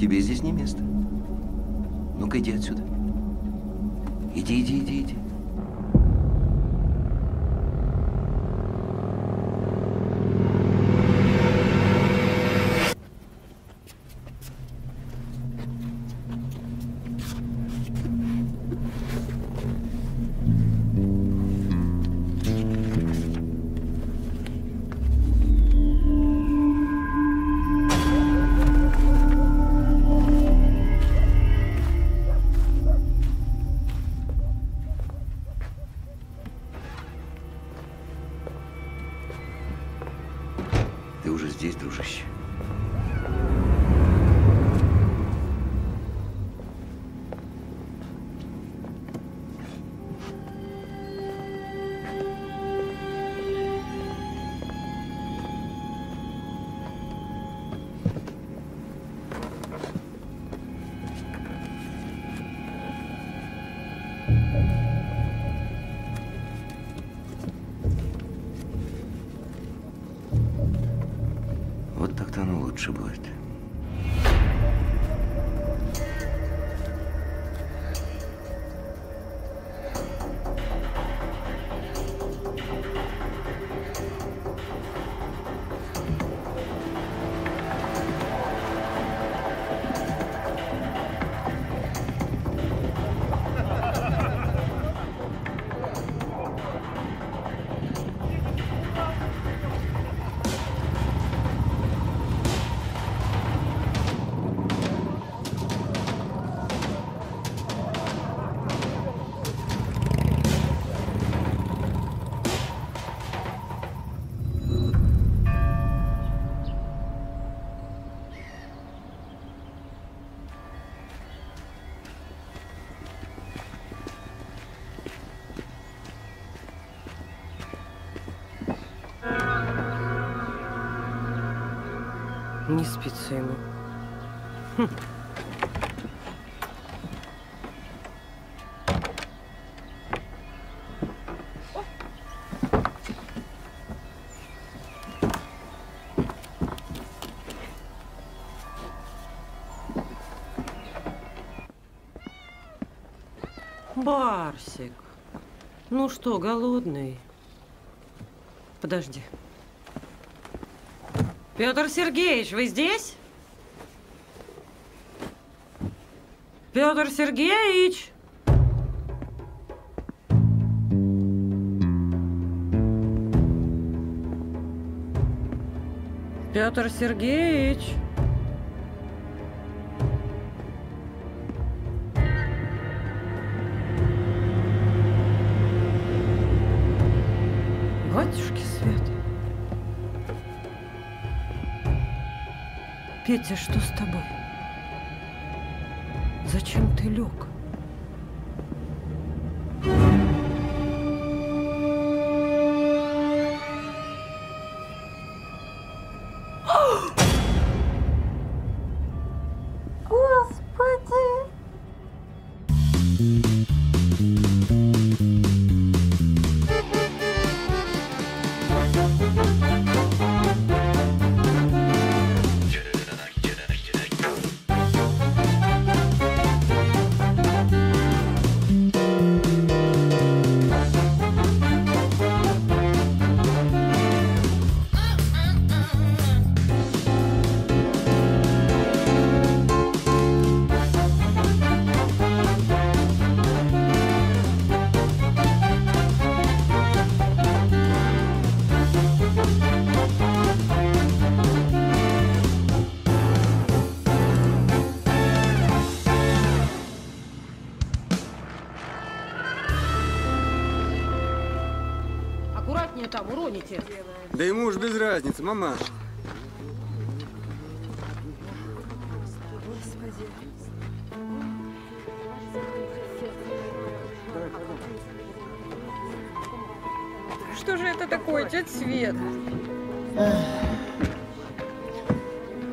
Тебе здесь не место. Ну-ка, иди отсюда. Иди. Не спится ему. Барсик, ну что, голодный? Подожди. Петр Сергеевич, вы здесь? Петр Сергеевич! Петр Сергеевич! Петя, что с тобой? Зачем ты лег? Да ему уж без разницы, мама. Что же это такое, тетя Света?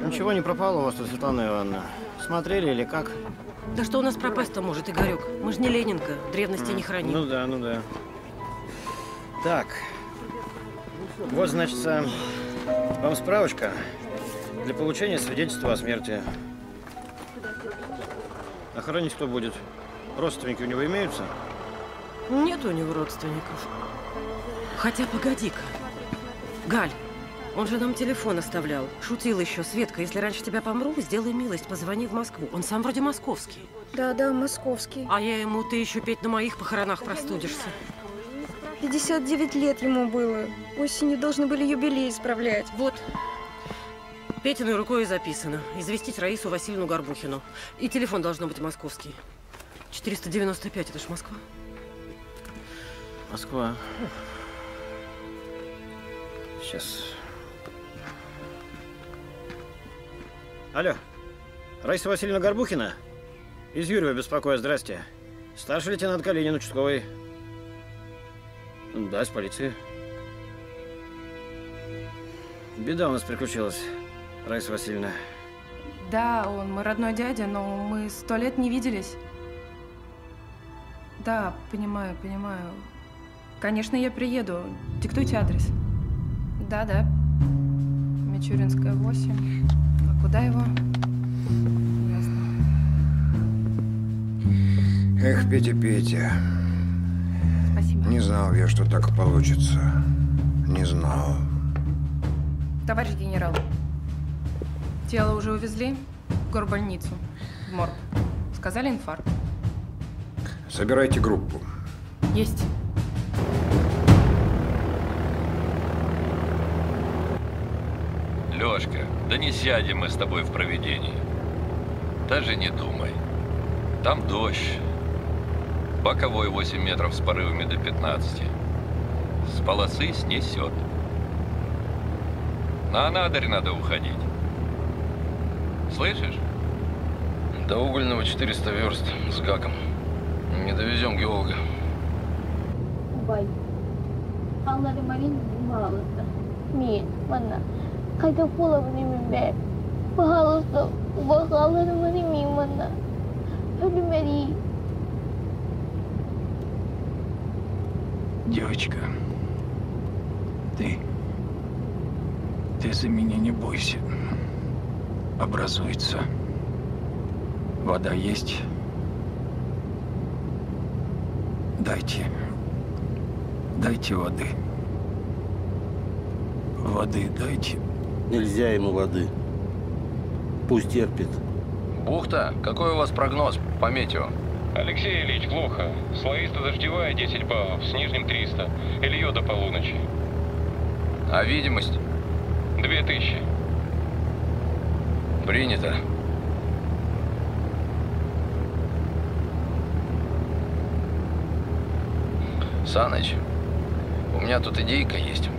Ничего не пропало у вас тут, Светлана Ивановна. Смотрели или как? Да что у нас пропасть-то может, Игорек? Мы же не Ленинка, древности не храним. Ну да. Так. Вот, значит, вам справочка для получения свидетельства о смерти. А хоронить кто будет? Родственники у него имеются? Нет у него родственников. Хотя, погоди-ка. Галь, он же нам телефон оставлял. Шутил еще. Светка, если раньше тебя помру, сделай милость, позвони в Москву. Он сам вроде московский. Да, московский. А я ему, ты еще петь на моих похоронах простудишься. 59 лет ему было. Осенью должны были юбилей исправлять. Вот. Петиной рукой записано. Известить Раису Васильевну Горбухину. И телефон должно быть московский. 495, это ж Москва. Москва. Сейчас. Алло. Раиса Васильевна Горбухина? Из Юрьева беспокою. Здрасте. Старший лейтенант Калинин, участковый. Да, из полиции. Беда у нас приключилась, Раиса Васильевна. Да, он мой родной дядя, но мы 100 лет не виделись. Да, понимаю. Конечно, я приеду. Диктуйте адрес. Да. Мичуринская, 8. А куда его? Ясно. Эх, Петя. Спасибо. Не знал я, что так получится. Не знал. Товарищ генерал, тело уже увезли в горбольницу, в морг. Сказали, инфаркт. Собирайте группу. Есть. Лёшка, да не сядем мы с тобой в провидении. Даже не думай. Там дождь. Боковой 8 метров с порывами до 15. С полосы снесет. На Анадырь надо уходить. Слышишь? До Угольного 400 верст с гаком. Не довезем геолога. Пожалуйста, девочка, ты за меня не бойся. Образуется. Вода есть? Дайте воды. Воды дайте. Нельзя ему воды. Пусть терпит. Бухта, какой у вас прогноз по метео? Алексей Ильич, плохо. Слоисто-дождевая 10 баллов, с нижним 300. Ильё до полуночи. А видимость? 2000. Принято. Саныч, у меня тут идейка есть.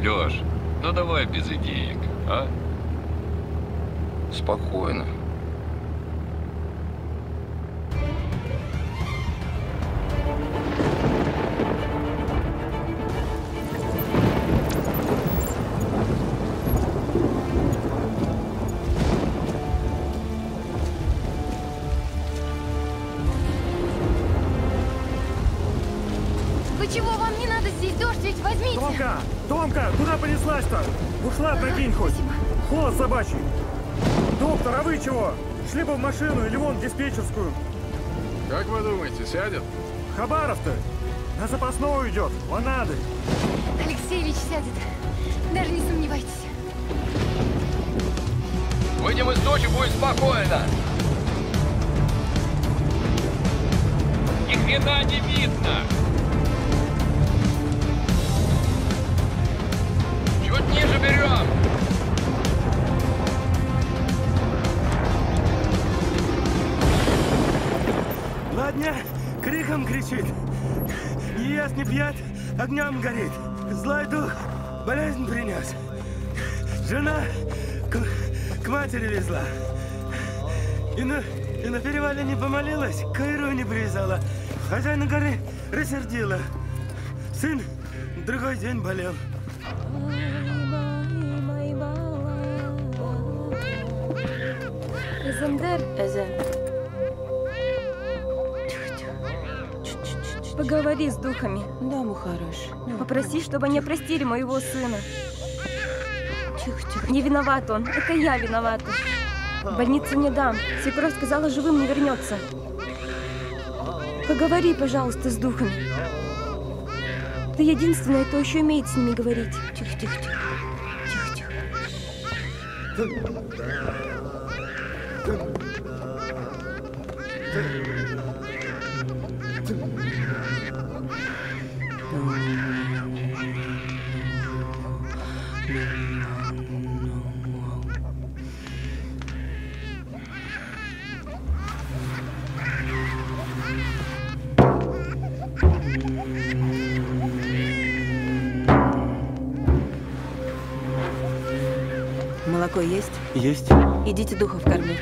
Лёш, ну давай без идеек, а? Спокойно. Шли бы в машину или вон в диспетчерскую. Как вы думаете, сядет? Хабаров-то на запасную идет, вон надо. Алексей Ильич сядет, даже не сомневайтесь. Выйдем из ночи, будет спокойно. Ни хрена не видно. Чуть ниже берем. Дня криком кричит, не ест, не пьет, огнем горит, злой дух болезнь принес, жена к матери везла, и на перевале не помолилась, к Каиру не привязала, хозяина горы рассердила, сын другой день болел. Поговори с духами. Да, мой хороший. Попроси, чтобы они простили моего сына. Тихо. Не виноват он. Это я виновата. В больнице не дам. Свекровь сказала, живым не вернется. Поговори, пожалуйста, с духами. Ты единственная, кто еще умеет с ними говорить. Тихо, тихо, тихо, тихо, Молоко есть? Есть. Идите духов кормить.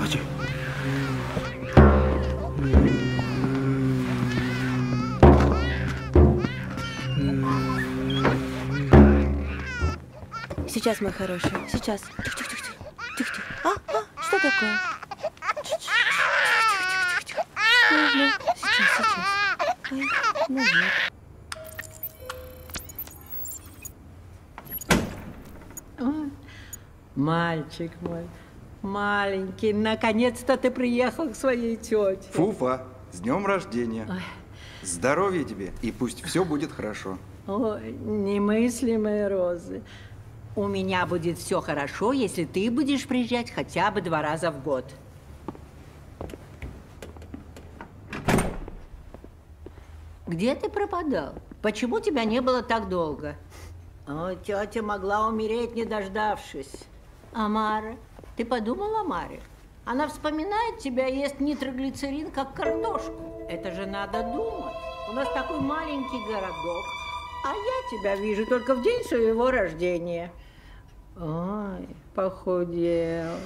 Хочу. Сейчас, мой хороший, сейчас. Тихо, тихо, тихо, тихо, тихо. А, что такое? Тихо, тихо, тихо, тихо, тихо. Ну, сейчас, сейчас. Ой, ну вот. Мальчик мой, маленький, наконец-то ты приехал к своей тете. Фуфа, с днем рождения. Ой. Здоровья тебе, и пусть все будет хорошо. Ой, немыслимые розы. У меня будет все хорошо, если ты будешь приезжать хотя бы 2 раза в год. Где ты пропадал? Почему тебя не было так долго? О, тетя могла умереть, не дождавшись. А Мара? Ты подумала о Маре? Она вспоминает тебя и ест нитроглицерин, как картошку. Это же надо думать. У нас такой маленький городок. А я тебя вижу только в день своего рождения. Ой, похудел.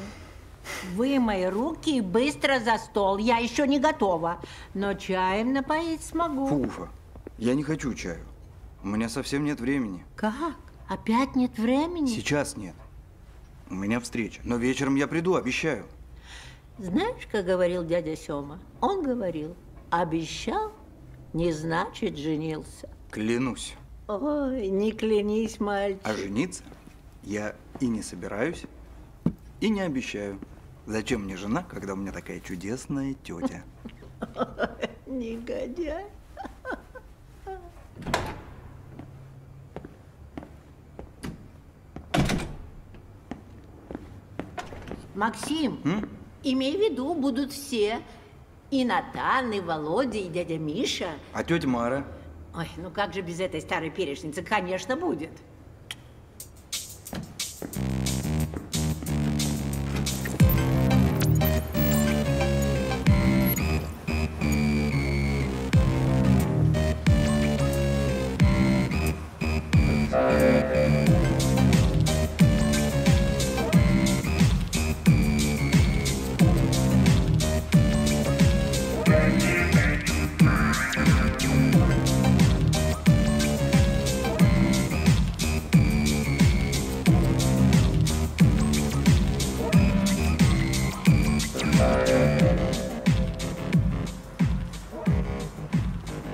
Вымой руки и быстро за стол. Я еще не готова. Но чаем напоить смогу. Фуфа, я не хочу чаю. У меня совсем нет времени. Как? Опять нет времени? Сейчас нет. У меня встреча, но вечером я приду, обещаю. Знаешь, как говорил дядя Сёма? Он говорил, обещал, не значит женился. Клянусь. Ой, не клянись, мальчик. А жениться я и не собираюсь, и не обещаю. Зачем мне жена, когда у меня такая чудесная тетя? Негодяй. Максим, имей в виду, будут все. И Натан, и Володя, и дядя Миша. А тетя Мара? Ой, ну как же без этой старой перечницы? Конечно, будет.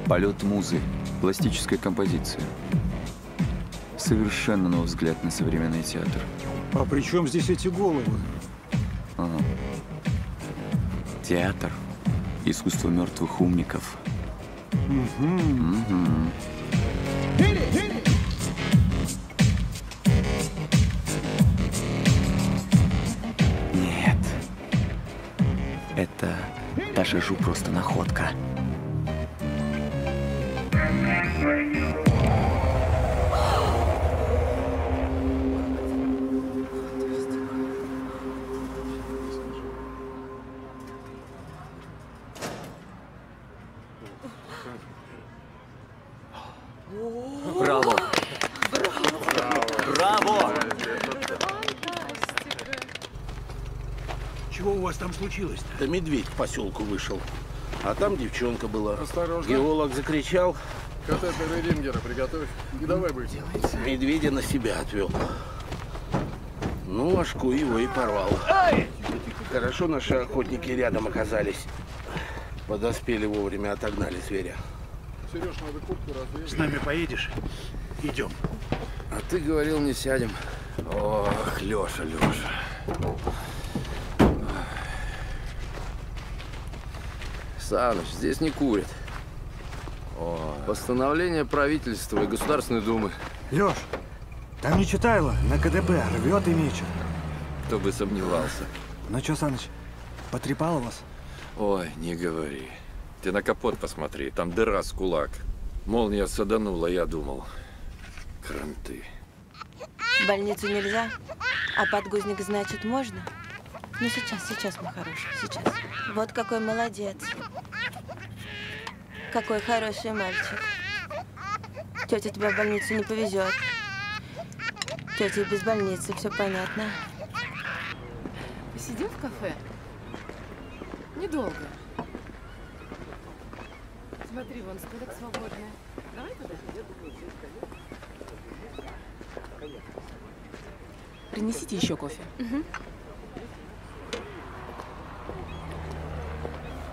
Полет музы, пластическая композиция. Совершенно новый взгляд на современный театр. А при чем здесь эти головы? Ага. Театр. Искусство мертвых умников. Нет. Это Таша Жу просто находка. Браво! Браво! Чего у вас там случилось-то? Да медведь к поселку вышел, а там девчонка была. Осторожно. Геолог закричал. Катетеры Рингера приготовь. И давай бы делайте. Медведя на себя отвел. Ну, ложку его и порвал. Ай! Хорошо наши охотники рядом оказались. Подоспели вовремя, отогнали зверя. Сереж, надо куртку развеять. С нами поедешь? Идем. А ты говорил, не сядем. Ох, Леша, Леша. Саныч, здесь не курят. Постановление правительства и Государственной Думы. Лёш, там не читайло, на КДП рвет и мечет. Кто бы сомневался. Ну чё, Саныч, потрепало вас? Ой, не говори. Ты на капот посмотри, там дыра с кулак. Молния саданула, я думал. Кранты. В больницу нельзя, а подгузник, значит, можно? Ну сейчас, мой хороший, сейчас. Вот какой молодец. Какой хороший мальчик. Тетя тебя в больницу не повезет. Тетя без больницы, все понятно. Посидим в кафе? Недолго. Смотри, вон столик свободный. Давай туда. Принесите еще кофе. Угу.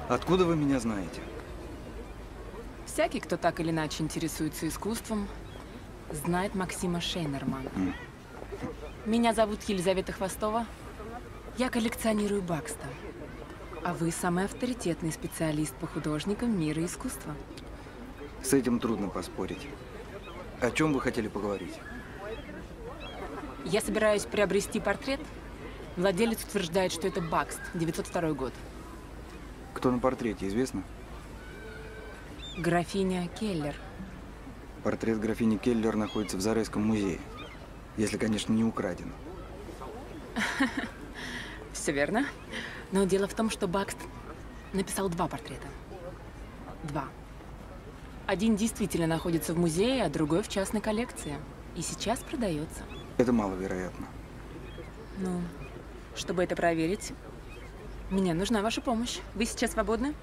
Откуда вы меня знаете? Всякий, кто так или иначе интересуется искусством, знает Максима Шейнермана. Меня зовут Елизавета Хвостова. Я коллекционирую Бакста. А вы самый авторитетный специалист по художникам мира искусства. С этим трудно поспорить. О чем вы хотели поговорить? Я собираюсь приобрести портрет. Владелец утверждает, что это Бакст, 902 год. Кто на портрете, известно? Графиня Келлер. Портрет графини Келлер находится в Зарайском музее. Если, конечно, не украден. Все верно. Но дело в том, что Бакст написал два портрета. Два. Один действительно находится в музее, а другой в частной коллекции. И сейчас продается. Это маловероятно. Ну, чтобы это проверить, мне нужна ваша помощь. Вы сейчас свободны?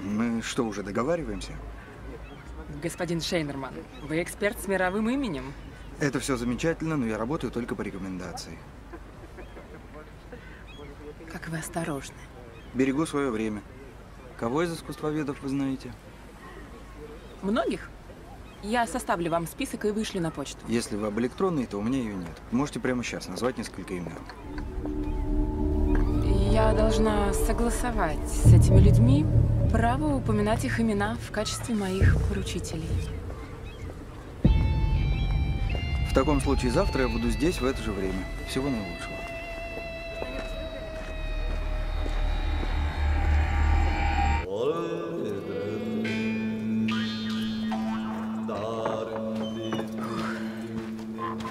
Мы что, уже договариваемся? Господин Шейнерман, вы эксперт с мировым именем. Это все замечательно, но я работаю только по рекомендации. Как вы осторожны. Берегу свое время. Кого из искусствоведов вы знаете? Многих. Я составлю вам список и вышлю на почту. Если вы об электронной, то у меня ее нет. Можете прямо сейчас назвать несколько имен. Я должна согласовать с этими людьми право упоминать их имена в качестве моих поручителей. В таком случае завтра я буду здесь в это же время. Всего наилучшего.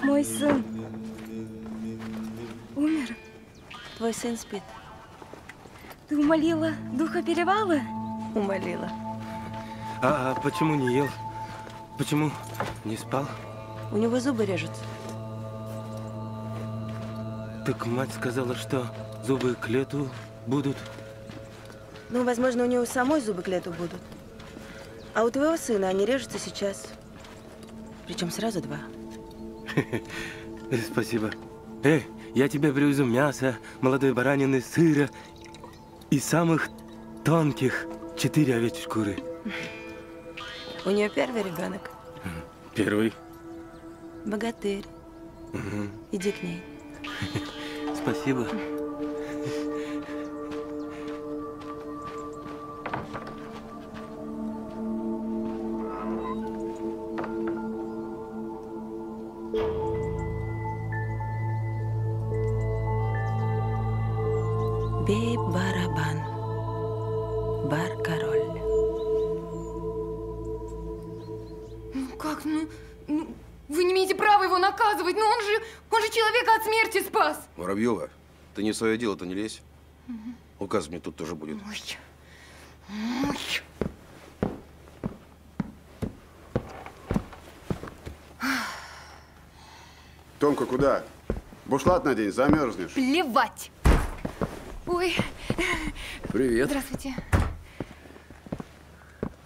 Мой сын умер. Твой сын спит. Ты умолила духа перевала? Умолила. А почему не ел? Почему не спал? У него зубы режутся. Так мать сказала, что зубы к лету будут. Ну, возможно, у него самой зубы к лету будут. А у твоего сына они режутся сейчас. Причем сразу два. Спасибо. Эй, я тебе привезу мясо, молодой баранины, сыра и самых тонких 4 овечьи шкуры. У нее первый ребенок. Первый. Богатырь. Угу. Иди к ней. Спасибо. Бей барабан. Бар-король. Ну как, ну... Вы не имеете права его наказывать, но он же человека от смерти спас. Воробьева, ты не в свое дело-то не лезь. Угу. Указ мне тут тоже будет. Ой. Томка, куда? Бушлат надень, замерзнешь. Плевать. Ой. Привет. Здравствуйте.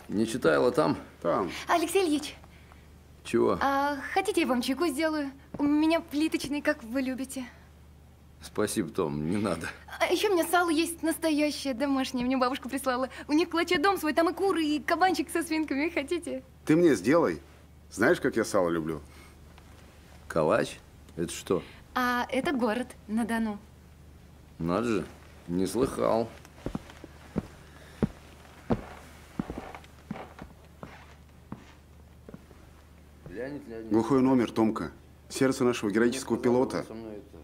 Не читала там? Там. Алексей Ильич. Чего? А, хотите, я вам чайку сделаю? У меня плиточный, как вы любите. Спасибо, Том, не надо. А еще у меня сало есть настоящее, домашнее. Мне бабушка прислала. У них Клочья дом свой, там и куры, и кабанчик со свинками. Хотите? Ты мне сделай. Знаешь, как я сало люблю? Калач? Это что? А это город на Дону. Надо же, не слыхал. Глухой номер, Томка. Сердце нашего героического пилота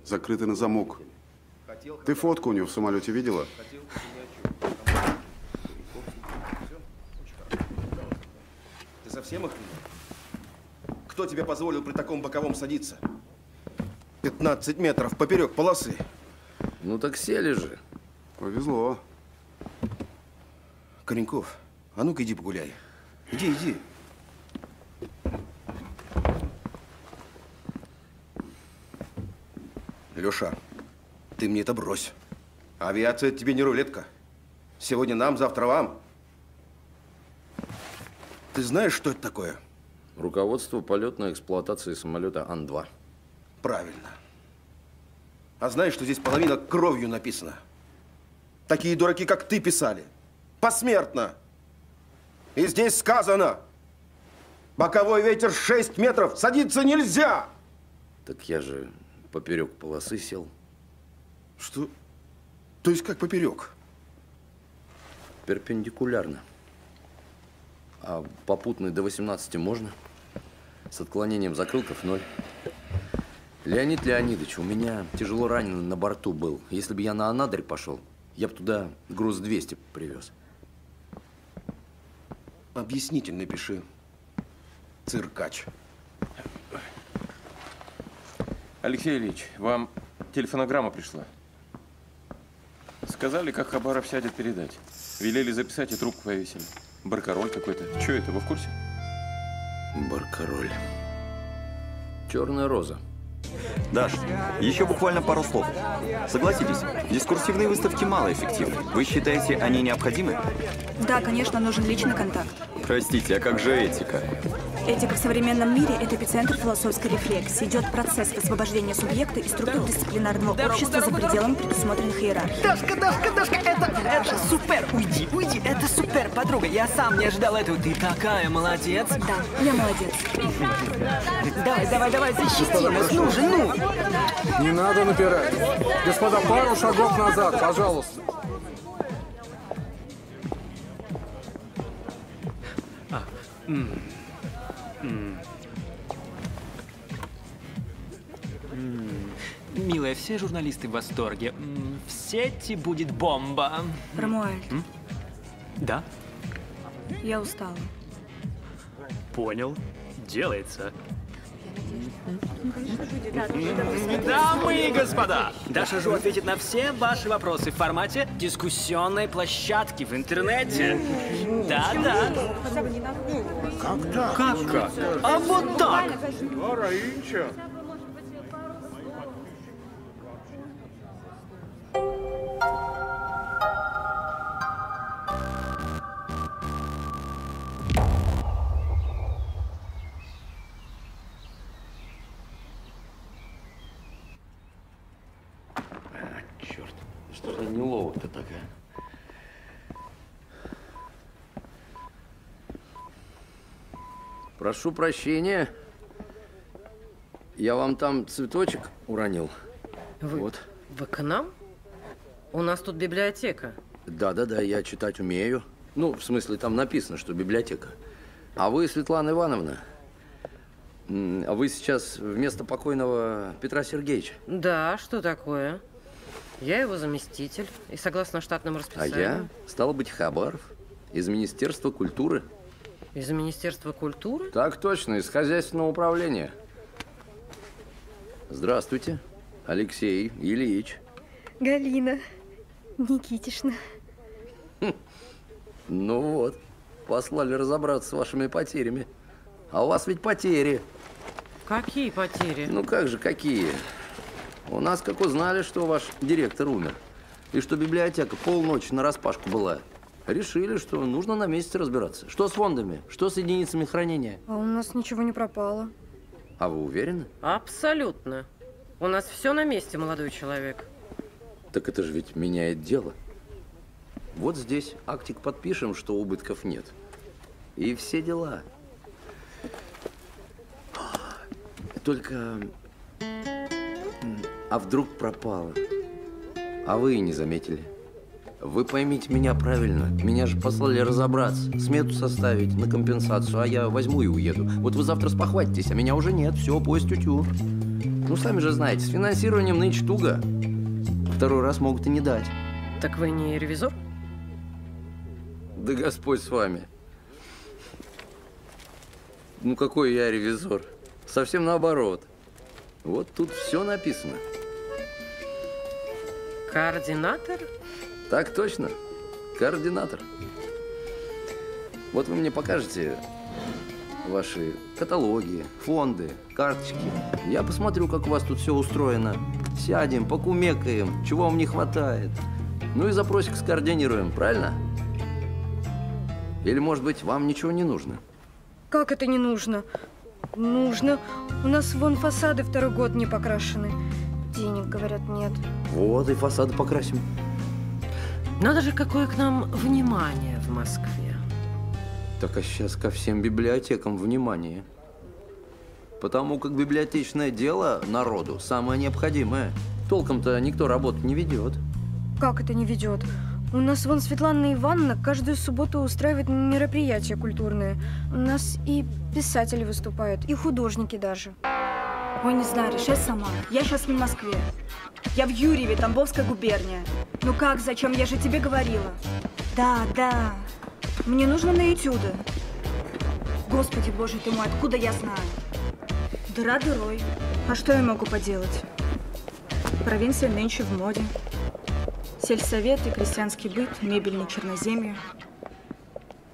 закрыто на замок. Ты фотку у него в самолете видела? Ты совсем охренел? Кто тебе позволил при таком боковом садиться? 15 метров поперек полосы. Ну так сели же. Повезло. Кореньков, а ну-ка иди погуляй. Иди, иди. Леша, ты мне это брось. Авиация тебе не рулетка. Сегодня нам, завтра вам. Ты знаешь, что это такое? Руководство полетной эксплуатации самолета Ан-2. Правильно. А знаешь, что здесь половина кровью написано? Такие дураки, как ты, писали. Посмертно. И здесь сказано: боковой ветер 6 метров, садиться нельзя. Так я же поперек полосы сел. Что? То есть как поперек? Перпендикулярно. А попутный до 18 можно? С отклонением закрылков 0. Леонид Леонидович, у меня тяжело раненый на борту был. Если бы я на анадырь пошел, я бы туда груз 200 привез. Объяснитель напиши. Циркач. Алексей Ильич, вам телефонограмма пришла. Сказали, как Хабаров сядет, передать. Велели записать и трубку повесили. Баркароль какой-то. Че это, вы в курсе? Баркароль. Черная роза. Даш, еще буквально пару слов. Согласитесь, дискурсивные выставки малоэффективны. Вы считаете, они необходимы? Да, конечно, нужен личный контакт. Простите, а как же этика? Этика в современном мире – это эпицентр философской рефлексии. Идет процесс освобождения субъекта из структур дисциплинарного общества за пределами предусмотренных иерархий. Дашка, Дашка, Дашка, это супер! Уйди, уйди! Это супер, подруга! Я сам не ожидал этого. Ты такая молодец! Да, я молодец. Давай, давай, давай, защити нас, ну, жену! Не надо напирать. Господа, пару шагов назад, пожалуйста. Милая, все журналисты в восторге. В сети будет бомба. Рамуальд. Да? Я устала. Понял. Делается. Дамы и господа, Даша Жу ответит на все ваши вопросы в формате дискуссионной площадки в интернете. Да-да. Как? Как? А вот так. Прошу прощения, я вам там цветочек уронил. Вы, вот. Вы к нам? У нас тут библиотека. Да, я читать умею. Ну, в смысле, там написано, что библиотека. А вы, Светлана Ивановна, а вы сейчас вместо покойного Петра Сергеевича? Да, что такое? Я его заместитель, и согласно штатному расписанию. А я, стало быть, Хабаров из Министерства культуры. Из Министерства культуры? Так точно, из хозяйственного управления. Здравствуйте, Алексей Ильич. Галина Никитишна. Ну вот, послали разобраться с вашими потерями. А у вас ведь потери. Какие потери? Ну как же, какие? У нас, как узнали, что ваш директор умер, и что библиотека полночи нараспашку была, решили, что нужно на месте разбираться. Что с фондами, что с единицами хранения. А у нас ничего не пропало. А вы уверены? Абсолютно. У нас все на месте, молодой человек. Так это же ведь меняет дело. Вот здесь актик подпишем, что убытков нет. И все дела. Только… А вдруг пропало? А вы и не заметили. Вы поймите меня правильно. Меня же послали разобраться, смету составить на компенсацию, а я возьму и уеду. Вот вы завтра спохватитесь, а меня уже нет. Все, поезд тю-тю. Ну, сами же знаете, с финансированием нынче туго. Второй раз могут и не дать. Так вы не ревизор? Да Господь с вами. Ну, какой я ревизор? Совсем наоборот. Вот тут все написано. Координатор? Так точно. Координатор. Вот вы мне покажете ваши каталоги, фонды, карточки. Я посмотрю, как у вас тут все устроено. Сядем, покумекаем, чего вам не хватает. Ну и запросик скоординируем, правильно? Или, может быть, вам ничего не нужно? Как это не нужно? Нужно. У нас вон фасады второй год не покрашены. Денег, говорят, нет. Вот и фасады покрасим. Надо же, какое к нам внимание в Москве. Так, а сейчас ко всем библиотекам внимание. Потому как библиотечное дело народу самое необходимое. Толком-то никто работу не ведет. Как это не ведет? У нас вон Светлана Ивановна каждую субботу устраивает мероприятия культурные. У нас и писатели выступают, и художники даже. Ой, не знаю, решай сама. Я сейчас не в Москве. Я в Юрьеве, Тамбовская губерния. Ну как, зачем? Я же тебе говорила. Да, да. Мне нужно на этюды. Господи, боже ты мой, откуда я знаю? Дыра дырой. А что я могу поделать? Провинция нынче в моде. Сельсоветы, крестьянский быт, мебель на черноземье.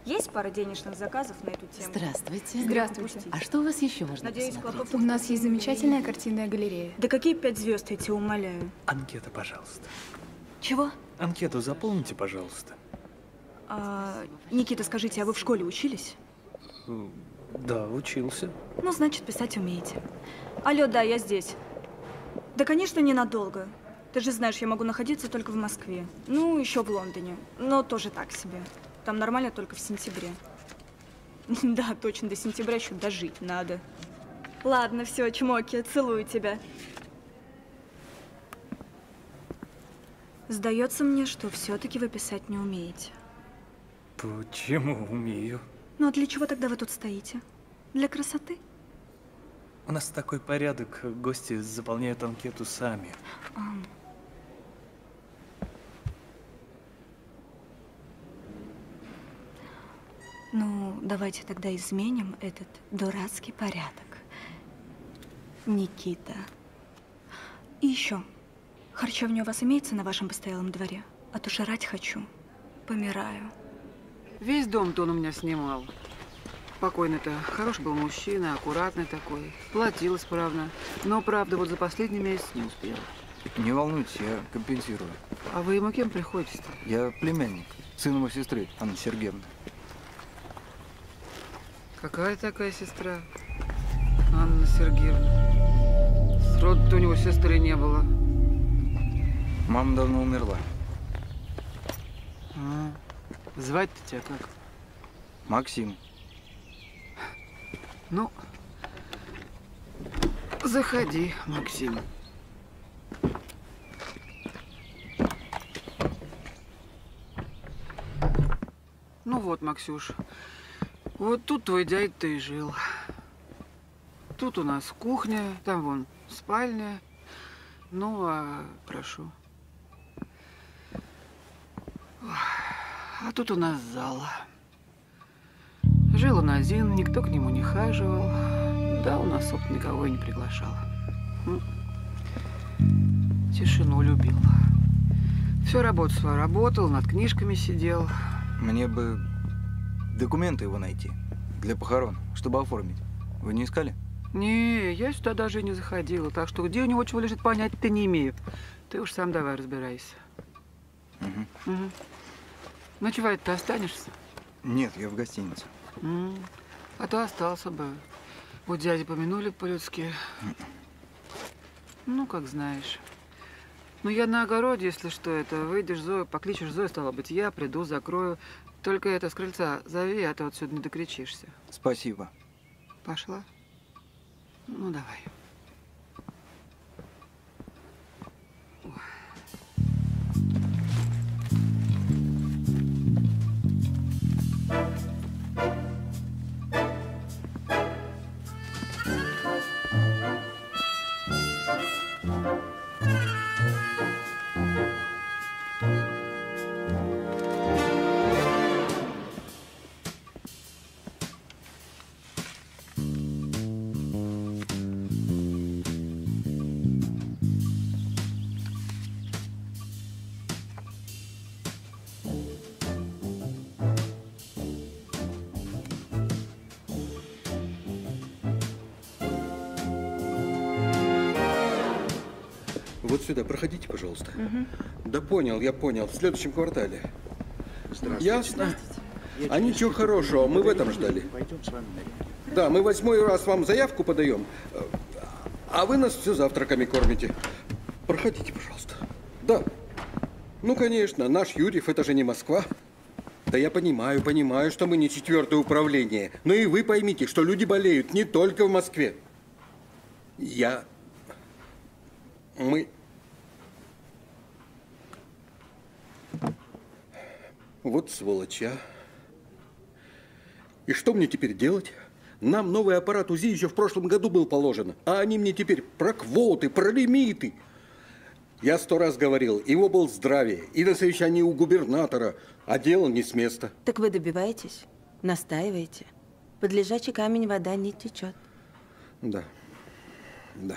Есть пара денежных заказов на эту тему? Здравствуйте. Здравствуйте. А что у вас еще можно посмотреть? У нас есть замечательная картинная галерея. Да какие 5 звезд, я тебя умоляю. Анкета, пожалуйста. Чего? Анкету заполните, пожалуйста. А, Никита, скажите, а вы в школе учились? Да, учился. Ну, значит, писать умеете. Алло, да, я здесь. Да, конечно, ненадолго. Ты же знаешь, я могу находиться только в Москве. Ну, еще в Лондоне. Но тоже так себе. Там нормально только в сентябре. Да, точно, до сентября еще дожить надо. Ладно, все, чмоки, целую тебя. Сдается мне, что все-таки вы писать не умеете. Почему умею? Ну, а для чего тогда вы тут стоите? Для красоты? У нас такой порядок. Гости заполняют анкету сами. Ну, давайте тогда изменим этот дурацкий порядок. Никита. И еще. Харчевня у вас имеется на вашем постоялом дворе? А то жрать хочу. Помираю. Весь дом-то он у меня снимал. Покойный-то. Хороший был мужчина, аккуратный такой. Платил исправно. Но, правда, вот за последний месяц не успел. Не волнуйтесь, я компенсирую. А вы ему кем приходитесь-то? Я племянник. Сын его сестры, Анна Сергеевна. Какая такая сестра? Анна Сергеевна. Сроду-то у него сестры не было. Мама давно умерла. А, звать-то тебя как? Максим. Ну, заходи, Максим. Ну вот, Максюш. Вот тут твой дядь-то и жил. Тут у нас кухня, там вон спальня. Ну, а прошу. А тут у нас зал. Жил он один, никто к нему не хаживал. Да, у нас, собственно, никого и не приглашал. Тишину любил. Всю работу свою работал, над книжками сидел. Мне бы... документы его найти. Для похорон, чтобы оформить. Вы не искали? Не, я сюда даже не заходила. Так что где у него чего лежит, понять-то не имею. Ты уж сам давай разбирайся. Угу. Угу. Ночевать ты останешься? Нет, я в гостинице. А то остался бы. Вот дяди помянули по-людски. Ну, как знаешь. Ну, я на огороде, если что, это. Выйдешь, Зою, покличешь Зою, стало быть, я приду, закрою. Только это с крыльца зови, а то отсюда не докричишься. Спасибо. Пошла? Ну, давай. Ой. Вот сюда, проходите, пожалуйста. Угу. Да понял, я понял. В следующем квартале. Здравствуйте. Ясно? Здравствуйте. А ничего хорошего, мы в этом ждали. Пойдем с вами. Да, мы 8-й раз вам заявку подаем, а вы нас все завтраками кормите. Проходите, пожалуйста. Да. Ну, конечно, наш Юрьев, это же не Москва. Да я понимаю, что мы не 4-е управление. Но и вы поймите, что люди болеют не только в Москве. Вот сволоча. И что мне теперь делать? Нам новый аппарат УЗИ еще в прошлом году был положен. А они мне теперь про квоты, про лимиты. Я 100 раз говорил, его был здравие. И на совещании у губернатора. А дело не с места. Так вы добиваетесь, настаиваете. Под лежачий камень вода не течет. Да. Да.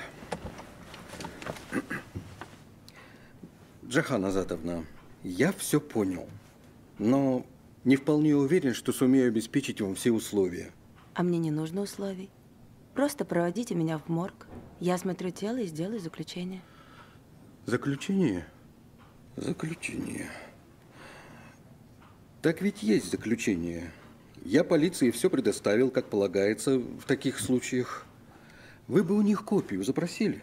Джахан Азатовна, я все понял. Но не вполне уверен, что сумею обеспечить вам все условия. А мне не нужно условий. Просто проводите меня в морг. Я осмотрю тело и сделаю заключение. Заключение? Заключение. Так ведь есть заключение. Я полиции все предоставил, как полагается в таких случаях. Вы бы у них копию запросили.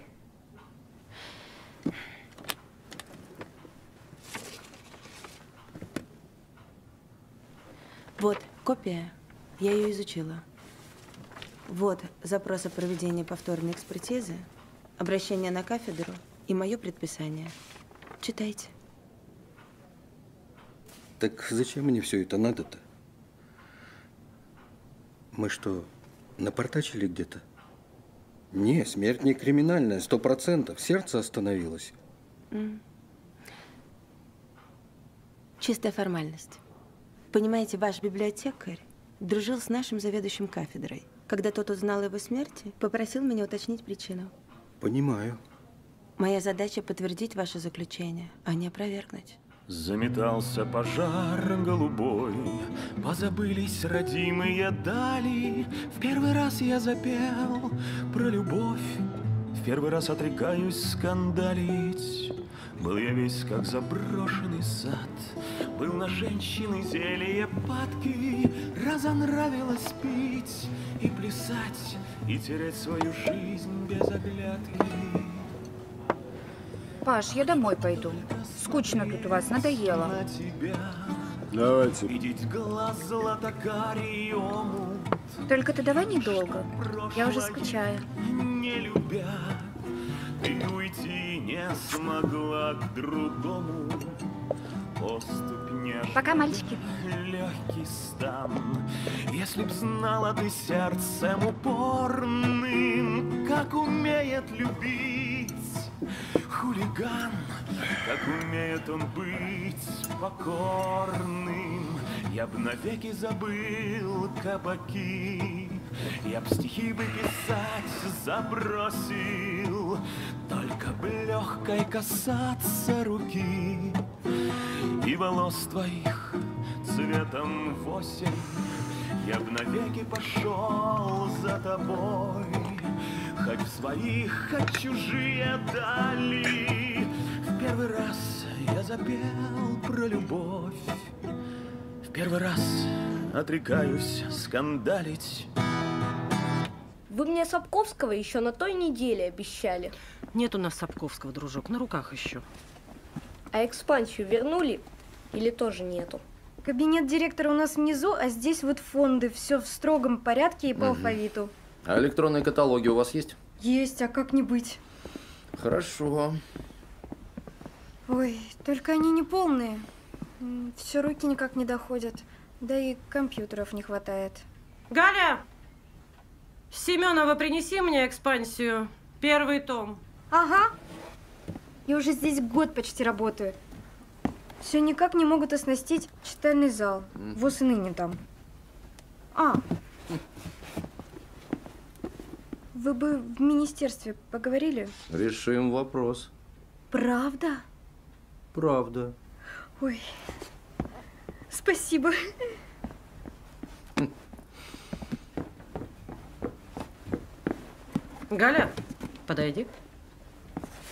Вот копия. Я ее изучила. Вот запрос о проведении повторной экспертизы, обращение на кафедру и мое предписание. Читайте. Так зачем мне все это надо-то? Мы что, напортачили где-то? Не, смерть не криминальная, 100%. Сердце остановилось. Чистая формальность. Понимаете, ваш библиотекарь дружил с нашим заведующим кафедрой. Когда тот узнал о его смерти, попросил меня уточнить причину. Понимаю. Моя задача подтвердить ваше заключение, а не опровергнуть. Заметался пожар голубой, позабылись родимые дали. В первый раз я запел про любовь, в первый раз отрекаюсь скандалить. Был я весь как заброшенный сад, был на женщины зелье падки. Разонравилось пить и плясать, и терять свою жизнь без оглядки. Паш, я домой пойду. Скучно тут у вас, надоело. Давайте. Только ты давай недолго. Я уже скучаю. Не любя, ты уйти не смогла к другому. Пока, мальчики. Легкий стан. Если б знала ты сердцем упорным, как умеет любить хулиган, как умеет он быть покорным. Я б навеки забыл кабаки, я б стихи бы писать забросил, только б легкой касаться руки и волос твоих цветом 8. Я б навеки пошел за тобой, хоть в своих, хоть чужие дали. В первый раз я запел про любовь, в первый раз отрекаюсь скандалить. Вы мне Сапковского еще на той неделе обещали. Нет у нас Сапковского, дружок, на руках еще. А экспансию вернули или тоже нету? Кабинет директора у нас внизу, а здесь вот фонды. Все в строгом порядке и по алфавиту. А электронные каталоги у вас есть? Есть, а как не быть? Хорошо. Ой, только они не полные. Все руки никак не доходят. Да и компьютеров не хватает. Галя! Семенова, принеси мне экспансию. 1-й том. Ага. Я уже здесь год почти работаю. Все никак не могут оснастить читальный зал. ВОЗ и ныне там. Вы бы в министерстве поговорили? Решим вопрос. Правда? Правда. Ой, спасибо. Галя, подойди.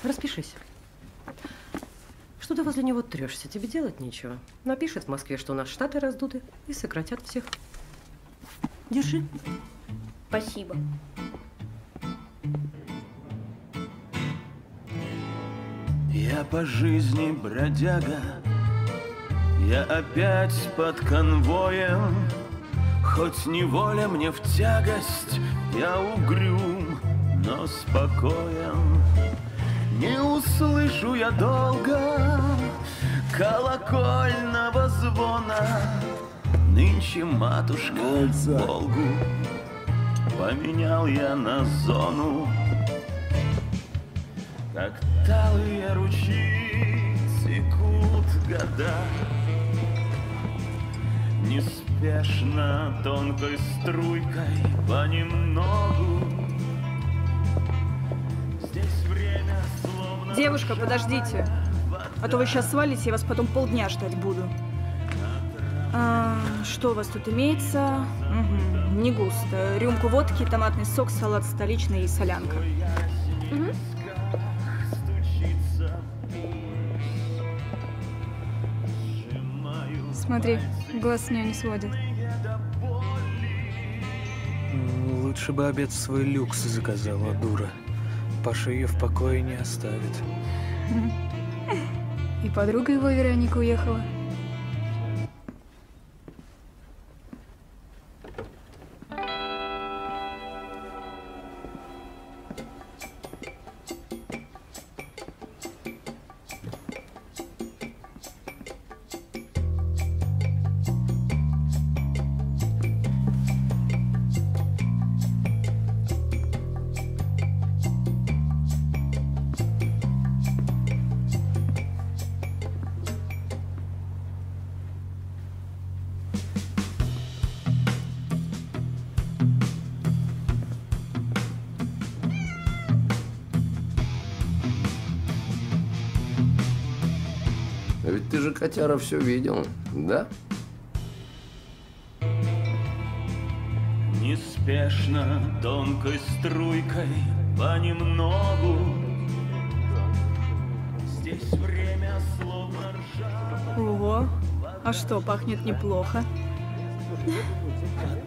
Распишись. Что ты возле него трешься? Тебе делать нечего. Напишет в Москве, что у нас штаты раздуты, и сократят всех. Держи. Спасибо. Я по жизни бродяга, я опять под конвоем. Хоть неволя мне в тягость, я угрюм, но спокоен. Не услышу я долго колокольного звона. Нынче, матушка, Волгу поменял я на зону. Как талые ручьи текут года, неспешно тонкой струйкой понемногу. Здесь время словно... Девушка, подождите, а то вы сейчас свалите, я вас потом полдня ждать буду. А, что у вас тут имеется? Угу, не густо. Рюмку водки, томатный сок, салат столичный и солянка. Угу. Смотри, глаз с нее не сводит. Лучше бы обед свой люкс заказала, дура. Паша ее в покое не оставит. И подруга его, Вероника, уехала. Котяра все видел, да? Неспешно тонкой струйкой понемногу. Здесь время словно ржавое. Ого, а что, пахнет неплохо.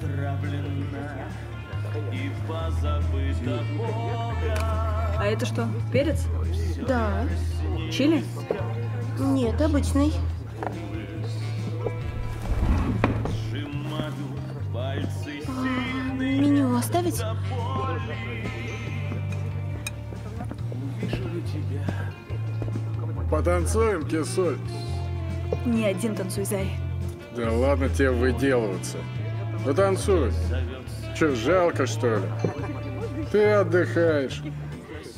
Отравлена и позабыта Бога. А это что, перец? Да. Чили? Нет, обычный. Меню оставить? Потанцуем, кисоль? Не один танцуй, зай. Да ладно тебе выделываться. Да танцуй. Че, жалко, что ли? Ты отдыхаешь.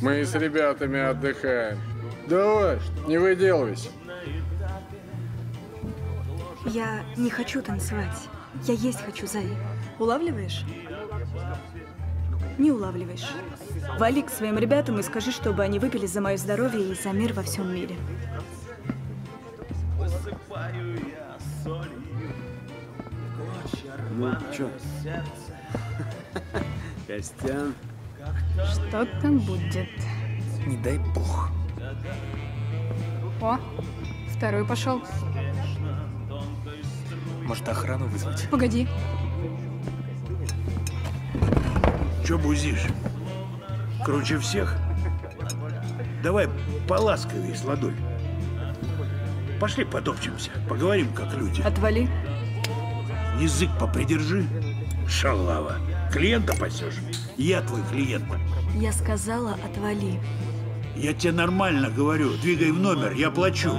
Мы с ребятами отдыхаем. Давай, не выделывайся. Я не хочу танцевать. Я есть хочу, Зай. Улавливаешь? Не улавливаешь. Вали к своим ребятам и скажи, чтобы они выпили за мое здоровье и за мир во всем мире. Ну, чё? Костян. Что там будет? Не дай бог. О, второй пошел. Может, охрану вызвать? Погоди. Че бузишь? Круче всех? Давай поласковее с ладонь. Пошли потопчемся, поговорим как люди. Отвали. Язык попридержи, шалава. Клиента пасешь? Я твой клиент. Я сказала, отвали. Я тебе нормально говорю. Двигай в номер, я плачу.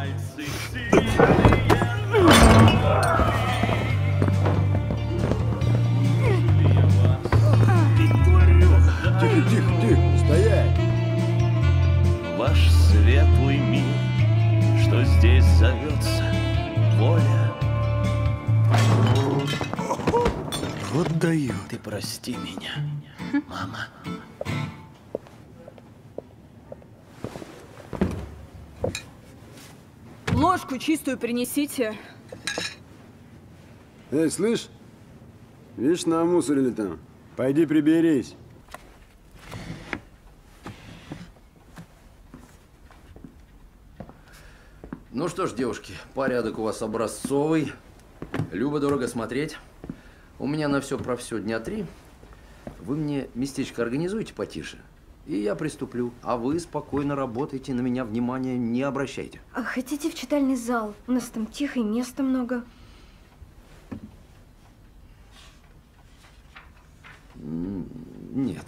Тихо, тихо, тихо, стоять. Ваш светлый мир, что здесь зовется воля. Вот даю. Ты прости меня, мама. Ложку чистую принесите. Эй, слышь? Видишь, намусорили там. Пойди приберись. Ну что ж, девушки, порядок у вас образцовый. Любо-дорого смотреть. У меня на все про все дня 3. Вы мне местечко организуете потише, и я приступлю. А вы спокойно работайте, на меня внимания не обращайте. А хотите в читальный зал? У нас там тихо и места много. Нет.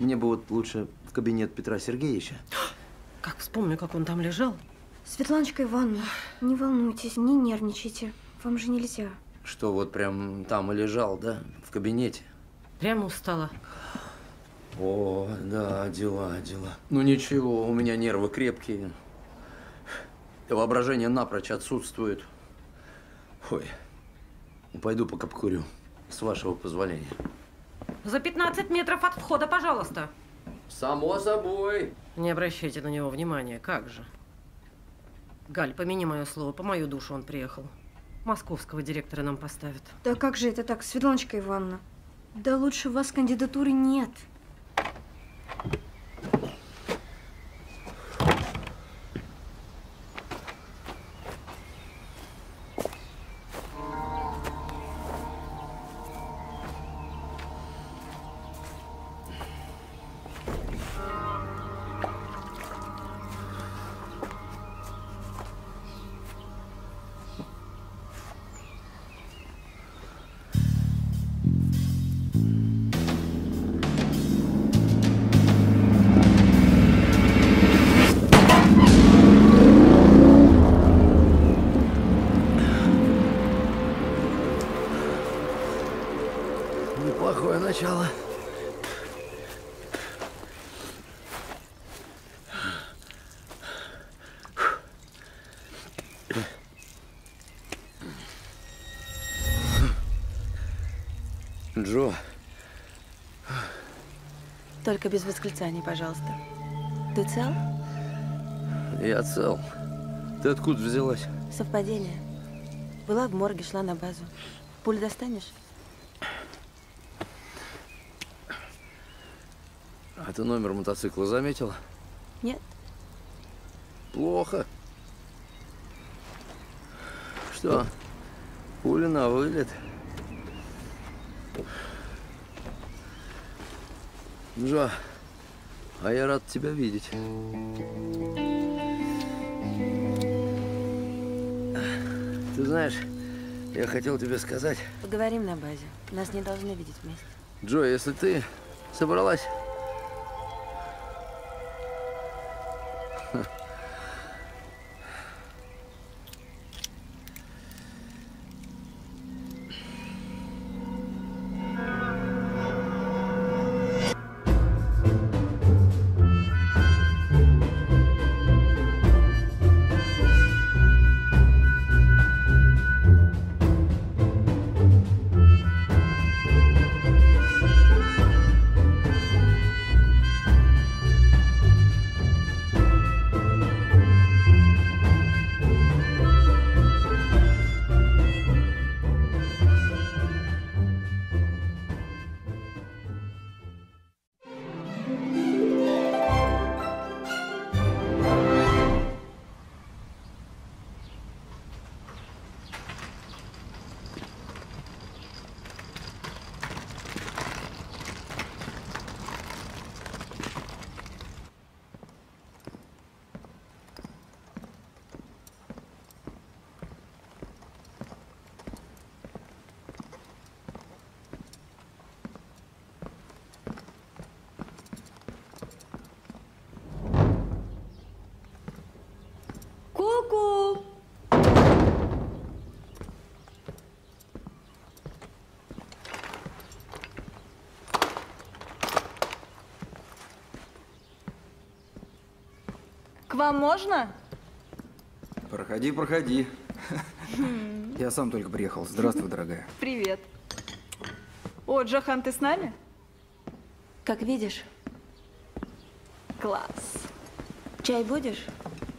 Мне бы вот лучше в кабинет Петра Сергеевича. Как вспомню, как он там лежал. Светланочка Ивановна, не волнуйтесь, не нервничайте. Вам же нельзя. Что, вот прям там и лежал, да? В кабинете? Прямо устала. О, да, дела, дела. Ну ничего, у меня нервы крепкие. Воображение напрочь отсутствует. Ой, пойду пока покурю. С вашего позволения. За 15 метров от входа, пожалуйста. Само собой. Не обращайте на него внимания, как же. Галь, помяни мое слово, по мою душу он приехал. Московского директора нам поставят. Да как же это так, Светланочка Ивановна? Да лучше у вас кандидатуры нет. Джо. Только без восклицаний, пожалуйста. Ты цел? Я цел. Ты откуда взялась? Совпадение. Была в морге, шла на базу. Пуль достанешь? А ты номер мотоцикла заметила? Нет. Плохо. Что? Пуля на вылет. Джо, а я рад тебя видеть. Ты знаешь, я хотел тебе сказать. Поговорим на базе. Нас не должны видеть вместе. Джо, если ты собралась, к вам можно? Проходи, проходи. Я сам только приехал. Здравствуй, дорогая. Привет. О, Джохан, ты с нами? Как видишь. Класс. Чай будешь?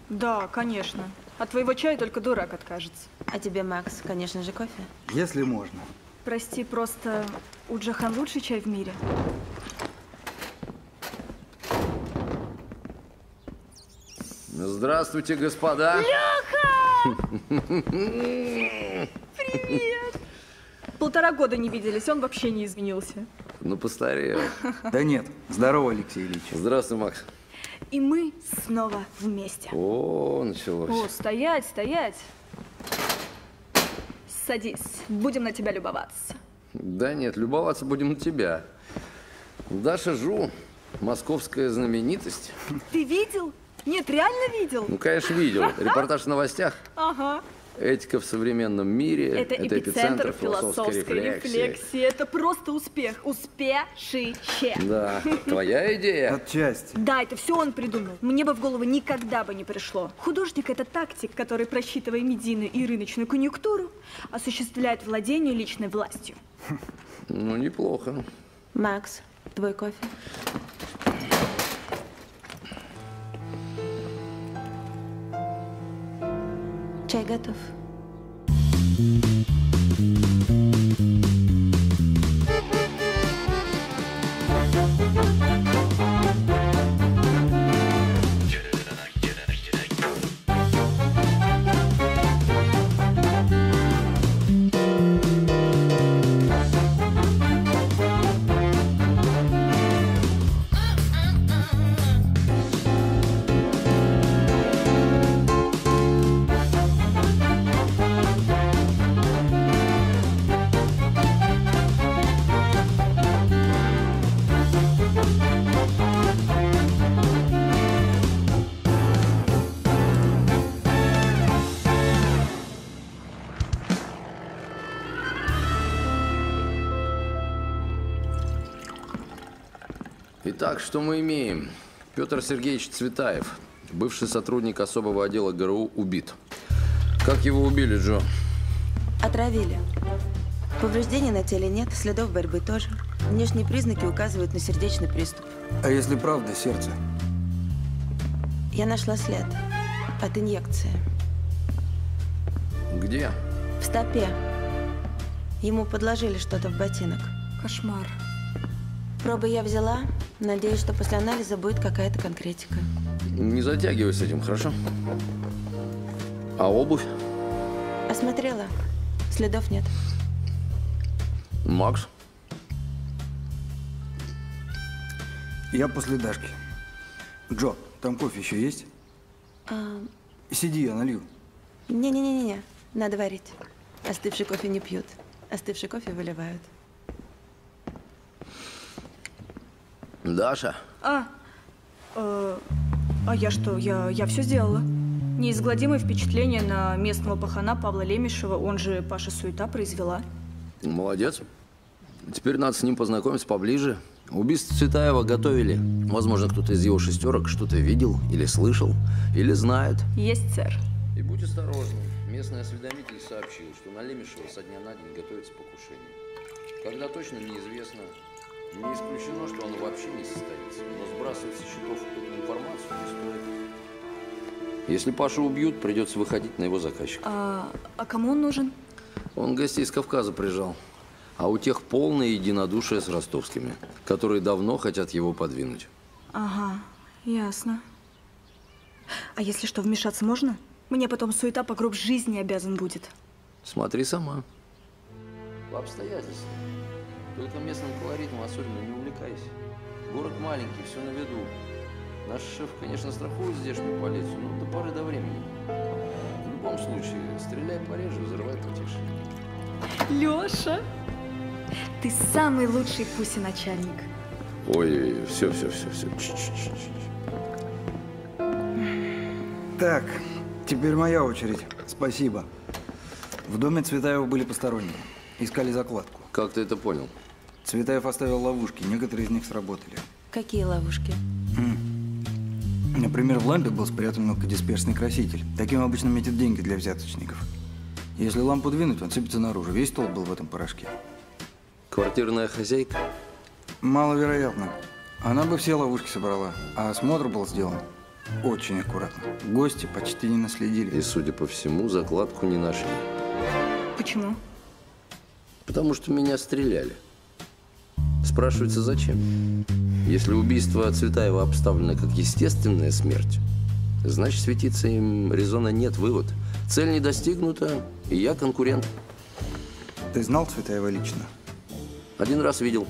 Да, конечно. От твоего чая только дурак откажется. А тебе, Макс, конечно же, кофе? Если можно. Прости, просто у Джохан лучший чай в мире. Здравствуйте, господа! Леха! Привет! Полтора года не виделись, он вообще не изменился. Ну, постарел. Да нет. Здорово, Алексей Ильич. Здравствуй, Макс. И мы снова вместе. О, началось. О, стоять, стоять. Садись, будем на тебя любоваться. Да нет, любоваться будем на тебя. Даша Жу, московская знаменитость. Ты видел? Нет, реально видел? Ну, конечно, видел. Репортаж в новостях. Ага. Этика в современном мире. Это эпицентр философской рефлексии. Это просто успех. Успешище. Да. Твоя идея? Отчасти. Да, это все он придумал. Мне бы в голову никогда бы не пришло. Художник – это тактик, который, просчитывая медийную и рыночную конъюнктуру, осуществляет владение личной властью. Ну, неплохо. Макс, твой кофе? Чай готов. Итак, что мы имеем? Петр Сергеевич Цветаев, бывший сотрудник особого отдела ГРУ, убит. Как его убили, Джо? Отравили. Повреждений на теле нет, следов борьбы тоже. Внешние признаки указывают на сердечный приступ. А если правда, сердце? Я нашла след от инъекции. Где? В стопе. Ему подложили что-то в ботинок. Кошмар. Пробы я взяла. Надеюсь, что после анализа будет какая-то конкретика. Не затягивай с этим, хорошо? А обувь? Осмотрела. Следов нет. Макс? Я после Дашки. Джо, там кофе еще есть? Сиди, я налью. Не-не-не-не. Надо варить. Остывший кофе не пьют. Остывший кофе выливают. Даша? А я что? Я все сделала. Неизгладимое впечатление на местного пахана Павла Лемешева, он же Паша Суета, произвела. Молодец. Теперь надо с ним познакомиться поближе. Убийство Цветаева готовили. Возможно, кто-то из его шестерок что-то видел или слышал, или знает. Есть, сэр. И будь осторожным. Местный осведомитель сообщил, что на Лемешева со дня на день готовится покушение. Когда точно неизвестно. Не исключено, что оно вообще не состоится, но сбрасывать со счетов эту информацию не стоит. Если Пашу убьют, придется выходить на его заказчика. А кому он нужен? Он гостей с Кавказа прижал, а у тех полное единодушие с ростовскими, которые давно хотят его подвинуть. Ага, ясно. А если что, вмешаться можно? Мне потом Суета по гроб жизни обязан будет. Смотри сама. По обстоятельствам. Только местным колоритом особенно не увлекайся. Город маленький, все на виду. Наш шеф, конечно, страхует здешнюю полицию, но до поры до времени. В любом случае, стреляй пореже, взрывай потише. Леша, ты самый лучший пуси-начальник. Ой, все. Так, теперь моя очередь. Спасибо. В доме Цветаева были посторонние. Искали закладку. Как ты это понял? Цветаев оставил ловушки. Некоторые из них сработали. Какие ловушки? Например, в лампе был спрятан мелкодисперсный краситель. Таким обычно метят деньги для взяточников. Если лампу двинуть, он сыпется наружу. Весь толк был в этом порошке. Квартирная хозяйка? Маловероятно. Она бы все ловушки собрала, а осмотр был сделан очень аккуратно. Гости почти не наследили. И, судя по всему, закладку не нашли. Почему? Потому что меня стреляли. Спрашивается, зачем? Если убийство Цветаева обставлено как естественная смерть, значит, светиться им резона нет. Вывод. Цель не достигнута, и я конкурент. Ты знал Цветаева лично? Один раз видел.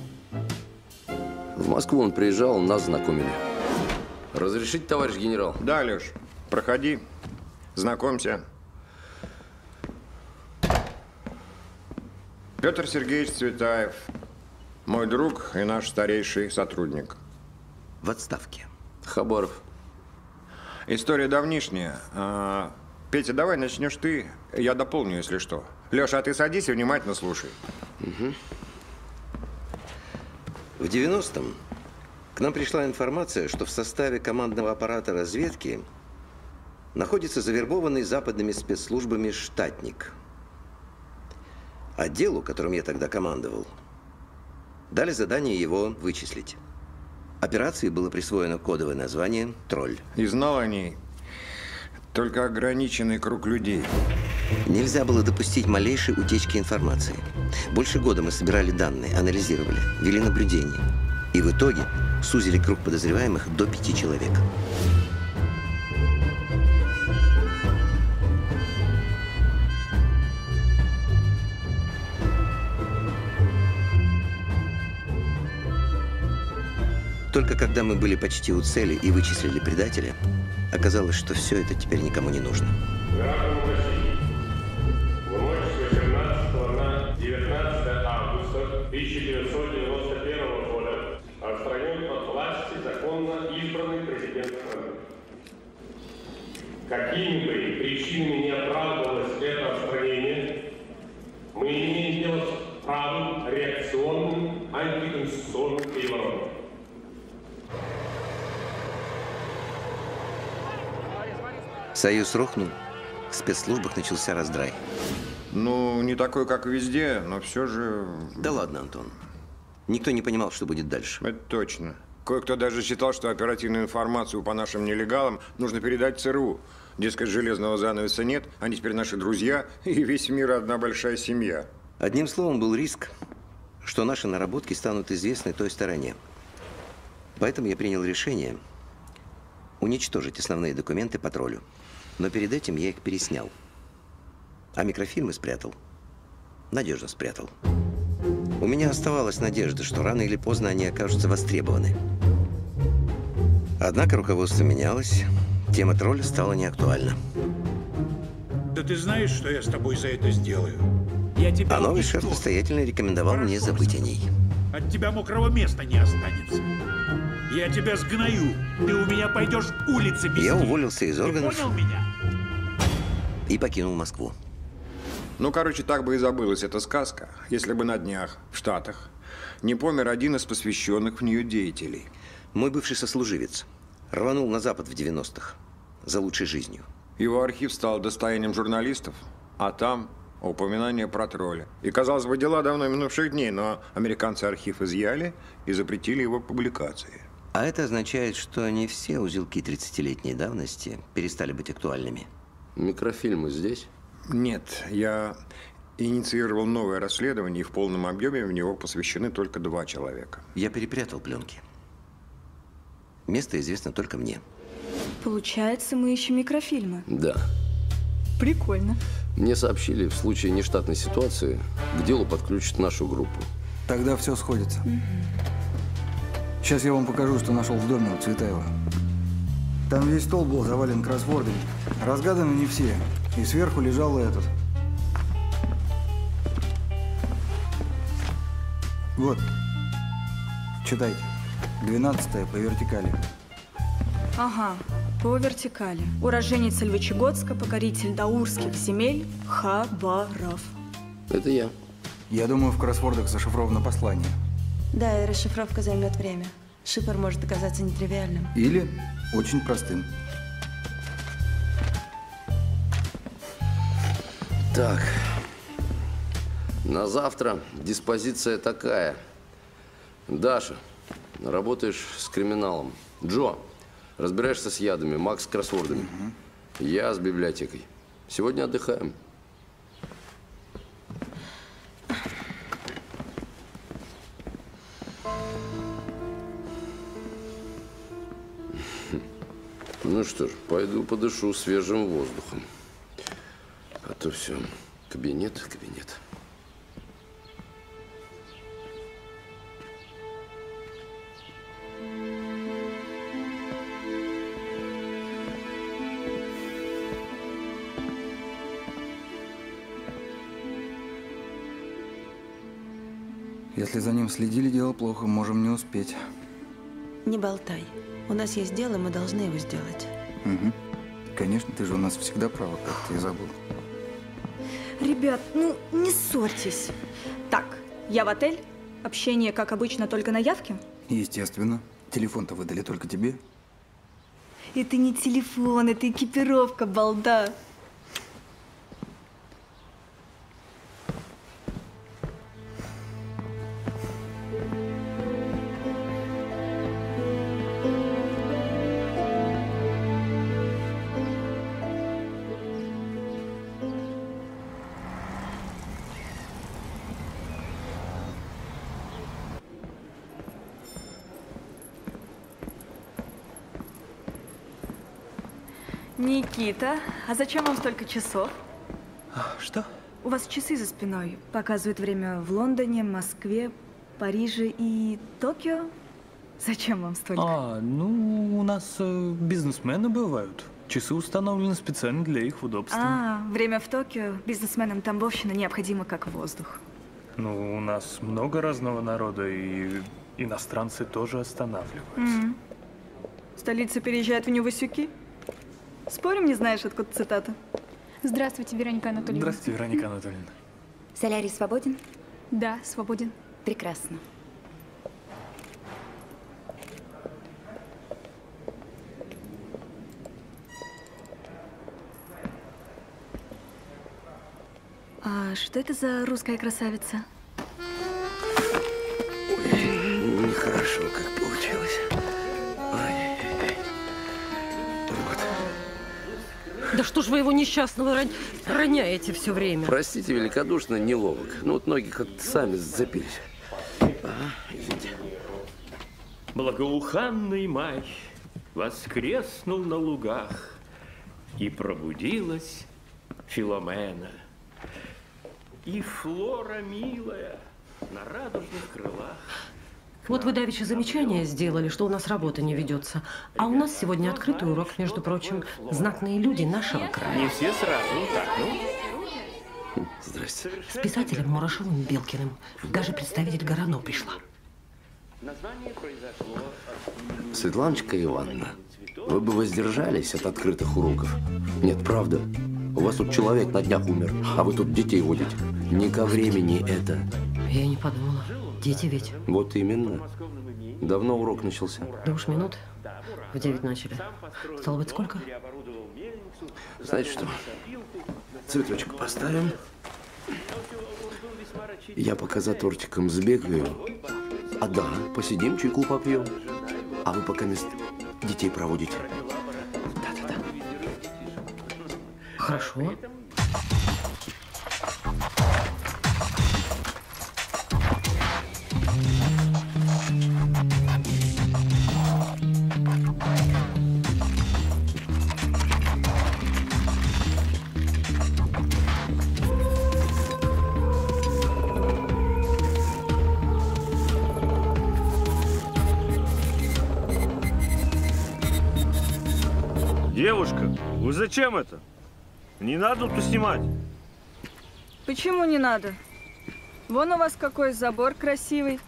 В Москву он приезжал, нас знакомили. Разрешите, товарищ генерал? Да, Леш, проходи, знакомься. Петр Сергеевич Цветаев, мой друг и наш старейший сотрудник. В отставке. Хабаров. История давнишняя. Петя, давай начнешь ты, я дополню, если что. Леша, а ты садись и внимательно слушай. Угу. В 90-м к нам пришла информация, что в составе командного аппарата разведки находится завербованный западными спецслужбами штатник. Отделу, которым я тогда командовал, дали задание его вычислить. Операции было присвоено кодовое название «Тролль». И знал о ней только ограниченный круг людей. Нельзя было допустить малейшей утечки информации. Больше года мы собирали данные, анализировали, вели наблюдения. И в итоге сузили круг подозреваемых до 5 человек. Только когда мы были почти у цели и вычислили предателя, оказалось, что все это теперь никому не нужно. В ночь с 18 на 19 августа 1991 года отстранен от власти законно избранный президент страны. Какими бы причинами не оправдывалось это отстранение, мы имеем дело с правым, реакционным, антиконституционным переворотом. Союз рухнул, в спецслужбах начался раздрай. Ну, не такой, как везде, но все же… Да ладно, Антон. Никто не понимал, что будет дальше. Это точно. Кое-кто даже считал, что оперативную информацию по нашим нелегалам нужно передать ЦРУ. Дескать, железного занавеса нет, они теперь наши друзья, и весь мир одна большая семья. Одним словом, был риск, что наши наработки станут известны той стороне. Поэтому я принял решение уничтожить основные документы по троллю. Но перед этим я их переснял. А микрофильмы спрятал. Надежно спрятал. У меня оставалась надежда, что рано или поздно они окажутся востребованы. Однако руководство менялось, тема тролля стала неактуальна. Да ты знаешь, что я с тобой за это сделаю? А новый шеф настоятельно рекомендовал мне забыть о ней. От тебя мокрого места не останется. Я тебя сгною. Ты у меня пойдешь улицы бести. Я уволился из органов. Ты понял меня? И покинул Москву. Ну, короче, так бы и забылась эта сказка, если бы на днях в Штатах не помер один из посвященных в нее деятелей. Мой бывший сослуживец рванул на Запад в 90-х за лучшей жизнью. Его архив стал достоянием журналистов, а там упоминание про тролля. И, казалось бы, дела давно минувших дней, но американцы архив изъяли и запретили его публикации. А это означает, что не все узелки 30-летней давности перестали быть актуальными. Микрофильмы здесь? Нет, я инициировал новое расследование, и в полном объеме в него посвящены только 2 человека. Я перепрятал пленки. Место известно только мне. Получается, мы ищем микрофильмы? Да. Прикольно. Мне сообщили, в случае нештатной ситуации к делу подключат нашу группу. Тогда все сходится. Сейчас я вам покажу, что нашел в доме у Цветаева. Там весь стол был завален кроссвордами. Разгаданы не все. И сверху лежал этот. Вот. Читайте. 12-е по вертикали. Ага. По вертикали. Уроженец Сольвычегодска, покоритель даурских земель Хабаров. Это я. Я думаю, в кроссвордах зашифровано послание. Да, и расшифровка займет время. Шифр может оказаться нетривиальным. Или очень простым. Так. На завтра диспозиция такая. Даша, работаешь с криминалом. Джо, разбираешься с ядами. Макс с кроссвордами. Я с библиотекой. Сегодня отдыхаем. Ну что ж, пойду подышу свежим воздухом. что все, кабинет. Если за ним следили, дело плохо, можем не успеть. Не болтай. У нас есть дело, мы должны его сделать. Угу. Конечно, ты же у нас всегда права, как-то я забыл. Ребят, ну не ссорьтесь. Так, я в отель. Общение, как обычно, только на явке? Естественно. Телефон-то выдали только тебе. Это не телефон, это экипировка, балда. Никита, а зачем вам столько часов? Что? У вас часы за спиной. Показывают время в Лондоне, Москве, Париже и Токио. Зачем вам столько? Ну, у нас бизнесмены бывают. Часы установлены специально для их удобства. Время в Токио бизнесменам тамбовщина необходимо как воздух. Ну, у нас много разного народа, и иностранцы тоже останавливаются. Столица переезжает в Невосюки? Спорим, не знаешь, откуда цитата? Здравствуйте, Вероника Анатольевна. Здравствуйте, Вероника Анатольевна. Солярий свободен? Да, свободен. Прекрасно. А что это за русская красавица? Ой, нехорошо, как получилось. Да что ж вы его несчастного роняете все время? Простите, великодушно, неловок. Ну вот ноги как-то сами зацепились. Извините. Благоуханный май воскреснул на лугах, и пробудилась Филомена. И Флора милая на радужных крылах. Вот вы давеча замечание сделали, что у нас работа не ведется. А у нас сегодня открытый урок, между прочим, знатные люди нашего края. Не все сразу, так, ну. Здрасте. С писателем Мурашовым Белкиным. Даже представитель Горано пришла. Светланочка Ивановна, вы бы воздержались от открытых уроков. Нет, правда. У вас тут человек на днях умер, а вы тут детей водите. Не ко времени это. Я не подумала. Дети ведь. Вот именно. Давно урок начался? Да уж минут в 9 начали. Стало быть, сколько? Знаете что? Цветочек поставим. Я пока за тортиком сбегаю. Да, посидим, чайку попьем. А вы пока мест детей проводите. Да-да-да. Хорошо. Девушка, вы зачем это? Не надо тут снимать. Почему не надо? Вон у вас какой забор красивый,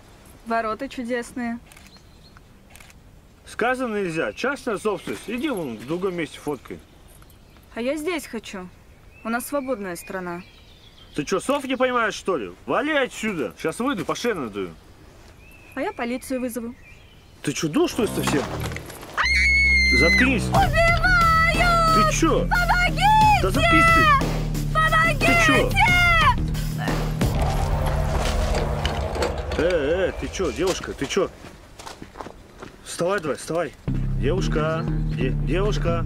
ворота чудесные. Сказано нельзя, частная собственность. Иди вон в другом месте фоткай. А я здесь хочу. У нас свободная страна. Ты что, слов не понимаешь, что ли? Вали отсюда. Сейчас выйду, по шее надую. А я полицию вызову. Ты что, дул, что ли, совсем? Заткнись. Убивай! Ты чё? Помогите! Да заткнись ты! Помогите! Ты чё? Ты чё, девушка, ты чё? Вставай давай, вставай. Девушка, девушка,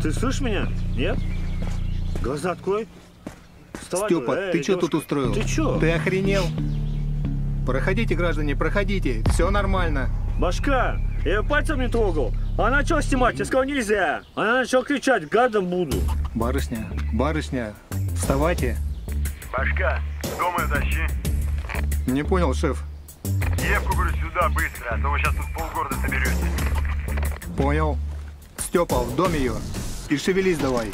ты слышишь меня? Нет? Глаза открой. Вставай, Стёпа, ты чё девушка. Тут устроил? Ты чё? Ты охренел? Проходите, граждане, проходите, все нормально. Башка, я её пальцем не трогал. Она начала снимать, я сказал, нельзя. Она начала кричать, гадом буду. Барышня, барышня, Вставайте. Башка, дома тащи. Не понял, шеф. Девку, говорю, сюда быстро, а то вы сейчас тут полгорода соберете. Понял. Степа, в дом ее. И шевелись давай.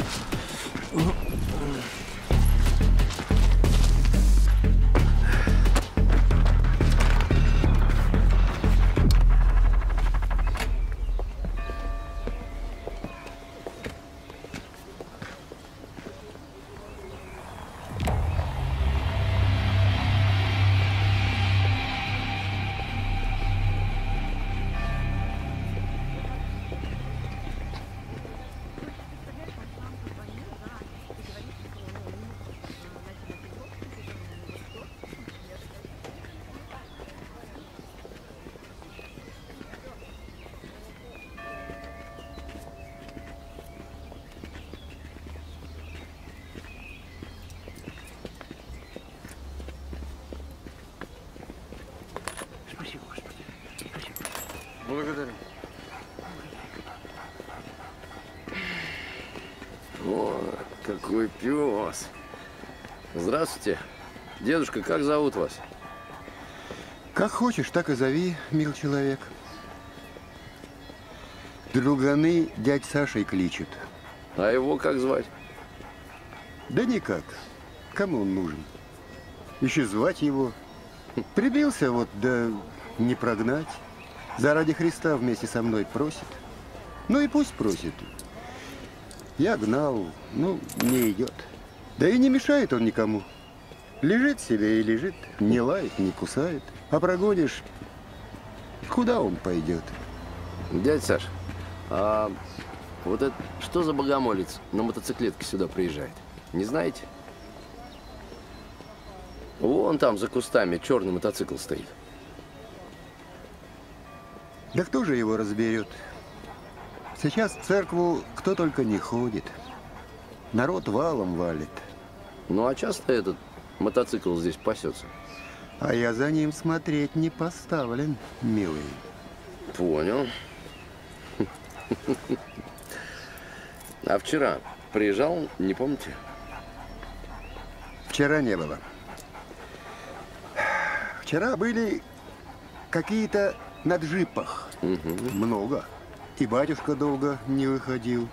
Благодарю. О, какой пес. Здравствуйте. Дедушка, как зовут вас? Как хочешь, так и зови, мил человек. Друганы дядь Сашей кличут. А его как звать? Да никак. Кому он нужен? Еще звать его. Прибился вот, да не прогнать. Заради Христа вместе со мной просит. Ну и пусть просит. Я гнал, ну, не идет. Да и не мешает он никому. Лежит себе и лежит, не лает, не кусает. А прогонишь, куда он пойдет? Дядь Саш, а вот это что за богомолец на мотоциклетке сюда приезжает? Не знаете? Вон там за кустами черный мотоцикл стоит. Да кто же его разберет? Сейчас в церкву кто только не ходит. Народ валом валит. Ну, а часто этот мотоцикл здесь пасется? А я за ним смотреть не поставлен, милый. Понял. А вчера приезжал, не помните? Вчера не было. Вчера были какие-то... На джипах. Угу. Много. И батюшка долго не выходил.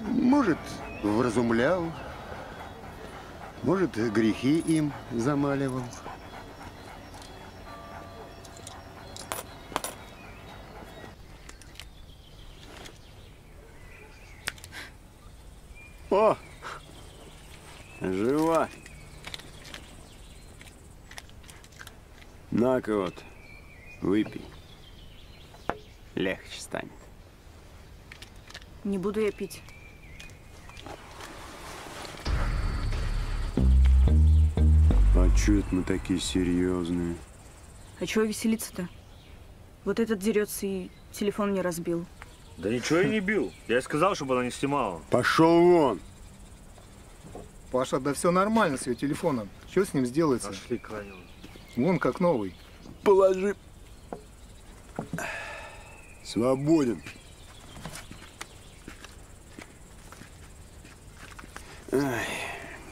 Может, вразумлял. Может, грехи им замаливал. О! Жива! На-ка вот. Выпей. Легче станет. Не буду я пить. А чё это мы такие серьезные? А чего веселиться-то? Вот этот дерется и телефон мне разбил. Да ничего я не бил. Я ей сказал, чтобы она не снимала. Пошел вон! Паша, да все нормально с ее телефоном. Что с ним сделается? Пошли, Кланин. Вон как новый. Положи. Свободен. Ай,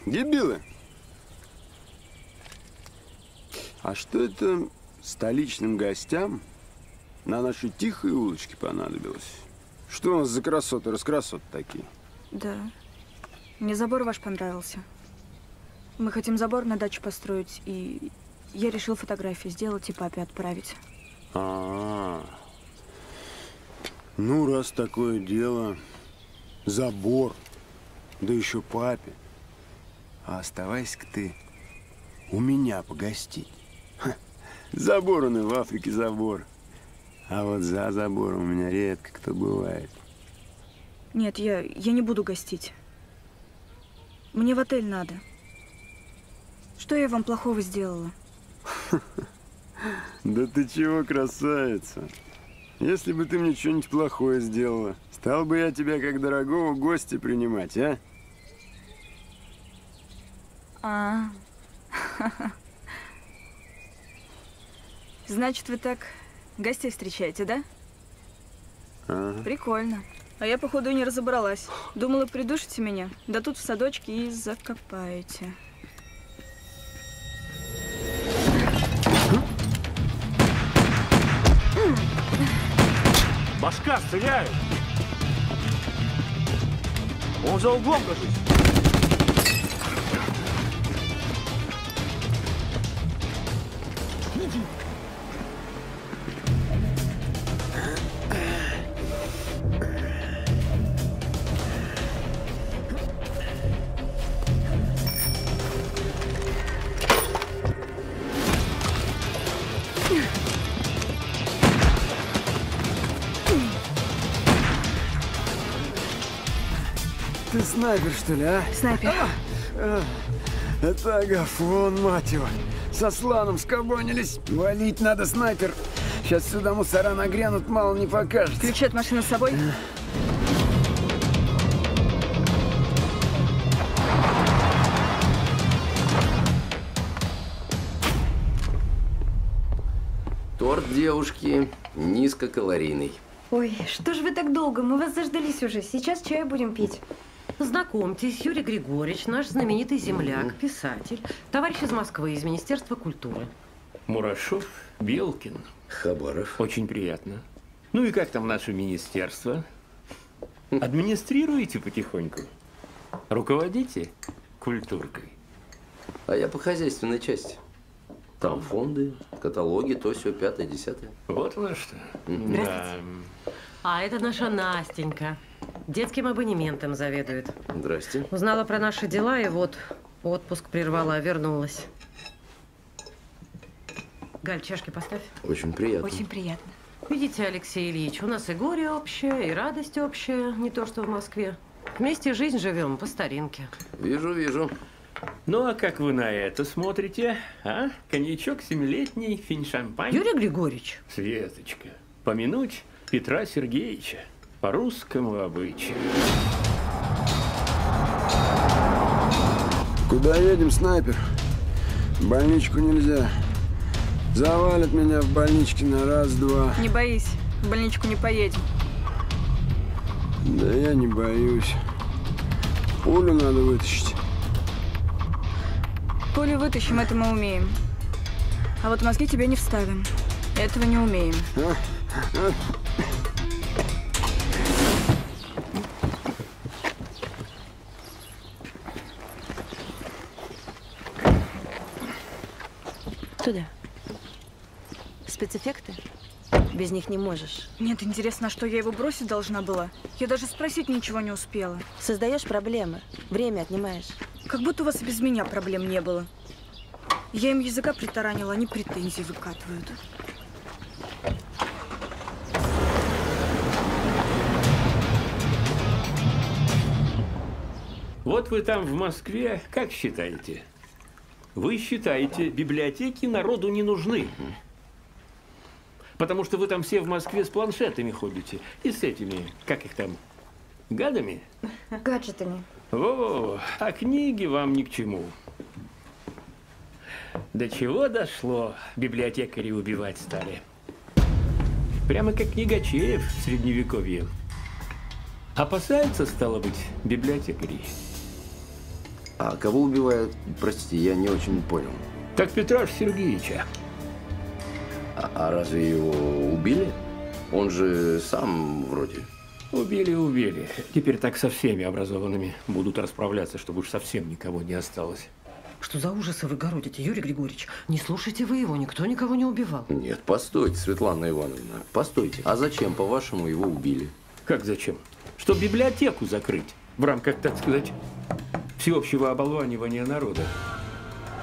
дебилы. А что это столичным гостям на нашей тихой улочке понадобилось? Что у нас за красоты, раскрасоты такие? Да. Мне забор ваш понравился. Мы хотим забор на дачу построить и... Я решил фотографии сделать и папе отправить. А-а-а. Ну, раз такое дело, забор, да еще папе. А оставайся-ка ты у меня погостить. Ха. Забор он и в Африке забор. А вот за забором у меня редко кто бывает. Нет, я не буду гостить. Мне в отель надо. Что я вам плохого сделала? Да ты чего, красавица? Если бы ты мне что-нибудь плохое сделала, стал бы я тебя как дорогого гостя принимать, а? Значит, вы так гостей встречаете, да? Прикольно. А я, походу, и не разобралась. Думала, придушите меня, да тут в садочке и закопаете. Башка, стреляют! Он за углом, кажется. Снайпер, что ли, а? Снайпер. Это Агафон, мать его. Со Сланом скобонились. Валить надо, снайпер. Сейчас сюда мусора нагрянут, мало не покажется. Ключи от машины с собой? Торт, девушки, низкокалорийный. Ой, что ж вы так долго? Мы вас заждались уже. Сейчас чай будем пить. Знакомьтесь, Юрий Григорьевич, наш знаменитый земляк, писатель, товарищ из Москвы, из Министерства культуры. Мурашов, Белкин. Хабаров. Очень приятно. Ну и как там наше министерство? Администрируете потихоньку? Руководите культуркой? А я по хозяйственной части. Там фонды, каталоги, то все, 5-е, 10-е. Вот во что. Да. А это наша Настенька. Детским абонементом заведует. Здрасте. Узнала про наши дела и вот отпуск прервала, вернулась. Галь, чашки поставь. Очень приятно. Очень приятно. Видите, Алексей Ильич, у нас и горе общее, и радость общая, не то что в Москве. Вместе жизнь живем по старинке. Вижу, вижу. Ну, а как вы на это смотрите, а? Коньячок 7-летний, финшампань. Юрий Григорьевич. Светочка, помянуть Петра Сергеевича. По русскому обычаю. Куда едем, снайпер? В больничку нельзя. Завалят меня в больничке на раз-два. Не боись, в больничку не поедем. Да я не боюсь. Пулю надо вытащить. Пулю вытащим, это мы умеем. А вот мозги тебе не вставим. Этого не умеем. Туда. Спецэффекты? Без них не можешь. Нет, интересно, а что я его бросить должна была? Я даже спросить ничего не успела. Создаешь проблемы, время отнимаешь. Как будто у вас и без меня проблем не было. Я им языка притаранила, они претензии выкатывают. Вот вы там в Москве, как считаете? Вы считаете, библиотеки народу не нужны, потому что вы там все в Москве с планшетами ходите и с этими, как их там, гадами? Гаджетами. Во-во-во, а книги вам ни к чему. До чего дошло, библиотекари убивать стали. Прямо как книгачеев в Средневековье. Опасаются, стало быть, библиотекарей. А кого убивают? Простите, я не очень понял. Так Петра Сергеевича. А разве его убили? Он же сам вроде. Убили, убили. Теперь так со всеми образованными будут расправляться, чтобы уж совсем никого не осталось. Что за ужасы вы городите, Юрий Григорьевич? Не слушайте вы его, никто никого не убивал. Нет, постойте, Светлана Ивановна, постойте. А зачем, по-вашему, его убили? Как зачем? Чтобы библиотеку закрыть в рамках, так сказать, всеобщего оболванивания народа.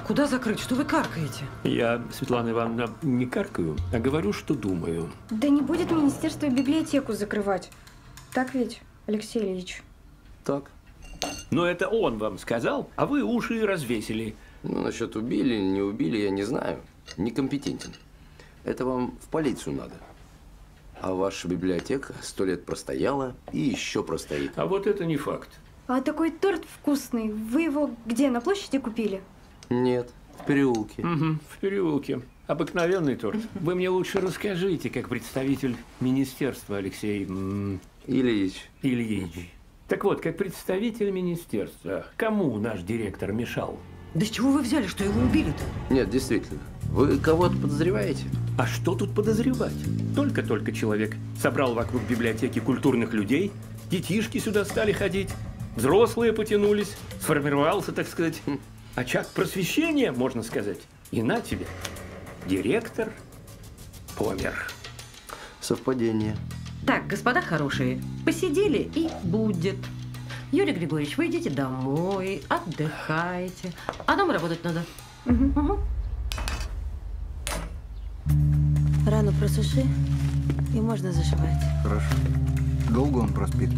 Куда закрыть? Что вы каркаете? Я, Светлана Ивановна, не каркаю, а говорю, что думаю. Да не будет министерство библиотеку закрывать. Так ведь, Алексей Ильич? Так. Но это он вам сказал, а вы уши развесили. Ну, насчет убили, не убили, я не знаю. Некомпетентен. Это вам в полицию надо. А ваша библиотека 100 лет простояла и еще простоит. А вот это не факт. А такой торт вкусный. Вы его где, на площади купили? Нет, в переулке. Угу, в переулке. Обыкновенный торт. Вы мне лучше расскажите, как представитель министерства, Алексей Ильич. Так вот, как представитель министерства, кому наш директор мешал? Да с чего вы взяли, что его убили-то? Нет, действительно. Вы кого-то подозреваете? А что тут подозревать? Только-только человек собрал вокруг библиотеки культурных людей, детишки сюда стали ходить, взрослые потянулись, сформировался, так сказать, очаг просвещения, можно сказать. И на тебе, директор помер. Совпадение. Так, господа хорошие, посидели и будет. Юрий Григорьевич, вы идите домой, отдыхайте, а нам работать надо. Угу. Рану просуши, и можно зашивать. Хорошо. Долго он проспит?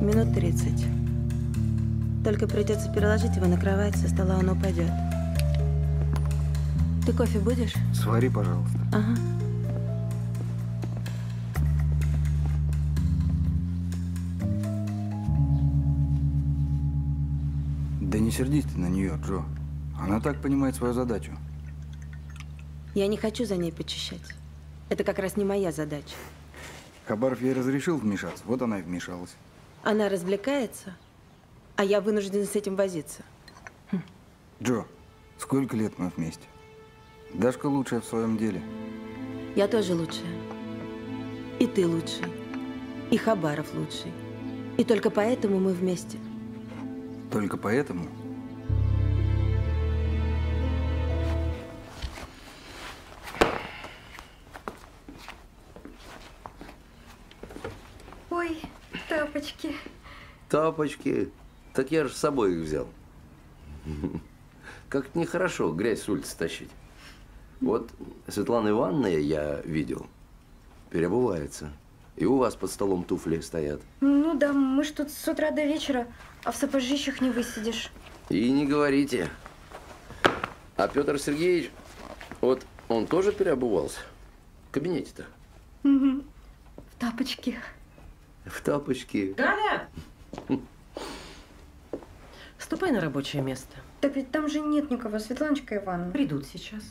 Минут 30. Только придется переложить его на кровать, со стола он упадет. Ты кофе будешь? Свари, пожалуйста. Ага. Да не сердись ты на нее, Джо. Она так понимает свою задачу. Я не хочу за ней почищать. Это как раз не моя задача. Хабаров ей разрешил вмешаться, вот она и вмешалась. Она развлекается, а я вынуждена с этим возиться. Джо, сколько лет мы вместе? Дашка лучшая в своем деле. Я тоже лучшая. И ты лучший. И Хабаров лучший. И только поэтому мы вместе. Только поэтому? Ой, тапочки. Тапочки? Так я же с собой их взял. Как-то нехорошо грязь с улицы тащить. Вот Светлана Ивановна, я видел, переобувается. И у вас под столом туфли стоят. Ну да, мы ж тут с утра до вечера, а в сапожищах не высидишь. И не говорите. А Петр Сергеевич, вот он тоже переобувался? В кабинете-то? Угу. В тапочки. В тапочки. Галя! Ступай на рабочее место. Так ведь там же нет никого, Светланочка Ивановна. Придут сейчас.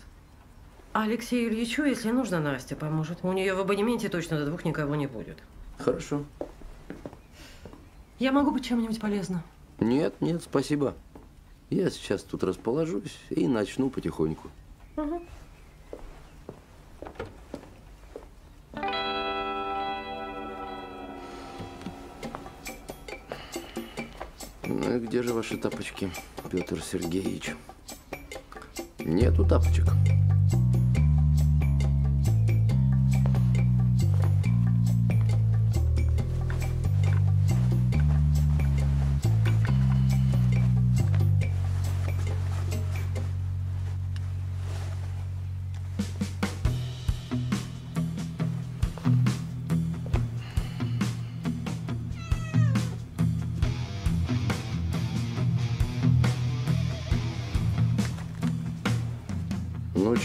А Алексею Ильичу, если нужно, Настя поможет. У нее в абонементе точно до 2 никого не будет. Хорошо. Я могу быть чем-нибудь полезна? Нет, нет, спасибо. Я сейчас тут расположусь и начну потихоньку. Угу. Ну, где же ваши тапочки, Петр Сергеевич? Нету тапочек.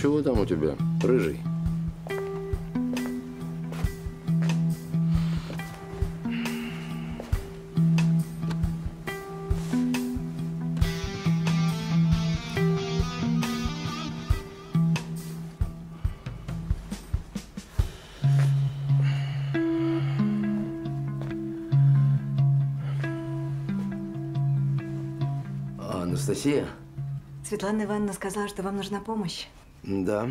Чего там у тебя, рыжий? Анастасия? Светлана Ивановна сказала, что вам нужна помощь. Да.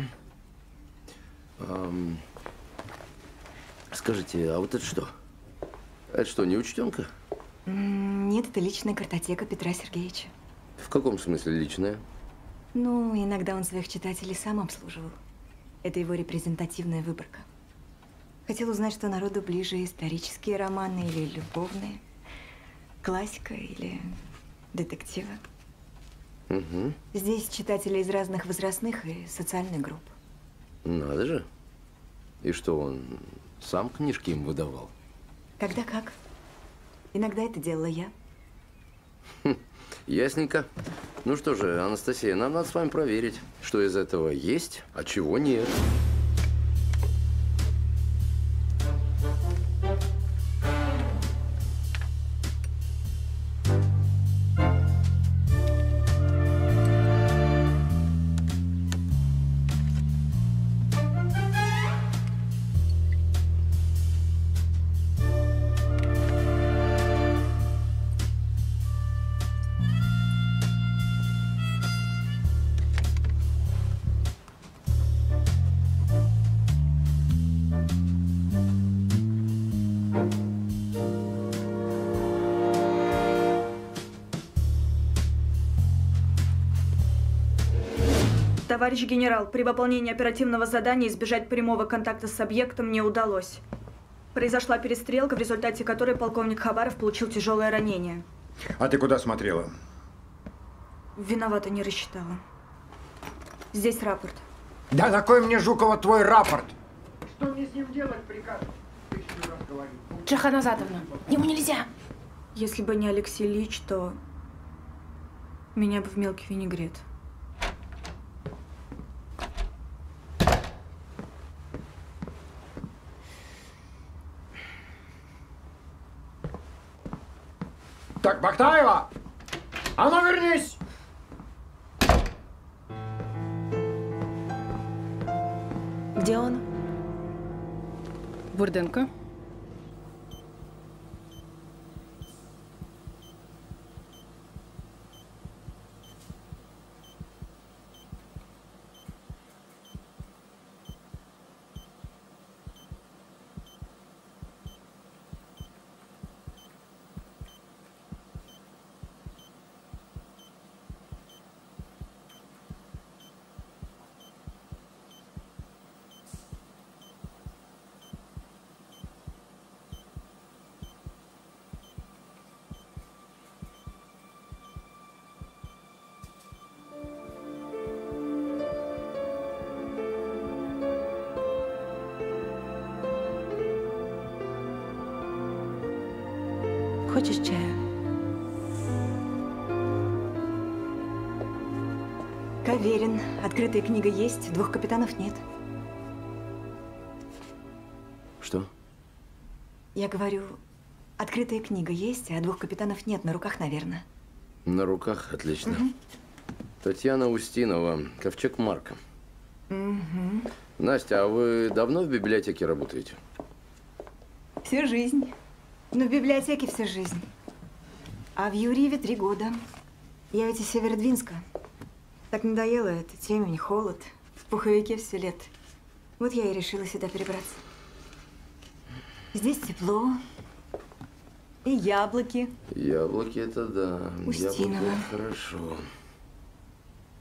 Скажите, а вот это что? Это что, не учтенка? Нет, это личная картотека Петра Сергеевича. В каком смысле личная? Ну, иногда он своих читателей сам обслуживал. Это его репрезентативная выборка. Хотел узнать, что народу ближе исторические романы или любовные, классика или детективы. Угу. Здесь читатели из разных возрастных и социальных групп. Надо же. И что, он сам книжки им выдавал? Когда как. Иногда это делала я. Хм, ясненько. Ну что же, Анастасия, нам надо с вами проверить, что из этого есть, а чего нет. Товарищ генерал, при выполнении оперативного задания избежать прямого контакта с объектом не удалось. Произошла перестрелка, в результате которой полковник Хабаров получил тяжелое ранение. А ты куда смотрела? Виновата, не рассчитала. Здесь рапорт. Да на кой мне, Жукова, твой рапорт? Что мне с ним делать, приказ? Джахан Азатовна, ему нельзя. Если бы не Алексей Ильич, то меня бы в мелкий винегрет. Так, Бактаева! А ну вернись! Где он? Бурденко. Хочешь чаю? Каверин. Открытая книга есть, двух капитанов нет. Что? Я говорю, открытая книга есть, а двух капитанов нет. На руках, наверное. На руках? Отлично. Угу. Татьяна Устинова, Ковчег Марка. Угу. Настя, а вы давно в библиотеке работаете? Всю жизнь. Ну, в библиотеке вся жизнь. А в Юрьеве 3 года. Я ведь из Северодвинска. Так надоело это, темень, холод. В пуховике все лет. Вот я и решила сюда перебраться. Здесь тепло. И яблоки. Яблоки – это да. Устинова. Яблоки, хорошо.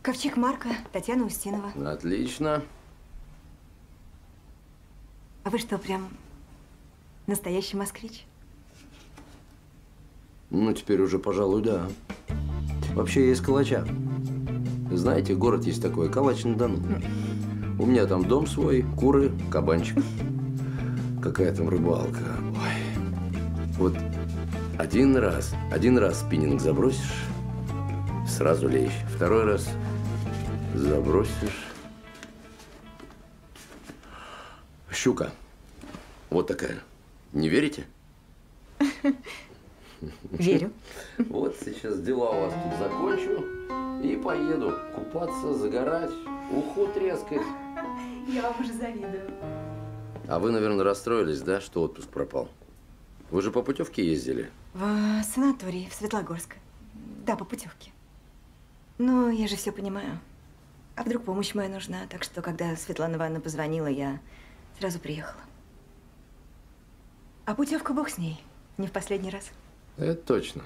Ковчег Марка, Татьяна Устинова. Отлично. А вы что, прям настоящий москвич? Ну, теперь уже, пожалуй, да. Вообще, я из Калача. Знаете, город есть такой, Калач-на-Дону. У меня там дом свой, куры, кабанчик. Какая там рыбалка. Ой. Вот один раз спиннинг забросишь, сразу леешь. Второй раз забросишь. Щука. Вот такая. Не верите? Верю. Вот сейчас дела у вас тут закончу и поеду купаться, загорать, уху трескать. Я вам уже завидую. А вы, наверное, расстроились, да, что отпуск пропал? Вы же по путевке ездили? В санаторий, в Светлогорск. Да, по путевке. Но я же все понимаю. А вдруг помощь моя нужна? Так что, когда Светлана Ивановна позвонила, я сразу приехала. А путевка бог с ней. Не в последний раз. Это точно.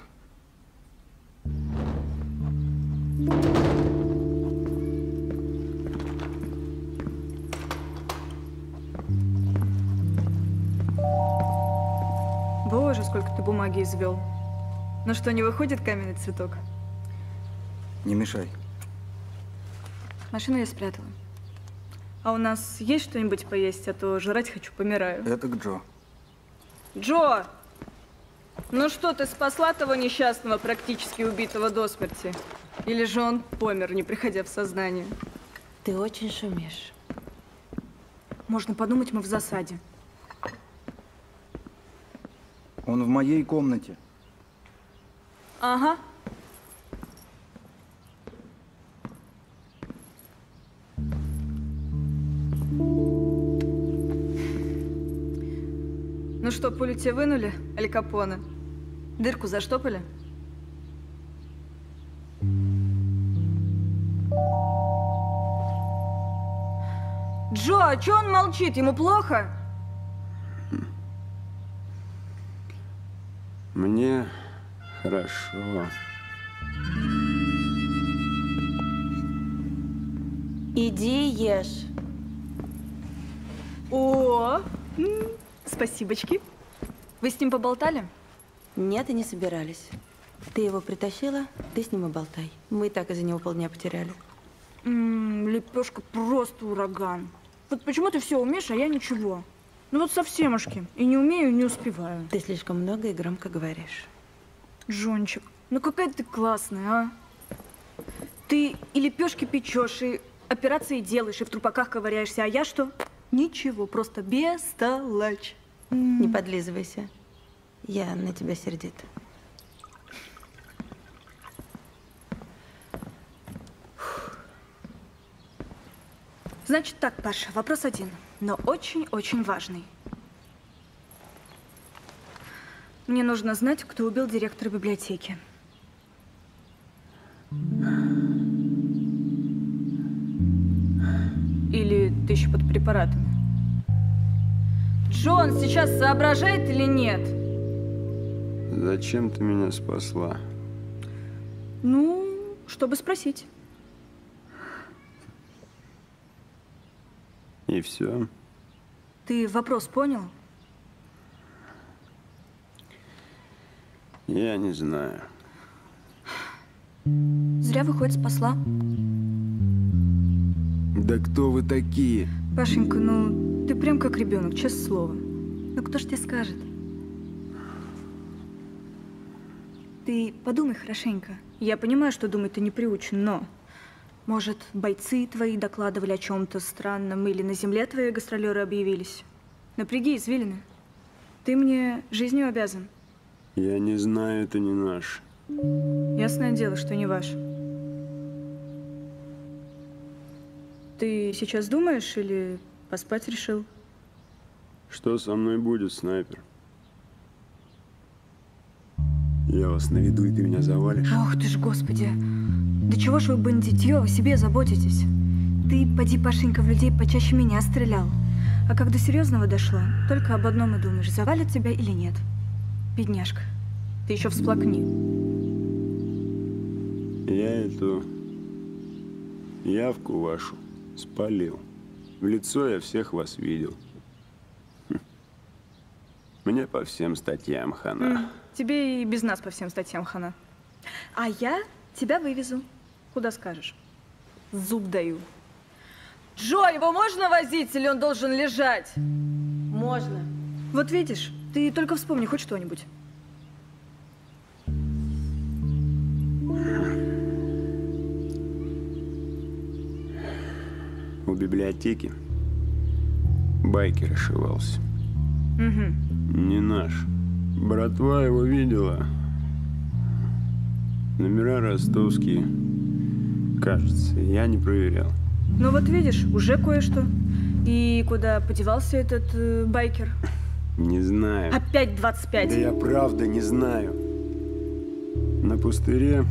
Боже, сколько ты бумаги извел. Ну что, не выходит каменный цветок? Не мешай. Машину я спрятала. А у нас есть что-нибудь поесть, а то жрать хочу, помираю. Это к Джо. Джо! Ну что, ты спасла того несчастного, практически убитого до смерти? Или же он помер, не приходя в сознание? Ты очень шумишь. Можно подумать, мы в засаде. Он в моей комнате. Ага. Ну что, пулю тебе вынули, Аль Капоне? Дырку заштопали? Джо, а чё он молчит? Ему плохо? Мне хорошо. Иди ешь. О, спасибочки. Вы с ним поболтали? Нет, и не собирались. Ты его притащила, ты с ним и болтай. Мы и так из-за него полдня потеряли. Лепешка просто ураган. Вот почему ты все умеешь, а я ничего. Ну вот совсем ушки. И не умею, и не успеваю. Ты слишком много и громко говоришь. Джончик, ну какая ты классная, а? Ты и лепешки печешь, и операции делаешь, и в трупаках ковыряешься, а я что? Ничего, просто бестолочь. Не подлизывайся. Я на тебя сердита. Значит так, Паша, вопрос один, но очень-очень важный. Мне нужно знать, кто убил директора библиотеки. Или ты еще под препаратами? Джон сейчас соображает или нет? Зачем ты меня спасла? Ну, чтобы спросить. И все. Ты вопрос понял? Я не знаю. Зря, выходит, спасла. Да кто вы такие? Пашенька, ну ты прям как ребенок, честное слово. Ну кто ж тебе скажет? Ты подумай хорошенько. Я понимаю, что думать ты не приучен, но... Может, бойцы твои докладывали о чем-то странном, или на земле твои гастролеры объявились? Напряги извилины. Ты мне жизнью обязан. Я не знаю, это не наш. Ясное дело, что не ваш. Ты сейчас думаешь или поспать решил? Что со мной будет, снайпер? Я вас наведу, и ты меня завалишь. Ох ты ж, господи! Да чего ж вы, бандитье, о себе заботитесь? Ты, поди, Пашенька, в людей почаще меня стрелял. А как до серьезного дошло, только об одном и думаешь, завалят тебя или нет. Бедняжка, ты еще всплакни. Я эту явку вашу спалил. В лицо я всех вас видел. Мне по всем статьям хана. Тебе и без нас по всем статьям хана. А я тебя вывезу. Куда скажешь? Зуб даю. Джо, его можно возить или он должен лежать? Можно. Вот видишь, ты только вспомни хоть что-нибудь. У библиотеки байкер ошивался. Угу. Не наш. Братва его видела. Номера ростовские, кажется, я не проверял. Ну вот видишь, уже кое-что. И куда подевался этот байкер? Не знаю. Опять 25. Да я правда не знаю. На пустыре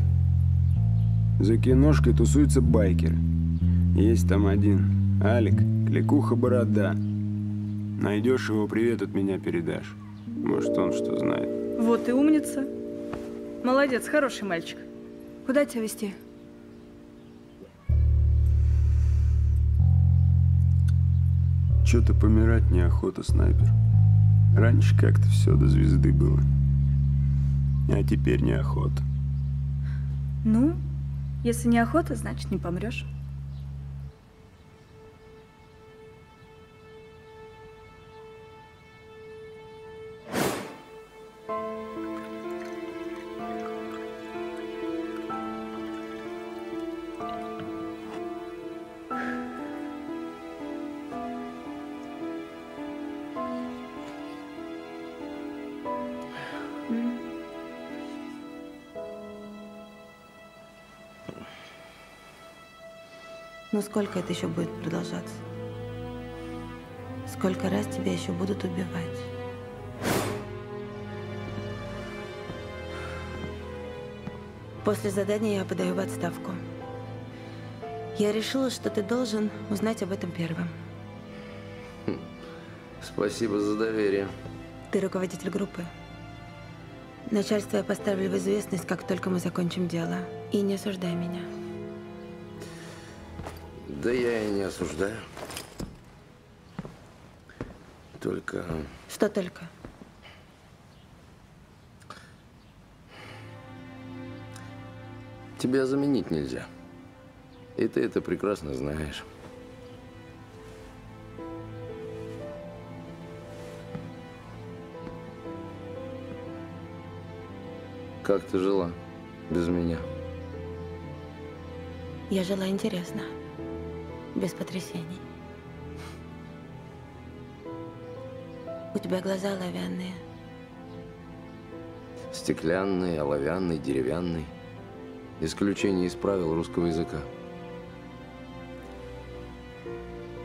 за киношкой тусуются байкеры. Есть там один, Алик, кликуха борода. Найдешь его, привет от меня передашь. Может, он что знает. Вот и умница. Молодец, хороший мальчик. Куда тебя везти? Чё-то помирать неохота, снайпер. Раньше как-то все до звезды было. А теперь неохота. Ну, если неохота, значит, не помрешь. Но сколько это еще будет продолжаться? Сколько раз тебя еще будут убивать? После задания я подаю в отставку. Я решила, что ты должен узнать об этом первым. Спасибо за доверие. Ты руководитель группы. Начальство я поставлю в известность, как только мы закончим дело. И не осуждай меня. Да я и не осуждаю. Только… Что только? Тебя заменить нельзя. И ты это прекрасно знаешь. Как ты жила без меня? Я жила интересно, без потрясений. У тебя глаза оловянные. Стеклянные, оловянные, деревянные. Исключение из правил русского языка.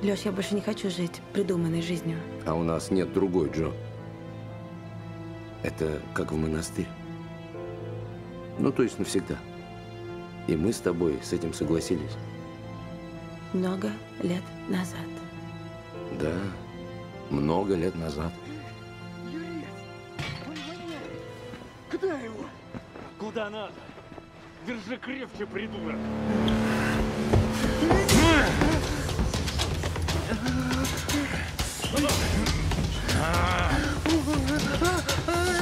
Лёш, я больше не хочу жить придуманной жизнью. А у нас нет другой, Джо. Это как в монастырь. Ну, то есть навсегда. И мы с тобой с этим согласились. Много лет назад. Да, много лет назад. Юрий, куда его? Куда надо? Держи крепче, придурок.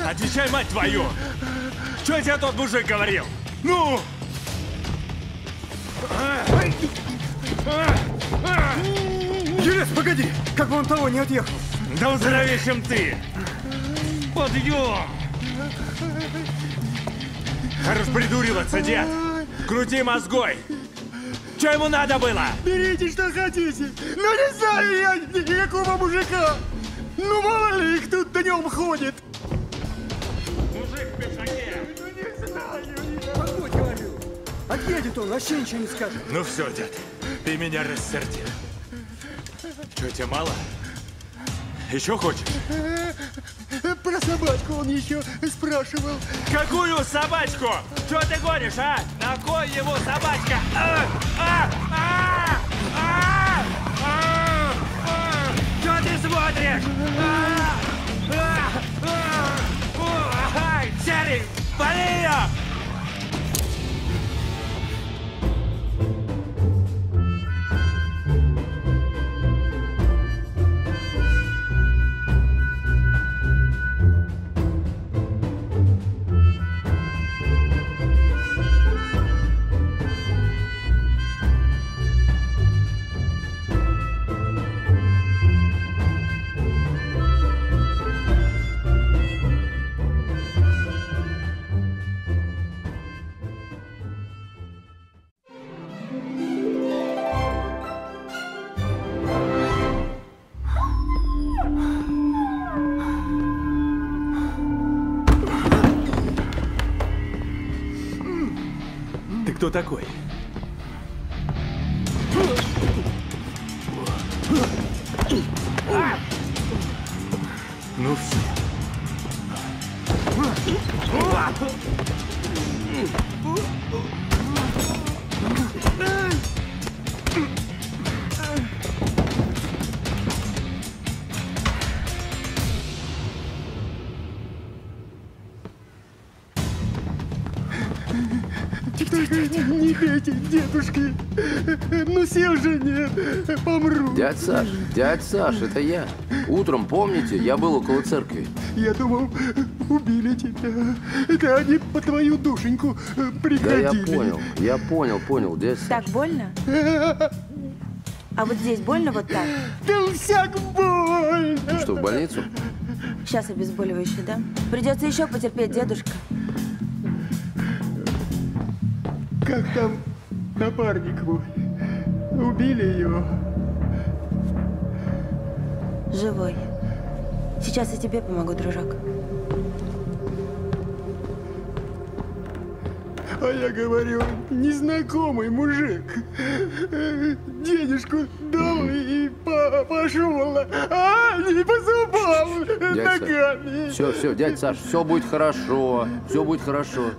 Отвечай, мать твою! Что тебе тот мужик говорил? Ну! Юрец, погоди! Как бы он того не отъехал! Да он здоровее, чем ты! Подъем! Хорош придуриваться, дед! Крути мозгой! Что ему надо было? Берите, что хотите! Ну не знаю я никакого мужика! Ну мало ли их тут днем ходит! Отъедет он, вообще ничего не скажет. Ну все, дед, ты меня рассердил. Че, тебе мало? Еще хочешь? Про собачку он еще спрашивал. Какую собачку? Че ты гонишь, а? На кой его собачка? Че ты смотришь? Серый, пали ее! Кто такой? Ну все. Не пейте, дедушки, ну сил же нет, помру. Дядь Саш, это я. Утром, помните, я был около церкви. Я думал, убили тебя. Это они по твою душеньку пригодили. Да я понял, дядь Саш. Так больно? А вот здесь больно вот так? Да всяк больно. Ну что, в больницу? Сейчас обезболивающее, да? Придется еще потерпеть, дедушка. Как там напарник мой? Убили его? Живой. Сейчас я тебе помогу, дружок. А я говорю, незнакомый мужик. Денежку дал и пошел. А, не по зубам, ногами. Все, дядь Саш, все будет хорошо. Все будет хорошо.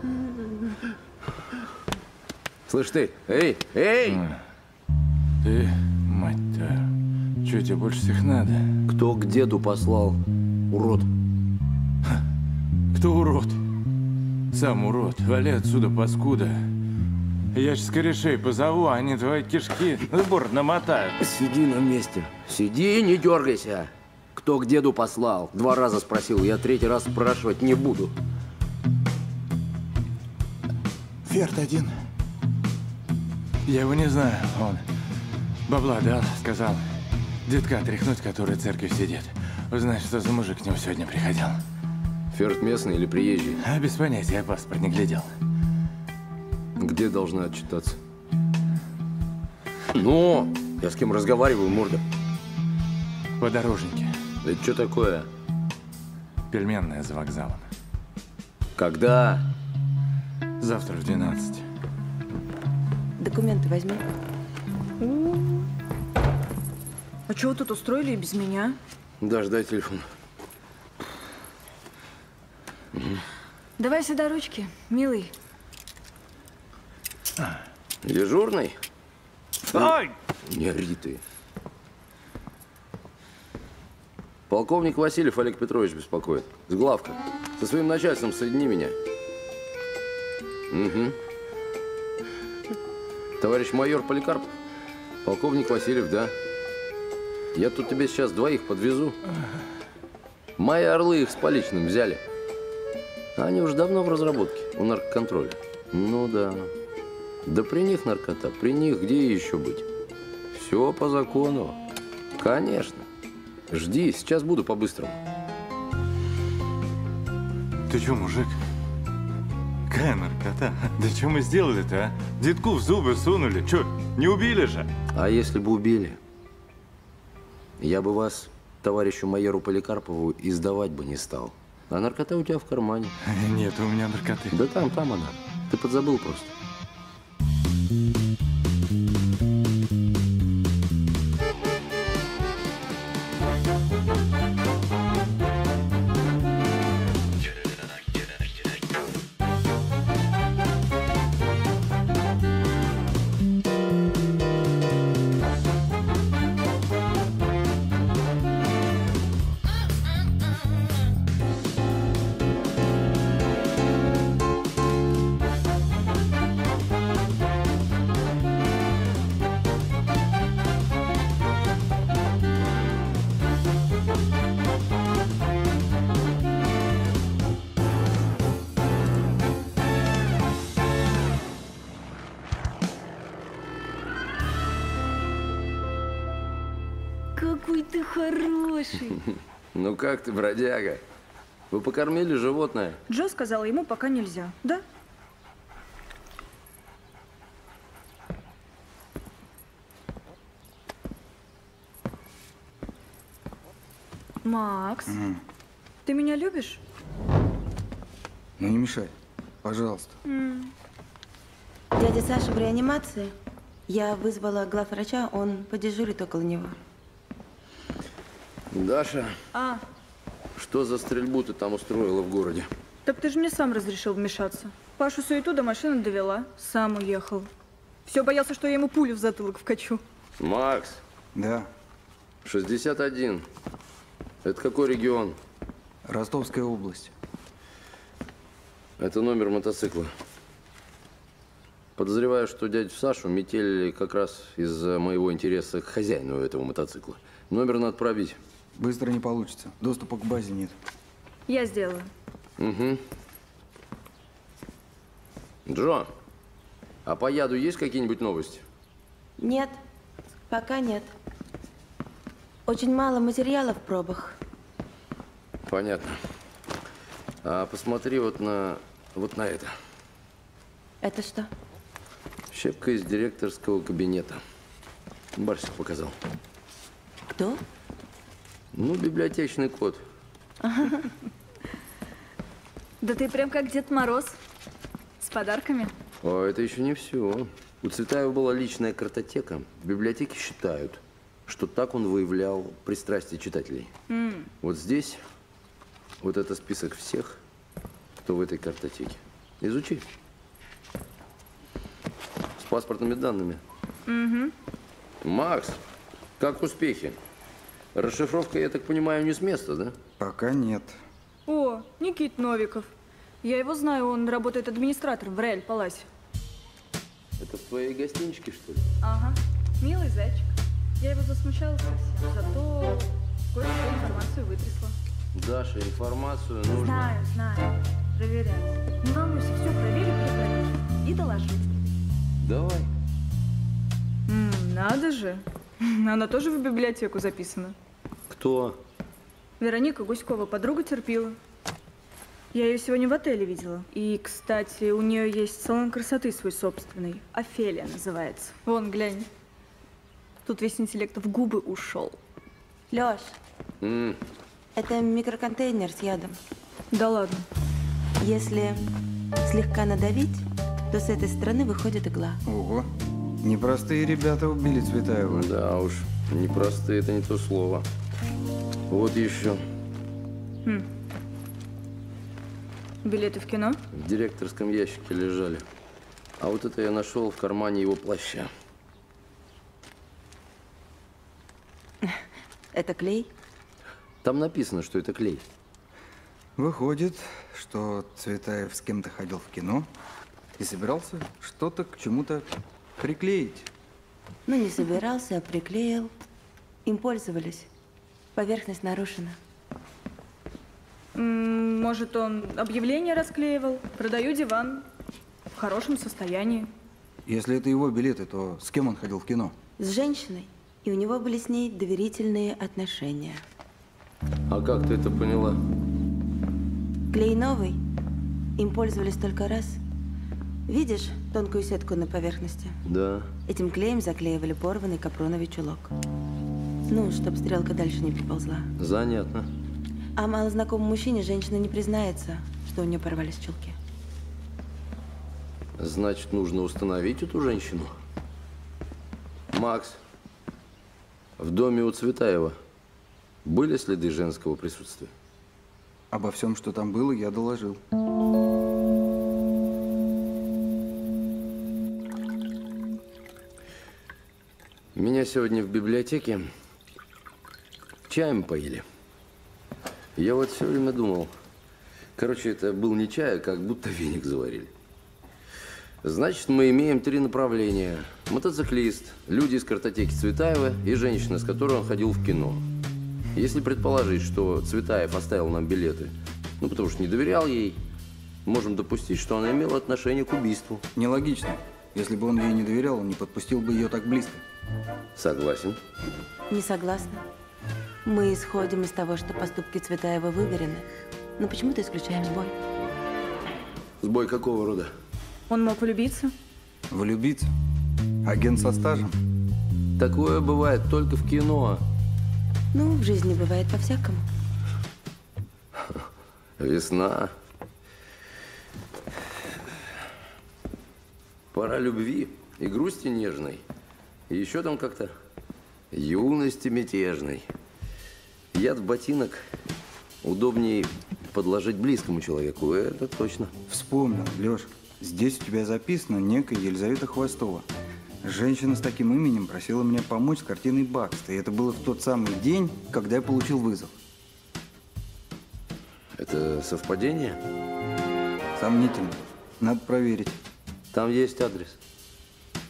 Слышь ты, эй! Ты, мать-то, что тебе больше всех надо? Кто к деду послал? Урод. Кто урод? Сам урод. Вали отсюда, паскуда. Я ж скорешей позову, они твои кишки на борт намотают. Сиди на месте. Сиди, не дергайся. Кто к деду послал? 2 раза спросил, я 3-й раз спрашивать не буду. Ферд один. Я его не знаю, он бабла дал, сказал. Детка тряхнуть, который в церкви сидит. Узнать, что за мужик к нему сегодня приходил. Ферд местный или приезжий? А без понятия, я паспорт не глядел. Где должна отчитаться? Ну, я с кем разговариваю, морда? Подорожники. Да это что такое? Пельменная за вокзалом. Когда? Завтра в 12. Документы возьми. А чего тут устроили и без меня? Даш, дай телефон. Давай сюда ручки, милый. Дежурный? Ай! Не ори ты. Полковник Васильев Олег Петрович беспокоит. Сглавка. Со своим начальством соедини меня. Угу. Товарищ майор Поликарп? Полковник Васильев, да. Я тут тебе сейчас 2 подвезу. Мои орлы их с поличным взяли. Они уже давно в разработке, у наркоконтроля. Ну да. Да при них наркота, при них где еще быть? Все по закону. Конечно. Жди, сейчас буду по-быстрому. Ты че, мужик? Какая наркота? Да что мы сделали-то, а? Детку в зубы сунули. Че, не убили же? А если бы убили, я бы вас, товарищу майору Поликарпову, издавать бы не стал. А наркота у тебя в кармане. Нет, у меня наркоты. Да там она. Ты подзабыл просто. Ну как ты, бродяга? Вы покормили животное? Джо сказала ему, пока нельзя, да? Макс, ты меня любишь? Ну не мешай, пожалуйста. Дядя Саша в реанимации. Я вызвала главврача, он подежурит около него. Даша, что за стрельбу ты там устроила в городе? Так ты же мне сам разрешил вмешаться. Пашу суету до машины довела, сам уехал. Все боялся, что я ему пулю в затылок вкачу. Макс. Да. 61. Это какой регион? Ростовская область. Это номер мотоцикла. Подозреваю, что дядю Сашу метели как раз из-за моего интереса к хозяину этого мотоцикла. Номер надо пробить. Быстро не получится. Доступа к базе нет. Я сделаю. Угу. Джо, а по яду есть какие-нибудь новости? Нет. Пока нет. Очень мало материала в пробах. Понятно. А посмотри вот на это. Это что? Щепка из директорского кабинета. Барсик показал. Кто? Ну, библиотечный кот. Да ты прям как Дед Мороз. С подарками. А это еще не все. У Цветаева была личная картотека. В библиотеке считают, что так он выявлял пристрастие читателей. Вот здесь, вот это список всех, кто в этой картотеке. Изучи. С паспортными данными. Макс, как успехи? Расшифровка, я так понимаю, не с места, да? Пока нет. О, Никит Новиков. Я его знаю, он работает администратором в Реаль-Паласе. Это в твоей гостиничке, что ли? Ага. Милый зайчик. Я его засмущала совсем, зато кое-какую информацию вытрясла. Даша, информацию нужно… Знаю, знаю. Проверять. Не волнуйся, все проверю и доложу. Давай. Надо же. Она тоже в библиотеку записана. Кто? Вероника Гуськова, подруга терпила. Я ее сегодня в отеле видела. И, кстати, у нее есть салон красоты свой собственный. Офелия называется. Вон, глянь. Тут весь интеллект в губы ушел. Лёш, это микроконтейнер с ядом. Да ладно. Если слегка надавить, то с этой стороны выходит игла. Ого. Непростые ребята убили Цветаева. Да уж, непростые, это не то слово. Вот еще. Билеты в кино? В директорском ящике лежали. А вот это я нашел в кармане его плаща. Это клей? Там написано, что это клей. Выходит, что Цветаев с кем-то ходил в кино и собирался что-то к чему-то приклеить. Ну, не собирался, а приклеил. Им пользовались. Поверхность нарушена. Может, он объявление расклеивал? Продаю диван. В хорошем состоянии. Если это его билеты, то с кем он ходил в кино? С женщиной. И у него были с ней доверительные отношения. А как ты это поняла? Клей новый. Им пользовались только раз. Видишь тонкую сетку на поверхности? Да. Этим клеем заклеивали порванный капроновый чулок. Ну, чтобы стрелка дальше не приползла. Занятно. А малознакомому мужчине женщина не признается, что у нее порвались чулки. Значит, нужно установить эту женщину. Макс, в доме у Цветаева были следы женского присутствия? Обо всем, что там было, я доложил. Меня сегодня в библиотеке чаем поили. Я вот все время думал. Короче, это был не чай, а как будто веник заварили. Значит, мы имеем три направления. Мотоциклист, люди из картотеки Цветаева и женщина, с которой он ходил в кино. Если предположить, что Цветаев оставил нам билеты, ну, потому что не доверял ей, можем допустить, что она имела отношение к убийству. Нелогично. Если бы он ей не доверял, он не подпустил бы ее так близко. Согласен. Не согласна. Мы исходим из того, что поступки Цветаева выверены, но почему-то исключаем сбой. Сбой какого рода? Он мог влюбиться. Влюбиться? Агент со стажем? Такое бывает только в кино. Ну, в жизни бывает по-всякому. Весна. Пора любви и грусти нежной. И еще там как-то юности мятежной. Яд в ботинок удобнее подложить близкому человеку, это точно. Вспомнил, Леш, здесь у тебя записано некая Елизавета Хвостова. Женщина с таким именем просила меня помочь с картиной Бакста. И это было в тот самый день, когда я получил вызов. Это совпадение? Сомнительно. Надо проверить. Там есть адрес?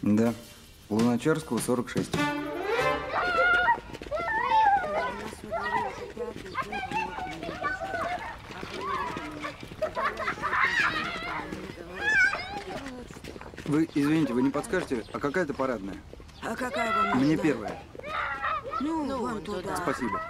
Да. Луначарского, 46. Вы, извините, вы не подскажете, а какая это парадная? А какая вам нужна? Мне первая. Ну, вон туда. Спасибо.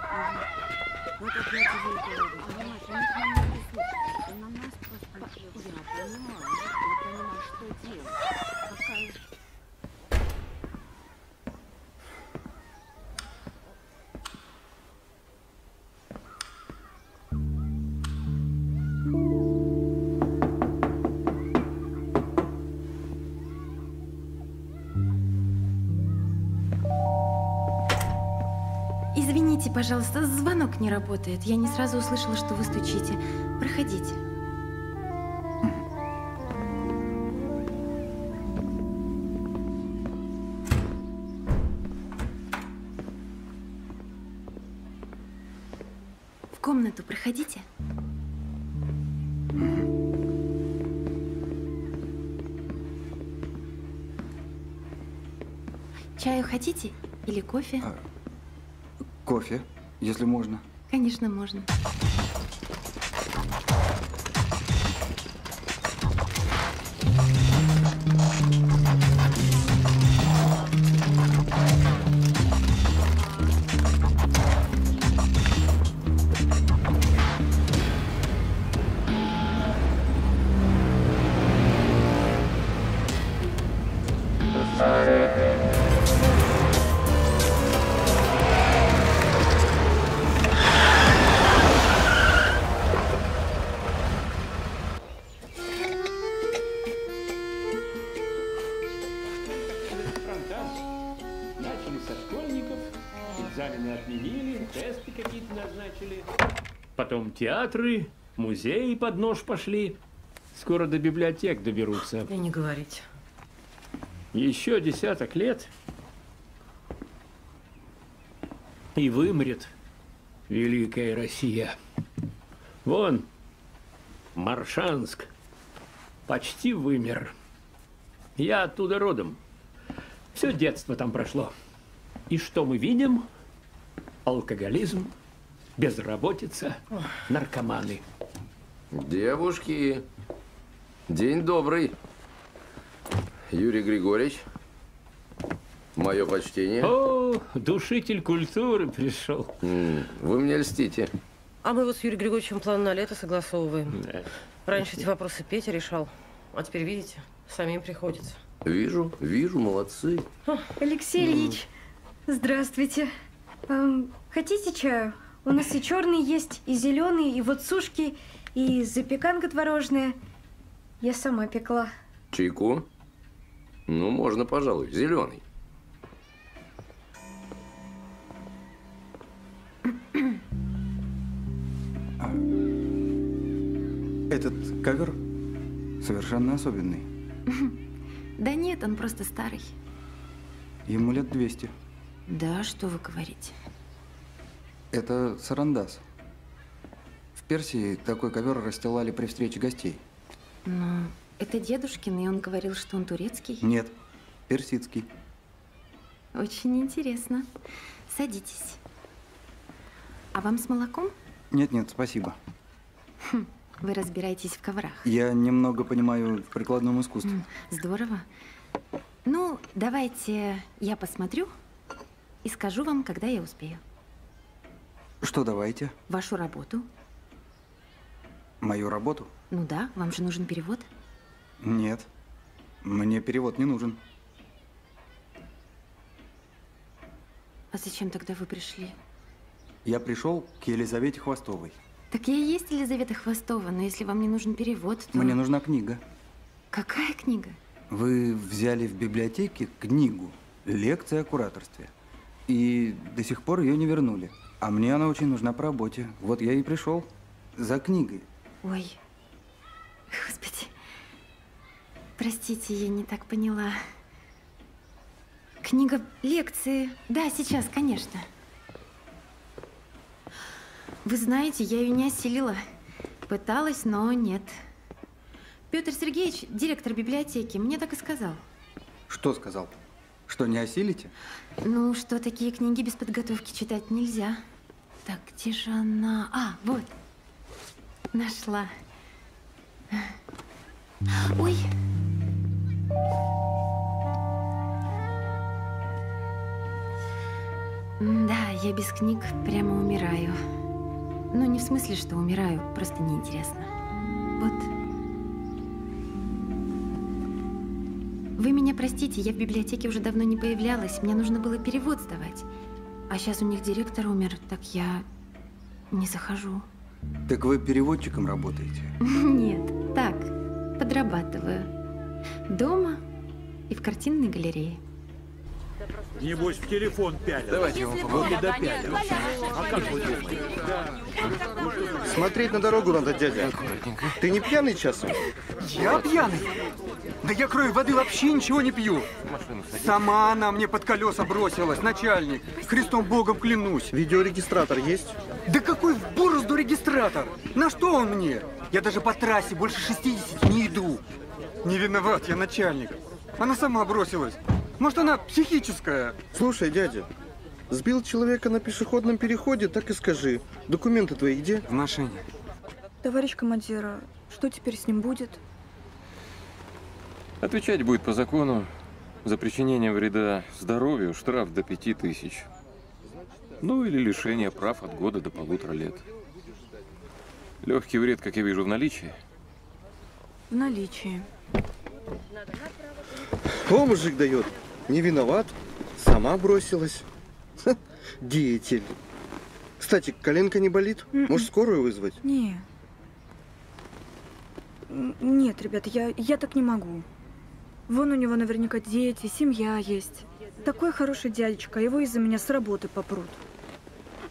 Извините, пожалуйста, звонок не работает. Я не сразу услышала, что вы стучите. Проходите. В комнату проходите. Чаю хотите или кофе? Кофе, если можно. Конечно, можно. Потом театры, музеи под нож пошли. Скоро до библиотек доберутся. И не говорите. Еще десяток лет и вымрет великая Россия. Вон, Моршанск почти вымер. Я оттуда родом. Все детство там прошло. И что мы видим? Алкоголизм, безработица, наркоманы. Девушки, день добрый. Юрий Григорьевич, мое почтение. О, душитель культуры пришел. Вы мне льстите. А мы вот с Юрием Григорьевичем план на лето согласовываем. Да. Раньше эти вопросы Петя решал, а теперь, видите, самим приходится. Вижу, вижу, молодцы. Алексей Ильич, здравствуйте. Хотите чаю? У нас и черный есть, и зеленый, и вот сушки, и запеканка творожная. Я сама пекла. Чайку? Ну, можно, пожалуй, зеленый. Этот ковер совершенно особенный. Да нет, он просто старый. Ему лет 200. Да, что вы говорите? Это сарандас. В Персии такой ковер расстилали при встрече гостей. Но это дедушкин, и он говорил, что он турецкий? Нет, персидский. Очень интересно. Садитесь. А вам с молоком? Нет, нет, спасибо. Вы разбираетесь в коврах. Я немного понимаю в прикладном искусстве. Здорово. Ну, давайте я посмотрю. И скажу вам, когда я успею. Что давайте? Вашу работу. Мою работу? Ну да, вам же нужен перевод. Нет, мне перевод не нужен. А зачем тогда вы пришли? Я пришел к Елизавете Хвостовой. Так я и есть Елизавета Хвостова, но если вам не нужен перевод, то… Мне нужна книга. Какая книга? Вы взяли в библиотеке книгу «Лекция о кураторстве». И до сих пор ее не вернули. А мне она очень нужна по работе. Вот я и пришел за книгой. Ой, господи, простите, я не так поняла. Книга лекции. Да, сейчас, конечно. Вы знаете, я ее не осилила. Пыталась, но нет. Петр Сергеевич, директор библиотеки, мне так и сказал. Что сказал? Что, не осилите? Ну, что такие книги без подготовки читать нельзя. Так, где же она? А, вот. Нашла. Ой! Да, я без книг прямо умираю. Ну, не в смысле, что умираю, просто неинтересно. Вот. Вы меня простите, я в библиотеке уже давно не появлялась, мне нужно было перевод сдавать. А сейчас у них директор умер, так я не захожу. Так вы переводчиком работаете? Нет, так, подрабатываю. Дома и в картинной галерее. Небось, в телефон пялят. Давайте его попробуем. Смотреть на дорогу надо, дядя. Ты не пьяный часом? Я пьяный. Да я, кроме воды, вообще ничего не пью. Сама она мне под колеса бросилась, начальник. Христом Богом клянусь. Видеорегистратор есть? Да какой в борозду регистратор? На что он мне? Я даже по трассе больше 60 не иду. Не виноват я, начальник. Она сама бросилась. Может, она психическая? Слушай, дядя, сбил человека на пешеходном переходе, так и скажи. Документы твои где? В машине. Товарищ командир, что теперь с ним будет? Отвечать будет по закону. За причинение вреда здоровью штраф до 5000. Ну или лишение прав от года до 1,5 лет. Легкий вред, как я вижу, в наличии? В наличии. О, мужик дает. Не виноват. Сама бросилась. Ха, деятель. Кстати, коленка не болит? Может, скорую вызвать? Не. Нет, ребята, я так не могу. Вон у него наверняка дети, семья есть. Такой хороший дядечка, его из-за меня с работы попрут.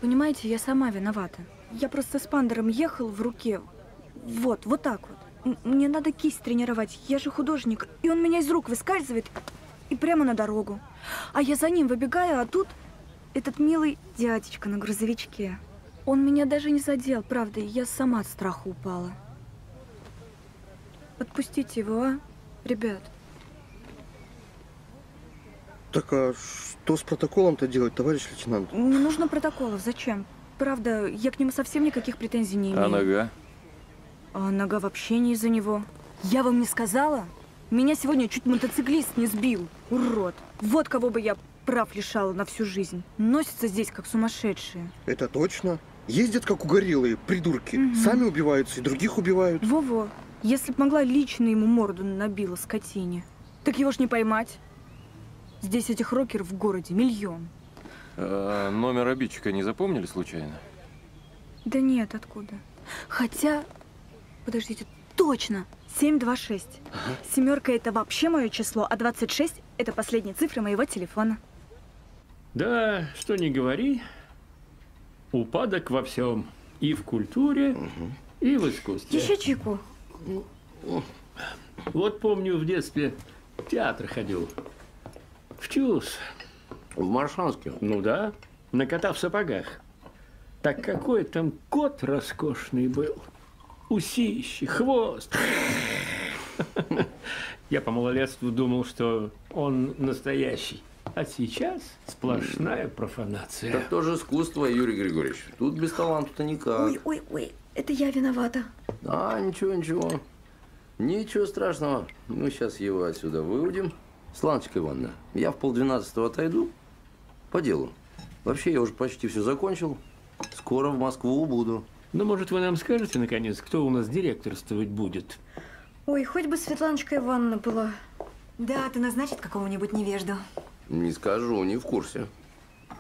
Понимаете, я сама виновата. Я просто с пандером ехал в руке. Вот так вот. Мне надо кисть тренировать, я же художник. И он меня из рук выскальзывает и прямо на дорогу. А я за ним выбегаю, а тут этот милый дядечка на грузовичке. Он меня даже не задел, правда, я сама от страха упала. Отпустите его, а, ребят. Так а что с протоколом-то делать, товарищ лейтенант? Не нужно протоколов, зачем? Правда, я к нему совсем никаких претензий не имею. А нога? А нога вообще не из-за него. Я вам не сказала? Меня сегодня чуть мотоциклист не сбил. Урод. Вот кого бы я прав лишала на всю жизнь. Носятся здесь как сумасшедшие. Это точно. Ездят как угорелые, придурки. Угу. Сами убиваются и других убивают. Во-во. Если б могла, лично ему морду набила, скотине. Так его ж не поймать. Здесь этих рокеров в городе миллион. А номер обидчика не запомнили случайно? Да нет, откуда. Хотя, подождите, точно, 726. Ага. Семерка – это вообще мое число, а 26 – это последние цифры моего телефона. Да, что ни говори, упадок во всем. И в культуре, и в искусстве. Еще чайку. Вот помню, в детстве в театр ходил. В ЧУС. В Маршанске? Ну да, на кота в сапогах. Так какой там кот роскошный был. Усищи, хвост. Я по малолетству думал, что он настоящий. А сейчас сплошная профанация. Это тоже искусство, Юрий Григорьевич. Тут без таланта-то никак. Ой, ой, ой, это я виновата. Да, ничего, ничего. Ничего страшного. Мы сейчас его отсюда выводим. Сланочка Ивановна, я в 11:30 отойду по делу. Вообще, я уже почти все закончил. Скоро в Москву буду. Ну, может, вы нам скажете, наконец, кто у нас директорствовать будет? Ой, хоть бы Светланочка Ивановна была. Да, ты назначит какого-нибудь невежду. Не скажу, не в курсе.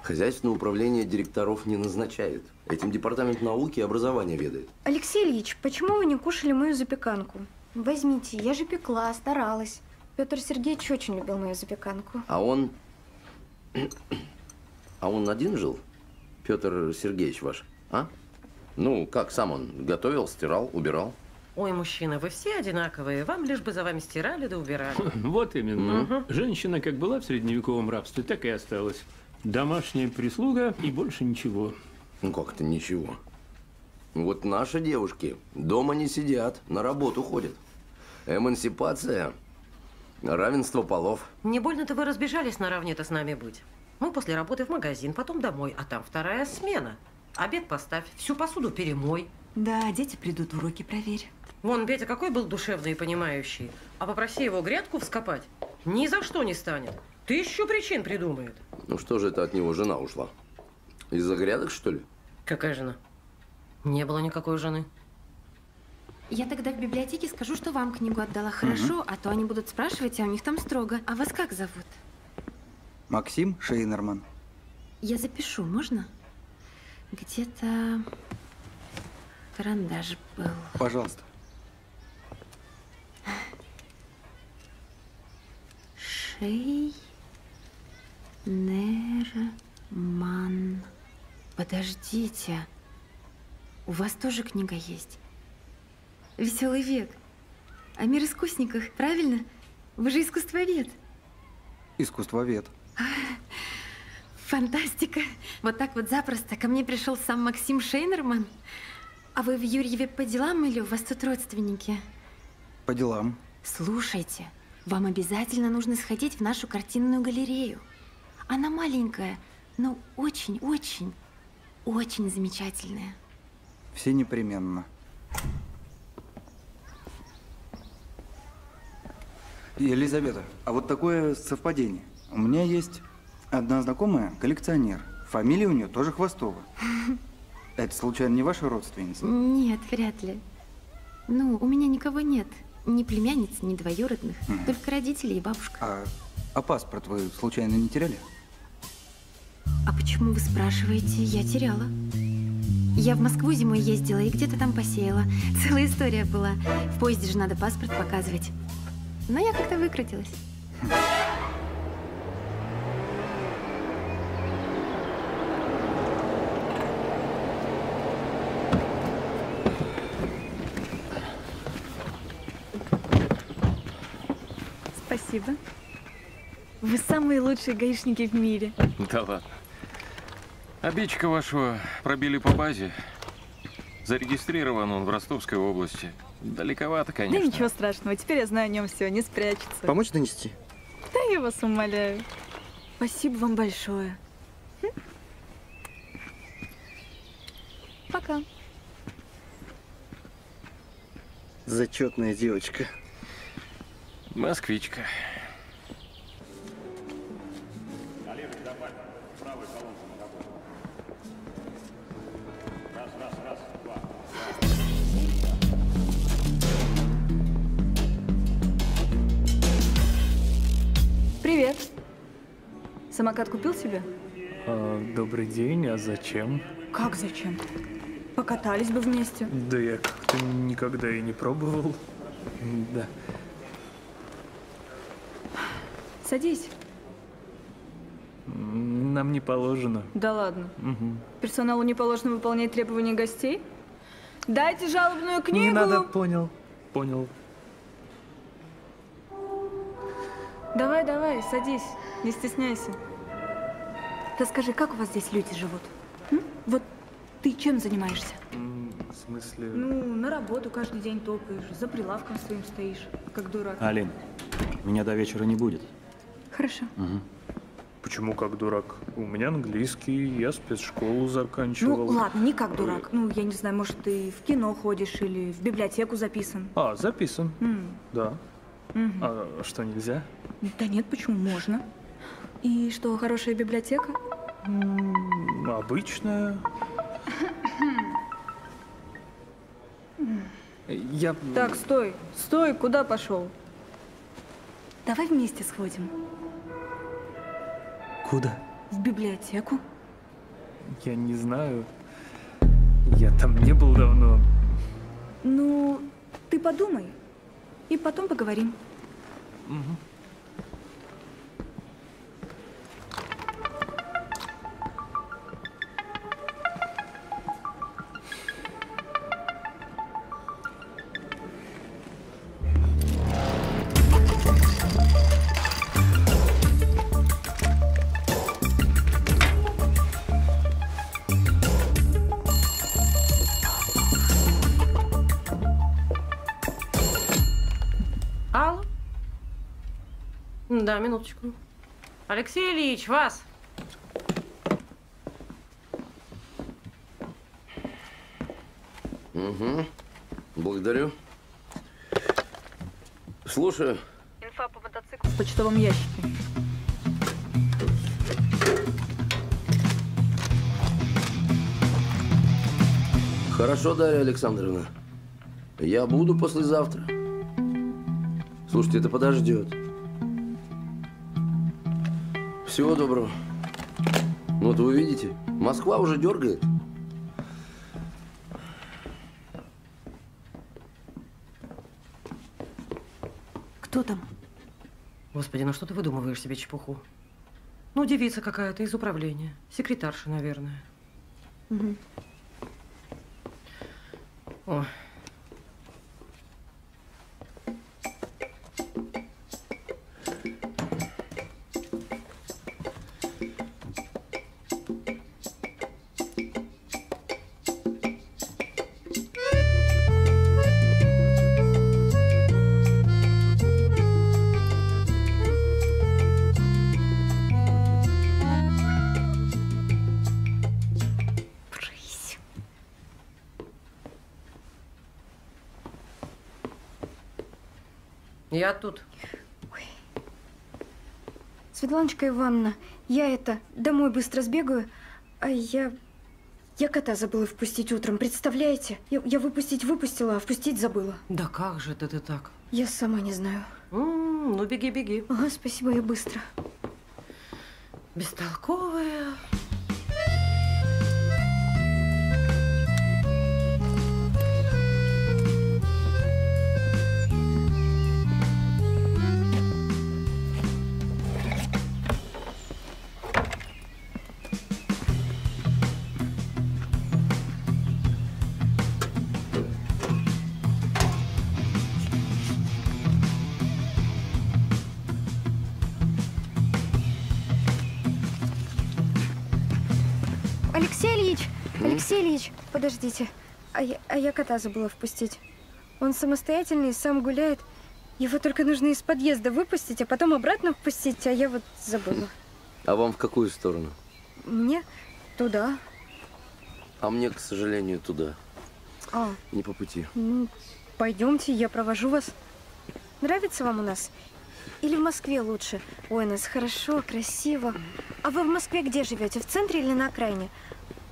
Хозяйственное управление директоров не назначает. Этим департамент науки и образования ведает. Алексей Ильич, почему вы не кушали мою запеканку? Возьмите, я же пекла, старалась. Петр Сергеевич очень любил мою запеканку. А он один жил? Петр Сергеевич ваш, а? Ну, как сам он? Готовил, стирал, убирал? Ой, мужчина, вы все одинаковые. Вам лишь бы за вами стирали да убирали. Вот именно. Женщина как была в средневековом рабстве, так и осталась. Домашняя прислуга и больше ничего. Ну, как-то ничего. Вот наши девушки дома не сидят, на работу ходят. Эмансипация... Равенство полов. Не больно-то вы разбежались наравне-то с нами быть. Мы после работы в магазин, потом домой, а там вторая смена. Обед поставь, всю посуду перемой. Да, дети придут, уроки проверь. Вон, Петя какой был душевный и понимающий. А попроси его грядку вскопать, ни за что не станет. Тысячу причин придумает. Ну что же это от него жена ушла? Из-за грядок, что ли? Какая жена? Не было никакой жены. Я тогда в библиотеке скажу, что вам книгу отдала, хорошо? А то они будут спрашивать, а у них там строго. А вас как зовут? Максим Шейнерман. Я запишу, можно? Где-то карандаш был. Пожалуйста. Шейнерман. Подождите. У вас тоже книга есть? Веселый век. О мир искусниках, правильно? Вы же искусствовед. Искусствовед. Фантастика. Вот так вот запросто. Ко мне пришел сам Максим Шейнерман. А вы в Юрьеве по делам или у вас тут родственники? По делам. Слушайте, Вам обязательно нужно сходить в нашу картинную галерею. Она маленькая, но очень замечательная. Все непременно. Елизавета, а вот такое совпадение. У меня есть одна знакомая, коллекционер. Фамилия у нее тоже Хвостова. Это, случайно, не ваша родственница? Нет, вряд ли. Ну, у меня никого нет. Ни племянниц, ни двоюродных. Только родители и бабушка. А паспорт вы, случайно, не теряли? А почему вы спрашиваете? Я теряла. Я в Москву зимой ездила и где-то там посеяла. Целая история была. В поезде же надо паспорт показывать. Но я как-то выкрутилась. Спасибо. Вы самые лучшие гаишники в мире. Да ладно. Обидчика вашего пробили по базе. Зарегистрирован он в Ростовской области. Далековато, конечно. Да ничего страшного, теперь я знаю о нем все, не спрячется. Помочь донести? Да я вас умоляю. Спасибо вам большое. Пока. Зачетная девочка. Москвичка. Привет. Самокат купил себе? Добрый день, а зачем? Как зачем? Покатались бы вместе. Да я как-то никогда и не пробовал. Да. Садись. Нам не положено. Да ладно. Угу. Персоналу не положено выполнять требования гостей? Дайте жалобную книгу! Не надо, понял. Понял. Давай, давай, садись, не стесняйся. Расскажи, как у вас здесь люди живут? М? Вот ты чем занимаешься? В смысле? Ну, на работу каждый день топаешь, за прилавком своим стоишь, как дурак. Алин, меня до вечера не будет. Хорошо. Угу. Почему как дурак? У меня английский, я спецшколу заканчивал. Ну ладно, не как дурак. Ну, я не знаю, может, ты в кино ходишь или в библиотеку записан. А, записан. Да. Угу. А что, нельзя? Да нет, почему? Можно. И что, хорошая библиотека? Обычная. Я... Так, стой. Стой, куда пошел? Давай вместе сходим. Куда? В библиотеку. Я не знаю. Я там не был давно. Ну, ты подумай. И потом поговорим. Угу. Да, минуточку. Алексей Ильич, вас! Угу. Благодарю. Слушаю. Инфа по мотоциклу в почтовом ящике. Хорошо, Дарья Александровна. Я буду послезавтра. Слушайте, это подождет. Всего доброго. Вот вы видите, Москва уже дергает. Кто там? Господи, ну что ты выдумываешь себе чепуху? Ну, девица какая-то из управления. Секретарша, наверное. Угу. О. Я тут. Ой. Светланочка Ивановна, я это, домой быстро сбегаю, а я кота забыла впустить утром, представляете? Я выпустить выпустила, а впустить забыла. Да как же это ты так? Я сама не знаю. Ну беги, беги. Ага, спасибо, я быстро. Бестолковая. Подождите, а я кота забыла впустить. Он самостоятельный, сам гуляет. Его только нужно из подъезда выпустить, а потом обратно впустить, а я вот забыла. А вам в какую сторону? Мне туда. А мне, к сожалению, туда. А. Не по пути. Ну, пойдемте, я провожу вас. Нравится вам у нас? Или в Москве лучше? Ой, у нас хорошо, красиво. А вы в Москве где живете? В центре или на окраине?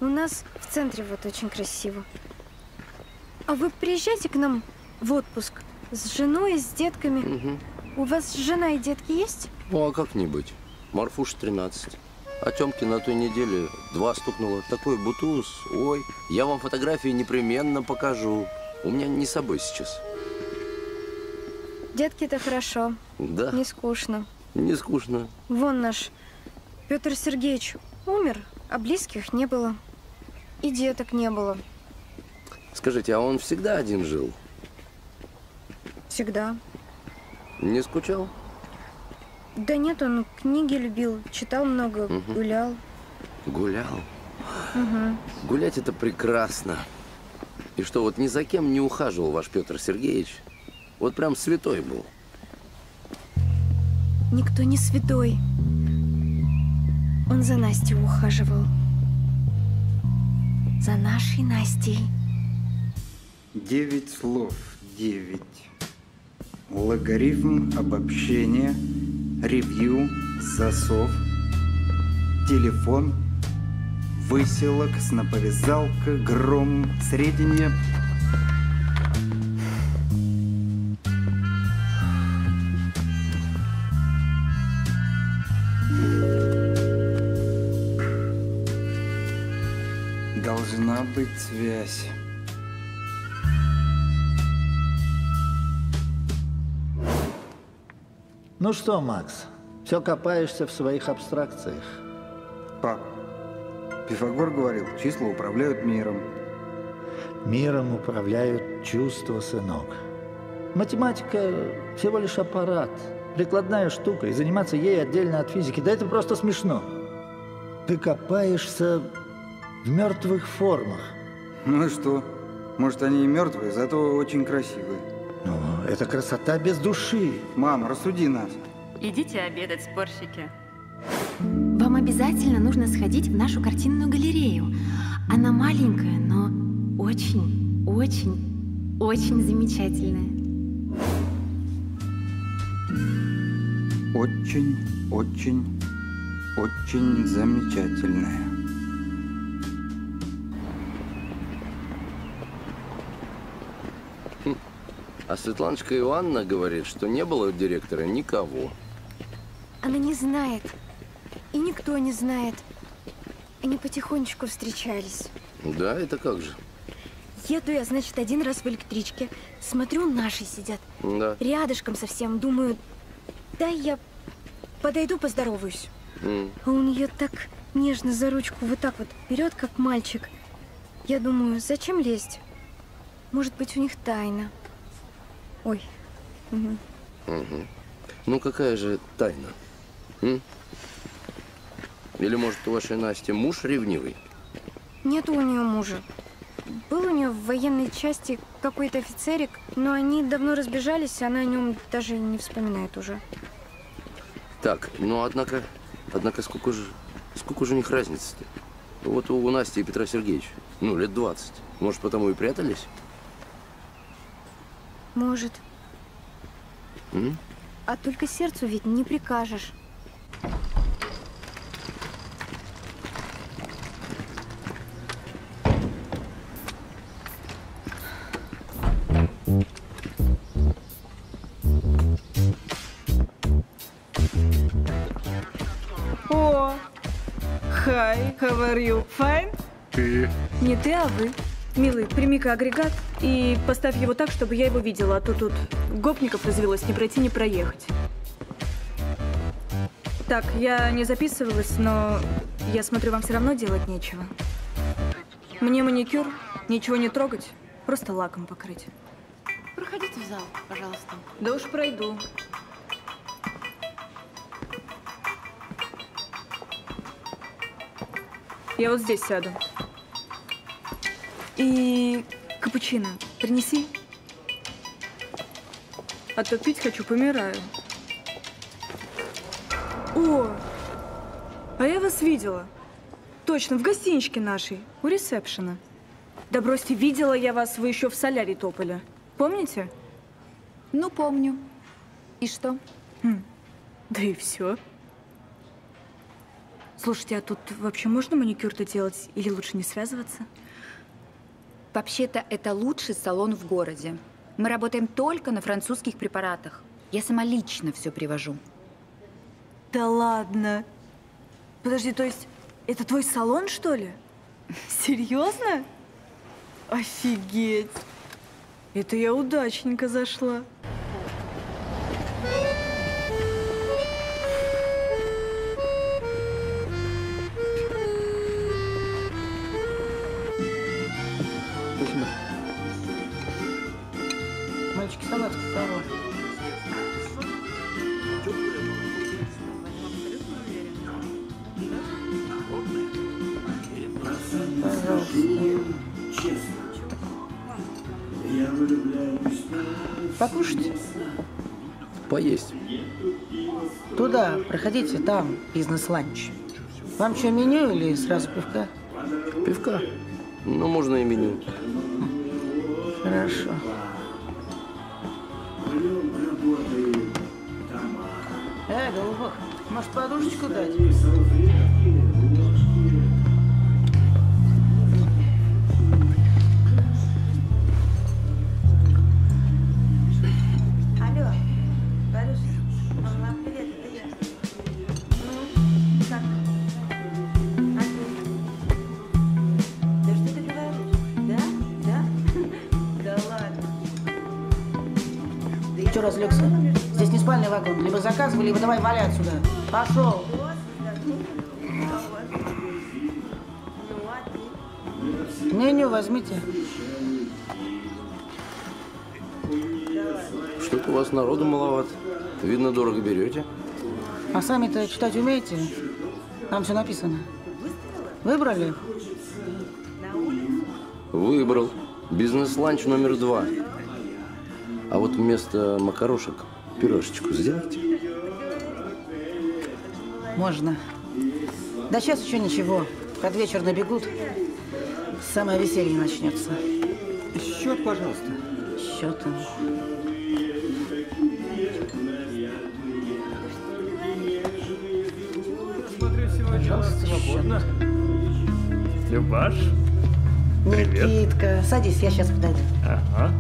У нас в центре вот очень красиво. А вы приезжайте к нам в отпуск с женой и с детками. Угу. У вас жена и детки есть? Ну, а как-нибудь. Марфуш 13. А Тёмке на той неделе 2 стукнуло. Такой бутуз. Ой, я вам фотографии непременно покажу. У меня не с собой сейчас. Детки-то хорошо. Да. Не скучно. Не скучно. Вон наш Петр Сергеевич умер. А близких не было. И деток не было. Скажите, а он всегда один жил? Всегда. Не скучал? Да нет, он книги любил, читал много, угу. Гулял. Гулял? Угу. Гулять это прекрасно. И что, вот ни за кем не ухаживал ваш Петр Сергеевич? Вот прям святой был. Никто не святой. Он за Настей ухаживал. За нашей Настей. 9 слов. 9. Логарифм обобщения. Ревью. Засов. Телефон. Выселок. Сноповязалка. Гром. Среднее. Должна быть связь. Ну что, Макс, все копаешься в своих абстракциях. Пап, Пифагор говорил, числа управляют миром. Миром управляют чувства, сынок. Математика всего лишь аппарат, прикладная штука, и заниматься ей отдельно от физики. Да это просто смешно. Ты копаешься... в мертвых формах. Ну и что? Может, они и мертвые, зато очень красивые. Ну, это красота без души. Мам, рассуди нас. Идите обедать, спорщики. Вам обязательно нужно сходить в нашу картинную галерею. Она маленькая, но очень, очень, очень замечательная. Очень, очень, очень замечательная. А Светланочка Ивановна говорит, что не было у директора никого. Она не знает. И никто не знает. Они потихонечку встречались. Да, это как же? Еду я, значит, один раз в электричке. Смотрю, наши сидят. Да. Рядышком совсем. Думаю, да, я подойду, поздороваюсь. А он ее так нежно за ручку вот так вот берет, как мальчик. Я думаю, зачем лезть? Может быть, у них тайна. Ой. Угу. Угу. Ну какая же тайна? Или может у вашей Насти муж ревнивый? Нет у нее мужа. Был у нее в военной части какой-то офицерик, но они давно разбежались, она о нем даже не вспоминает уже. Так, ну однако сколько же у них разницы-то? Вот у Насти и Петра Сергеевича, ну, лет 20. Может, потому и прятались? Может. А только сердцу ведь не прикажешь. О, hi, how are you? Fine? Ты? Не ты, а вы. Милый, прими-ка агрегат и поставь его так, чтобы я его видела, а то тут гопников развелось, не пройти, не проехать. Так, я не записывалась, но я смотрю, вам все равно делать нечего. Мне маникюр, ничего не трогать, просто лаком покрыть. Проходите в зал, пожалуйста. Да уж пройду. Я вот здесь сяду. И капучино принеси. А то пить хочу, помираю. О, а я вас видела. Точно, в гостиничке нашей, у ресепшена. Да бросьте, видела я вас, вы еще в солярий топали. Помните? Ну, помню. И что? Да и все. Слушайте, а тут вообще можно маникюр-то делать или лучше не связываться? Вообще-то это лучший салон в городе. Мы работаем только на французских препаратах. Я сама лично все привожу. Да ладно. Подожди, то есть это твой салон, что ли? Серьезно? Офигеть. Это я удачненько зашла. Покушать? Поесть. Туда, проходите, там бизнес-ланч. Вам что, меню или сразу пивка? Пивка? Ну, можно и меню. Хорошо. Голубок, может, подушечку дать? Разлегся. Здесь не спальный вагон. Либо заказывай, либо давай валяй отсюда. Пошел. Меню возьмите. Что-то у вас народу маловато. Видно, дорого берете. А сами-то читать умеете? Там все написано. Выбрали? Выбрал. Бизнес-ланч номер 2. А вот вместо макарошек пирожечку сделайте. Можно. Да сейчас еще ничего. Под вечер набегут. Самое веселье начнется. Счет, пожалуйста. Счет. Смотрю, сегодня у нас свободно. Любаш, привет. Никитка, садись, я сейчас подойду. Ага.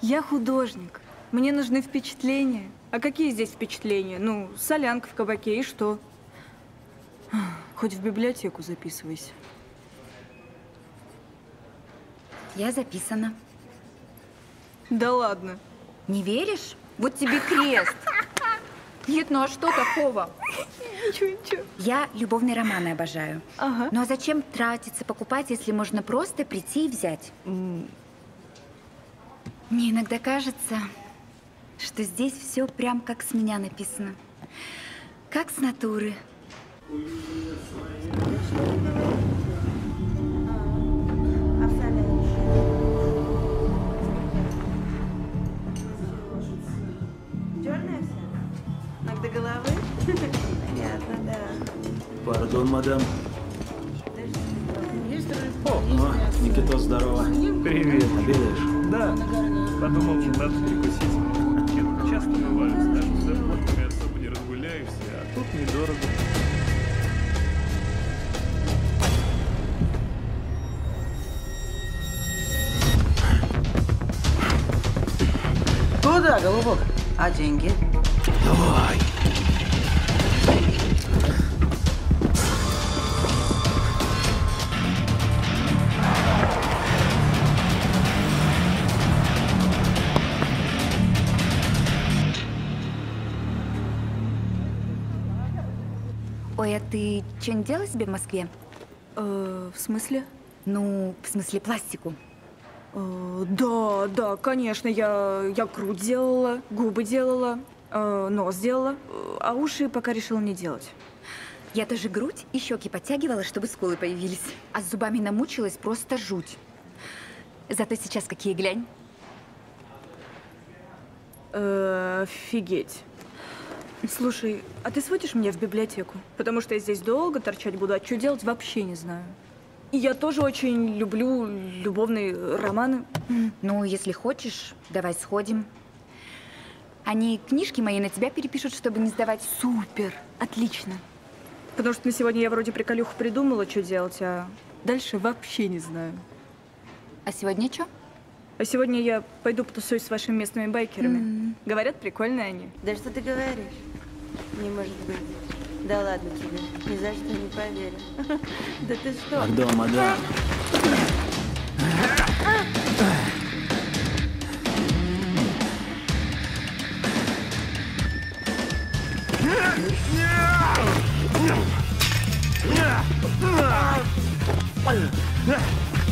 Я художник. Мне нужны впечатления. А какие здесь впечатления? Ну, солянка в кабаке и что? Хоть в библиотеку записывайся. Я записана. Да ладно. Не веришь? Вот тебе крест. Нет, ну а что такого? Ничего, ничего. Я любовные романы обожаю. Ага. Ну а зачем тратиться, покупать, если можно просто прийти и взять? Мне иногда кажется, что здесь все прям как с меня написано. Как с натуры. Черная вся? Ног до головы? Понятно, да. Пардон, мадам. О, Никитос, здорово. Привет. Обедаешь? Да. Подумал, надо перекусить. Часто бывает, даже в заработке особо не разгуляешься, а тут недорого. Туда, голубок. А деньги? Давай. Ой, а ты что-нибудь делала себе в Москве? В смысле? Ну, в смысле пластику. Да, конечно, я грудь делала, губы делала, нос делала, а уши пока решила не делать. Я тоже грудь и щеки подтягивала, чтобы скулы появились. А с зубами намучилась, просто жуть. Зато сейчас какие, глянь. Офигеть. Слушай, а ты сводишь меня в библиотеку? Потому что я здесь долго торчать буду, а что делать, вообще не знаю. Я тоже очень люблю любовные романы. Ну, если хочешь, давай сходим. Они книжки мои на тебя перепишут, чтобы не сдавать. Супер! Отлично! Потому что на сегодня я вроде приколюху придумала, что делать, а дальше вообще не знаю. А сегодня что? А сегодня я пойду потусуюсь с вашими местными байкерами. Говорят, прикольные они. Да что ты говоришь? Не может быть. Да ладно тебе, ни за что не поверю. Да ты что? Мадам, мадам.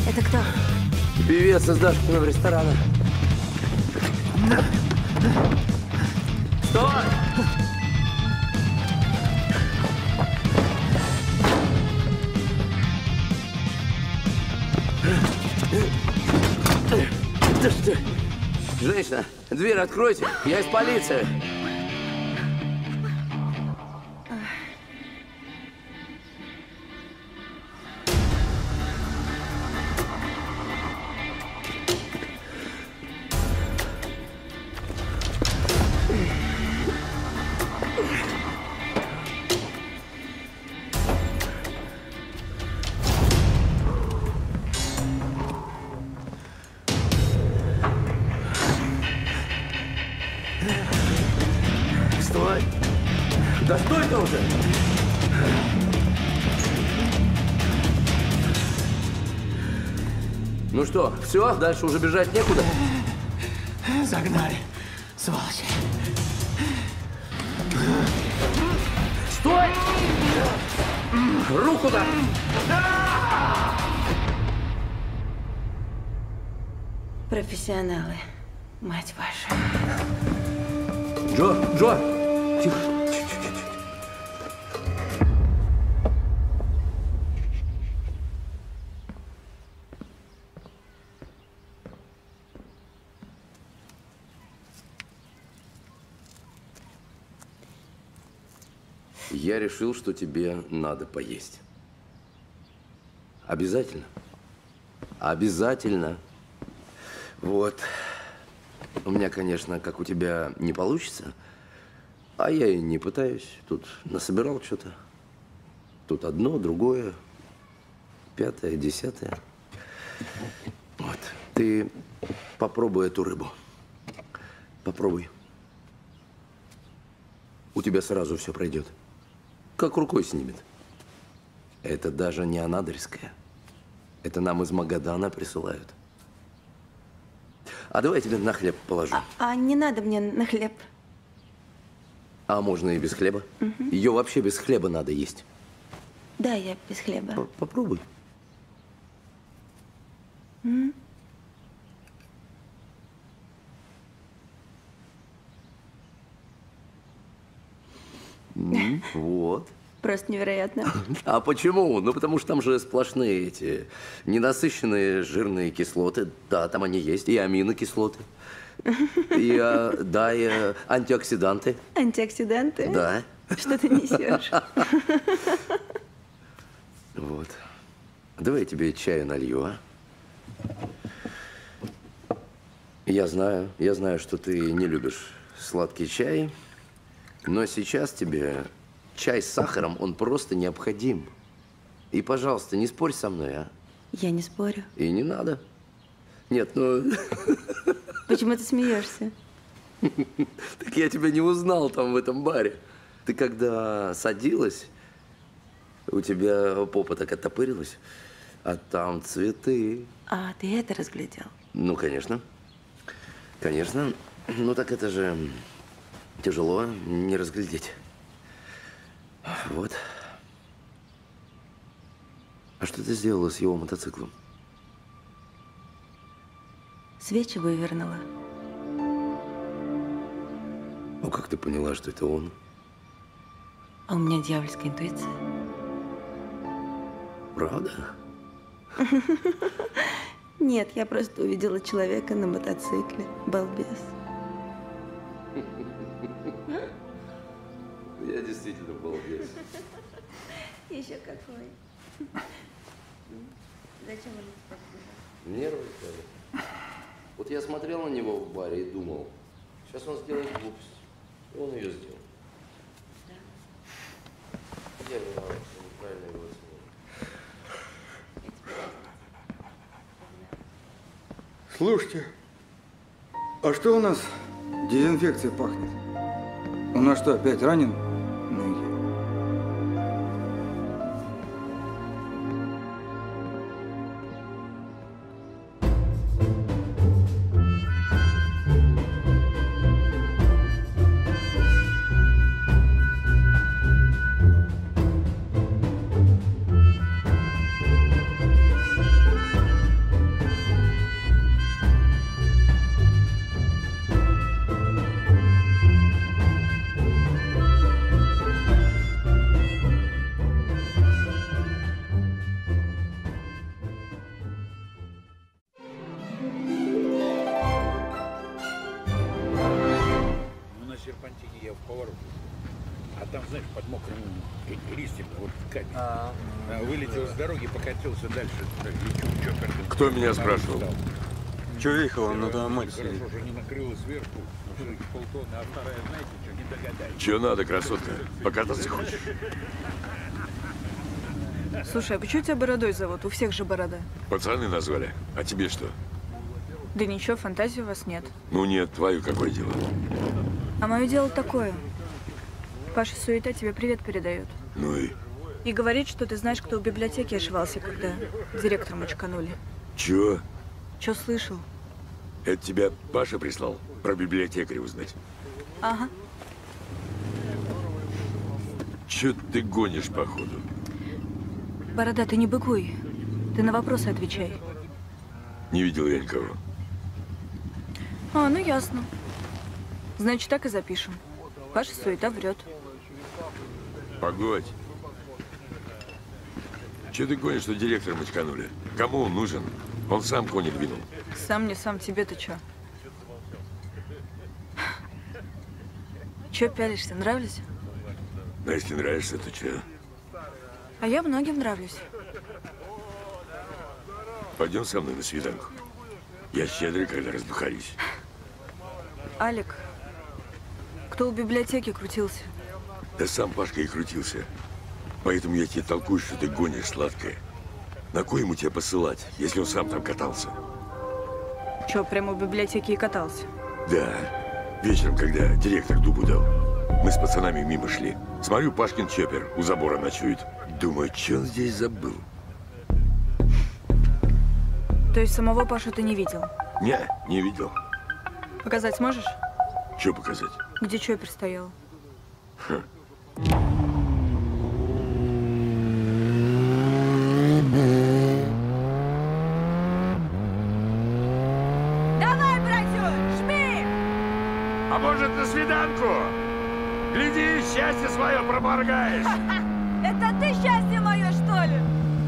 Это кто? Певец из Дашкиного ресторана. Стой! Женщина, дверь откройте, я из полиции. Все, дальше уже бежать некуда. Загнали, сволочи. Стой! Руку-то! Профессионалы, мать ваша. Джо! Тихо. Я решил, что тебе надо поесть. Обязательно. Обязательно. Вот. У меня, конечно, как у тебя, не получится. А я и не пытаюсь. Тут насобирал что-то. Тут одно, другое. Пятое, десятое. Вот. Ты попробуй эту рыбу. Попробуй. У тебя сразу все пройдет. Как рукой снимет. Это даже не анадырская. Это нам из Магадана присылают. А давай я тебе на хлеб положу. А не надо мне на хлеб. А можно и без хлеба. Ее вообще без хлеба надо есть. Да, я без хлеба. Попробуй. Вот. Просто невероятно. А почему? Ну, потому что там же сплошные эти ненасыщенные жирные кислоты. Да, там они есть. И аминокислоты. И антиоксиданты. Антиоксиданты? Да. Что ты несешь? Вот. Давай я тебе чаю налью, а? Я знаю, что ты не любишь сладкий чай, но сейчас тебе чай с сахаром, он просто необходим. И, пожалуйста, не спорь со мной, а? Я не спорю. И не надо. Нет, ну… Почему ты смеешься? Так я тебя не узнал там в этом баре. Ты когда садилась, у тебя попа так оттопырилась, а там цветы. А ты это разглядел? Ну, конечно. Конечно. Ну, так это же тяжело не разглядеть. Вот. А что ты сделала с его мотоциклом? Свечи вывернула. Ну, как ты поняла, что это он? А у меня дьявольская интуиция. Правда? Нет, я просто увидела человека на мотоцикле. Балбес. Я действительно балбес. Еще какой. Зачем он спокойно? Нервы, что ли? Вот я смотрел на него в баре и думал, сейчас он сделает глупость. И он ее сделал. Да. Я виноват, что неправильно его оценил. Слушайте, а что у нас дезинфекция пахнет? У нас что, опять ранен? Кто меня спрашивал? Чувихова на Доамаль сидит. Чего надо, красотка? Покататься хочешь? Слушай, а почему тебя Бородой зовут? У всех же борода. Пацаны назвали. А тебе что? Да ничего, фантазии у вас нет. Ну нет, твою какое дело? А мое дело такое. Паша Суета тебе привет передает. Ну и? И говорит, что ты знаешь, кто в библиотеке ошивался, когда директором очканули. Чё? Чё слышал? Это тебя Паша прислал, про библиотекаря узнать. Ага. Чё ты гонишь, походу? Борода, ты не быкуй. Ты на вопросы отвечай. Не видел я никого. А, ну ясно. Значит, так и запишем. Паша Суета врет. Погодь. Че ты гонишь, что директора мочканули? Кому он нужен? Он сам коник винул. Сам не сам, тебе-то че? Че пялишься? Нравлюсь? А если нравишься, то че? А я многим нравлюсь. Пойдем со мной на свиданку. Я щедрый, когда разбухарюсь. Алик, кто у библиотеки крутился? Да сам Пашка и крутился. Поэтому я тебе толкую, что ты гонишь сладкое. На кой ему тебя посылать, если он сам там катался? Че, прямо в библиотеке и катался? Да. Вечером, когда директор дубу дал, мы с пацанами мимо шли. Смотрю, Пашкин чоппер у забора ночует. Думаю, че он здесь забыл? То есть самого Пашу ты не видел? Не, не видел. Показать можешь? Че показать? Где чоппер стоял? Ха. Счастье свое проморгаешь. Это ты счастье мое, что ли?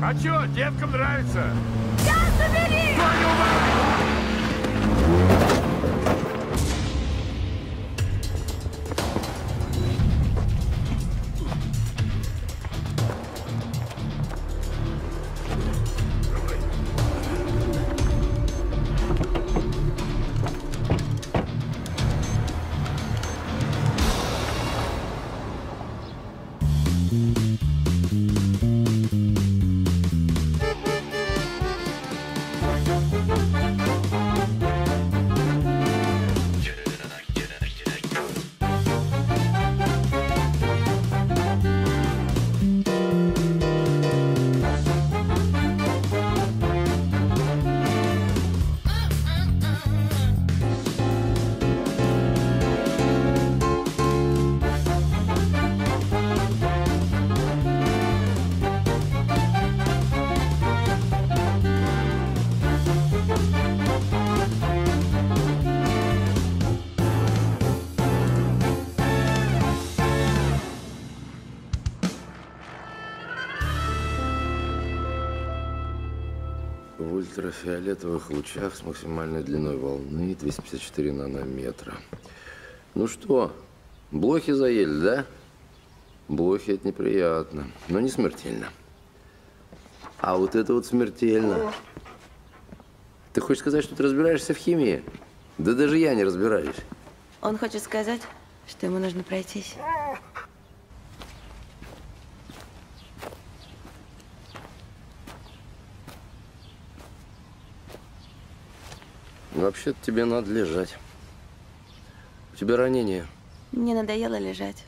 А чё, девкам нравится? Сейчас убери! ультрафиолетовых лучах с максимальной длиной волны 254 нанометра. Ну что, блохи заели, да? Блохи – это неприятно, но не смертельно. А вот это вот смертельно. Ты хочешь сказать, что ты разбираешься в химии? Да даже я не разбираюсь. Он хочет сказать, что ему нужно пройтись. Вообще-то тебе надо лежать. У тебя ранение. Мне надоело лежать.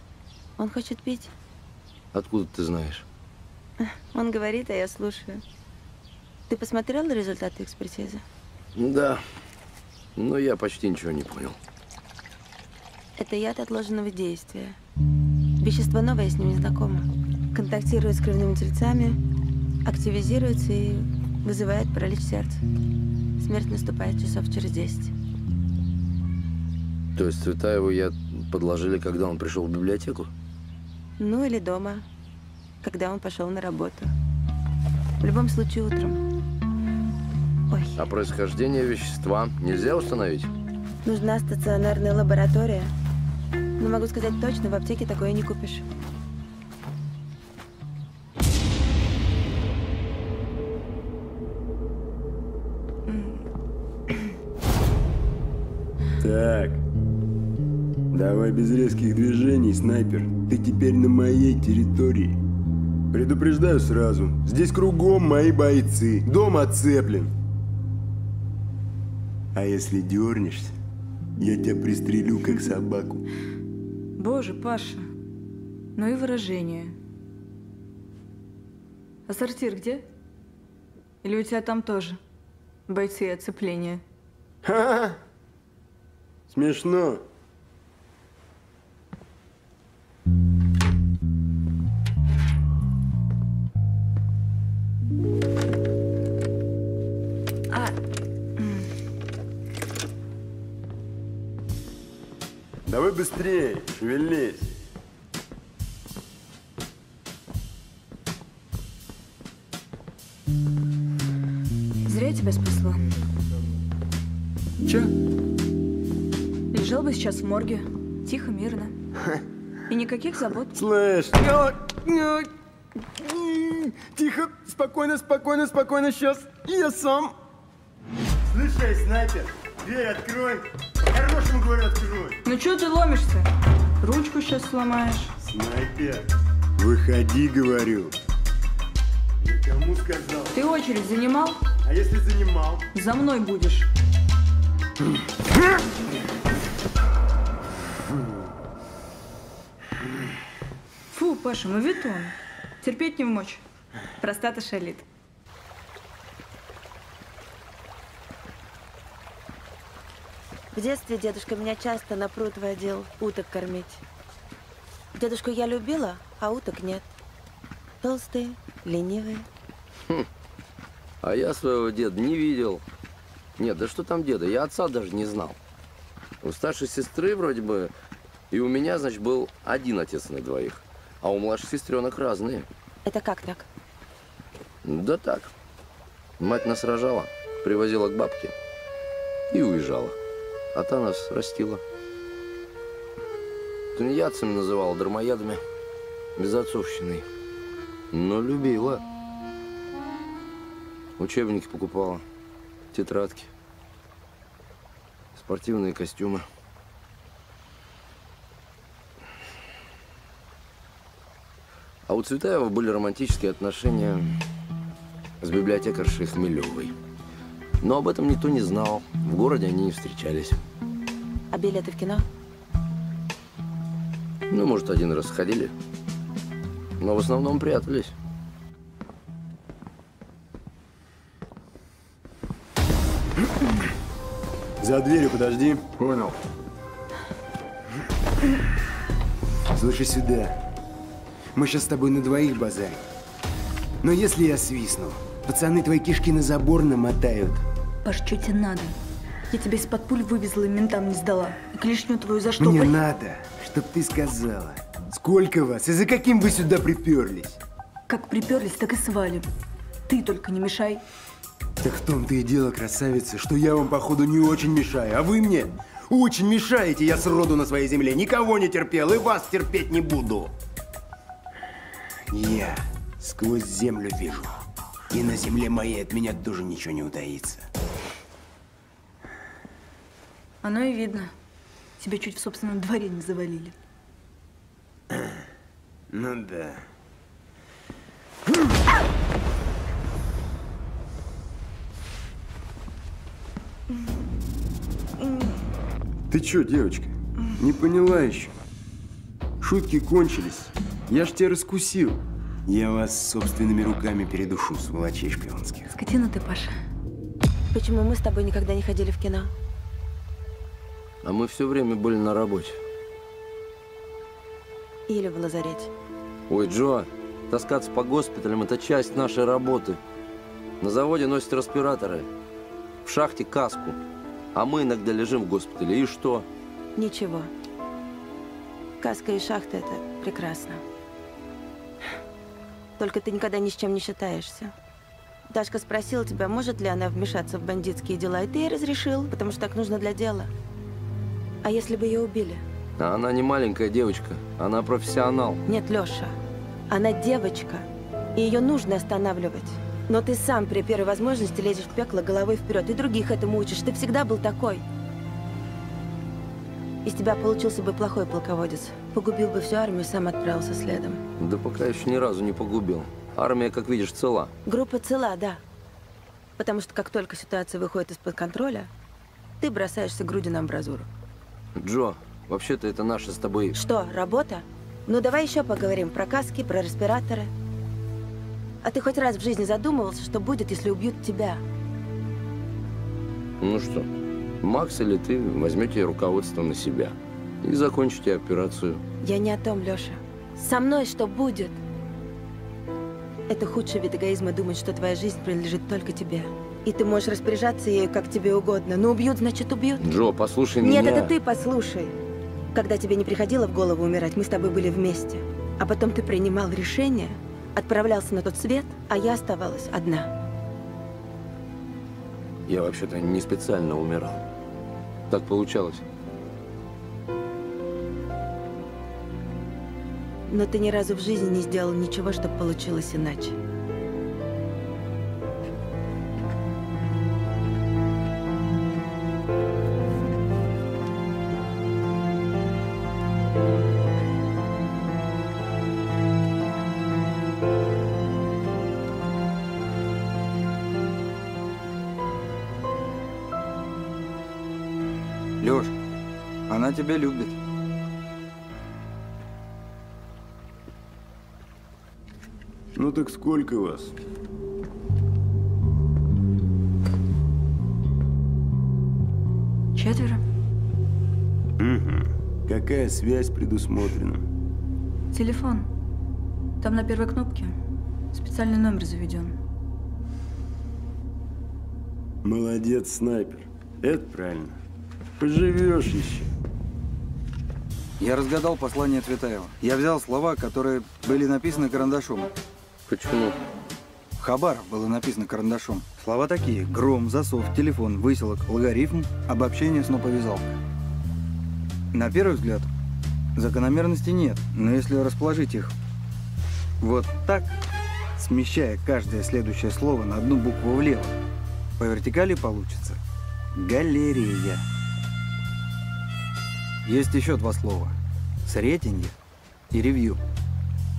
Он хочет пить. Откуда ты знаешь? Он говорит, а я слушаю. Ты посмотрел результаты экспертизы? Да. Но я почти ничего не понял. Это яд отложенного действия. Вещество новое, с ним не знакомо. Контактирует с кровными тельцами, активизируется и вызывает паралич сердца. Смерть наступает часов через 10. То есть Цветаеву яд подложили, когда он пришел в библиотеку? Ну или дома, когда он пошел на работу. В любом случае утром. Ой. А происхождение вещества нельзя установить? Нужна стационарная лаборатория. Но могу сказать точно, в аптеке такое не купишь. Так, давай без резких движений, снайпер. Ты теперь на моей территории. Предупреждаю сразу, здесь кругом мои бойцы. Дом оцеплен. А если дернешься, я тебя пристрелю, как собаку. Боже, Паша, ну и выражение. А сортир где? Или у тебя там тоже бойцы оцепления? Ха-ха! Смешно. Давай быстрее, шевелись. Зря тебя спасло. Че? Лежал бы сейчас в морге. Тихо, мирно. И никаких забот. Слышь! Тихо, спокойно, спокойно, спокойно. Сейчас я сам. Слышай, снайпер, дверь открой. Хорошему говорю, открой. Ну чё ты ломишься? Ручку сейчас сломаешь. Снайпер, выходи, говорю. Никому сказал. Ты очередь занимал? А если занимал? За мной будешь. Фу, Паша, моветон. Терпеть не в мочь. Простата шалит. В детстве дедушка меня часто на пруд водил уток кормить. Дедушку я любила, а уток нет. Толстые, ленивые. А я своего деда не видел. Нет, да что там деда, я отца даже не знал. У старшей сестры вроде бы, и у меня, значит, был один отец на двоих. А у младших сестренок разные. Это как так? Да так. Мать нас рожала, привозила к бабке и уезжала. А та нас растила. Тунеядцами называла, дармоядами, безотцовщиной. Но любила. Учебники покупала, тетрадки, спортивные костюмы. А у Цветаева были романтические отношения с библиотекаршей Хмелевой. Но об этом никто не знал. В городе они не встречались. А билеты в кино? Ну, может, один раз сходили. Но в основном прятались. За дверью подожди. Понял. Слушай сюда. Мы сейчас с тобой на двоих базарим. Но если я свистну, пацаны твои кишки на забор намотают. Паш, что тебе надо? Я тебя из-под пуль вывезла и ментам не сдала. И клешню твою за что? Мне надо, чтоб ты сказала, сколько вас и за каким вы сюда приперлись? Как приперлись, так и свалим. Ты только не мешай. Так в том-то и дело, красавица, что я вам, походу, не очень мешаю, а вы мне очень мешаете. Я сроду на своей земле никого не терпел и вас терпеть не буду. Я сквозь землю вижу, и на земле моей от меня тоже ничего не утаится. Оно и видно. Тебя чуть в собственном дворе не завалили. Ну да. Ты чё, девочка? Не поняла еще? Шутки кончились. Я ж тебя раскусил. Я вас собственными руками передушу, сволочей шпионских. Скотина ты, Паша. Почему мы с тобой никогда не ходили в кино? А мы все время были на работе. Или в лазарете. Ой, Джо, таскаться по госпиталям – это часть нашей работы. На заводе носят респираторы, в шахте каску. А мы иногда лежим в госпитале. И что? Ничего. Каска и шахта – это прекрасно. Только ты никогда ни с чем не считаешься. Дашка спросила тебя, может ли она вмешаться в бандитские дела, и ты ей разрешил, потому что так нужно для дела. А если бы ее убили? А она не маленькая девочка, она профессионал. Нет, Леша, она девочка, и ее нужно останавливать. Но ты сам при первой возможности лезешь в пекло головой вперед, и других этому учишь. Ты всегда был такой. Из тебя получился бы плохой полководец. Погубил бы всю армию, сам отправился следом. Да пока еще ни разу не погубил. Армия, как видишь, цела. Группа цела, да. Потому что как только ситуация выходит из-под контроля, ты бросаешься грудью на амбразуру. Джо, вообще-то это наша с тобой... Что, работа? Ну давай еще поговорим про каски, про респираторы. А ты хоть раз в жизни задумывался, что будет, если убьют тебя? Ну что, Макс или ты возьмете руководство на себя и закончите операцию. Я не о том, Леша. Со мной что будет? Это худший вид эгоизма — думать, что твоя жизнь принадлежит только тебе. И ты можешь распоряжаться ею как тебе угодно. Но убьют, значит убьют. Джо, послушай меня. Нет, это ты послушай. Когда тебе не приходило в голову умирать, мы с тобой были вместе. А потом ты принимал решение, отправлялся на тот свет, а я оставалась одна. Я вообще-то не специально умирал. Так получалось. Но ты ни разу в жизни не сделал ничего, чтобы получилось иначе. Лёш, она тебя любит. Ну так сколько вас? Четверо. Угу. Какая связь предусмотрена? Телефон. Там на первой кнопке специальный номер заведен. Молодец, снайпер. Это правильно. Поживешь еще. Я разгадал послание Цветаева. Я взял слова, которые были написаны карандашом. Почему? Хабаров было написано карандашом. Слова такие: гром, засов, телефон, выселок, логарифм, обобщение, сноповязалка. На первый взгляд закономерности нет, но если расположить их вот так, смещая каждое следующее слово на одну букву влево, по вертикали получится галерея. Есть еще два слова – сретенье и ревью.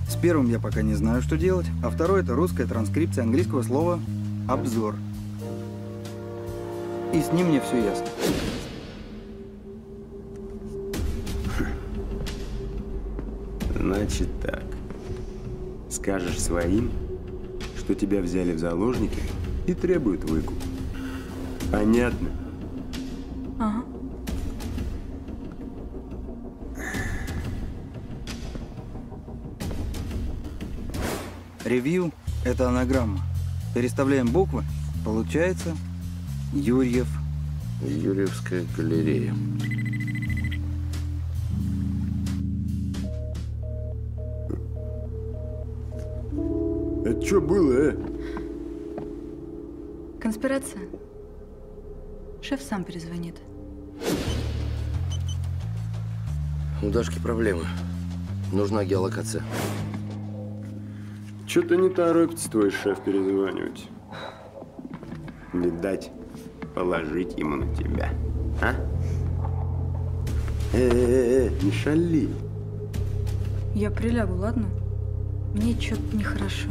С первым я пока не знаю, что делать, а второе – это русская транскрипция английского слова «обзор». И с ним мне все ясно. Значит так. Скажешь своим, что тебя взяли в заложники и требуют выкуп. Понятно? Ага. Ревью – это анаграмма. Переставляем буквы, получается Юрьев. Юрьевская галерея. Это что было, Конспирация? Шеф сам перезвонит. У Дашки проблемы. Нужна геолокация. Что-то не торопится твой шеф перезванивать. Видать, положить ему на тебя. А? Не шали. Я прилягу, ладно? Мне что-то нехорошо.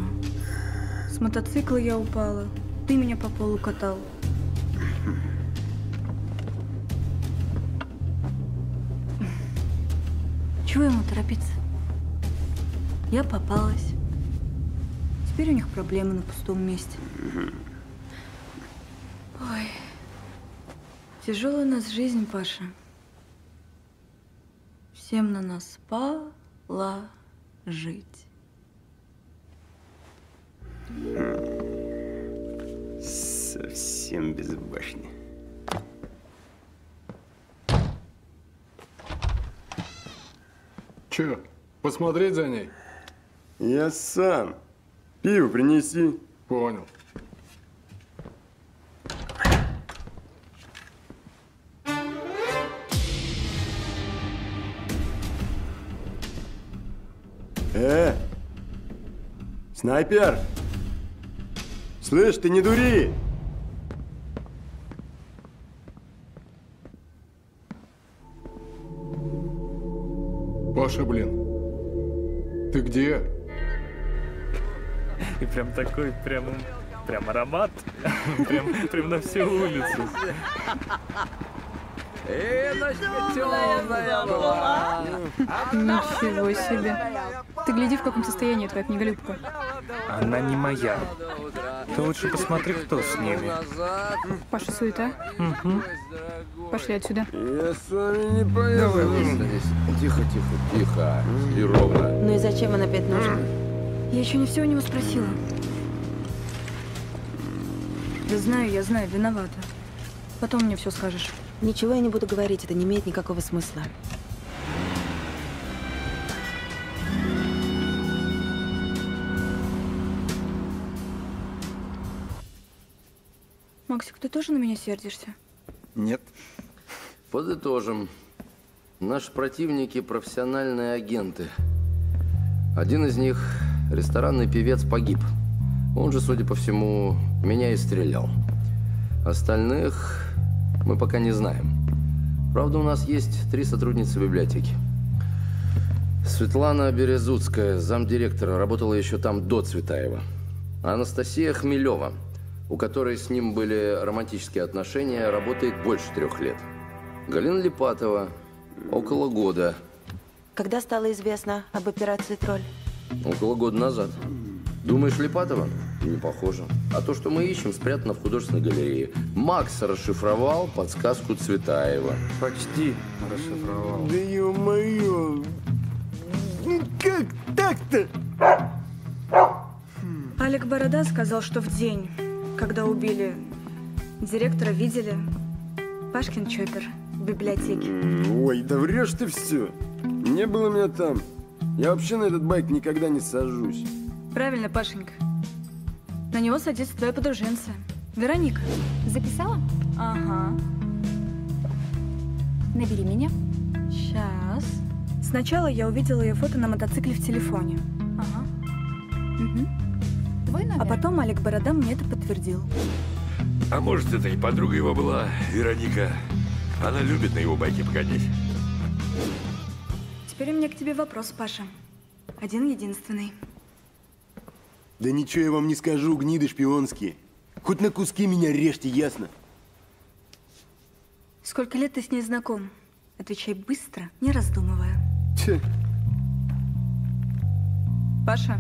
С мотоцикла я упала. Ты меня по полу катал. Чего ему торопиться? Я попалась. Теперь у них проблемы на пустом месте. Ой. Тяжелая у нас жизнь, Паша. Всем на нас положить. Совсем без башни. Че, посмотреть за ней? Я сам. Пиво принеси. Понял. Снайпер! Слышь, ты не дури! Паша, блин, ты где? И прям такой, прям аромат, прям на всю улицу. Ничего себе. Ты гляди, в каком состоянии твоя книголюбка. Она не моя. Ты лучше посмотри, кто с ними. Паша, суета? Угу. Пошли отсюда. Я с вами не поеду. Тихо, тихо, тихо. И ровно. Ну и зачем она опять нужна? Я еще не все у него спросила. Да знаю, я знаю, виновата. Потом мне все скажешь. Ничего я не буду говорить, это не имеет никакого смысла. Максик, ты тоже на меня сердишься? Нет. Подытожим. Наши противники – профессиональные агенты. Один из них, ресторанный певец, погиб. Он же, судя по всему, меня и стрелял. Остальных мы пока не знаем. Правда, у нас есть 3 сотрудницы библиотеки. Светлана Березуцкая, замдиректора, работала еще там до Цветаева. Анастасия Хмелева, у которой с ним были романтические отношения, работает больше 3 лет. Галина Липатова, около года. Когда стало известно об операции «Тролль»? Около года назад. Думаешь, Липатова? Не похоже. А то, что мы ищем, спрятано в художественной галерее. Макс расшифровал подсказку Цветаева. Почти расшифровал. Да ё-моё! Как так-то? Алик Борода сказал, что в день, когда убили директора, видели Пашкин чоппер в библиотеке. Ой, да врешь ты все. Не было меня там. Я вообще на этот байк никогда не сажусь. Правильно, Пашенька. На него садится твоя подруженца. Вероника. Записала? Ага. Набери меня. Сейчас. Сначала я увидела ее фото на мотоцикле в телефоне. Ага. Угу. Твой номер? А потом Алик Борода мне это подтвердил. А может, это и подруга его была, Вероника. Она любит на его байке погонять. Теперь у меня к тебе вопрос, Паша. Один-единственный. Да ничего я вам не скажу, гниды шпионские. Хоть на куски меня режьте, ясно? Сколько лет ты с ней знаком? Отвечай быстро, не раздумывая. Че? Паша.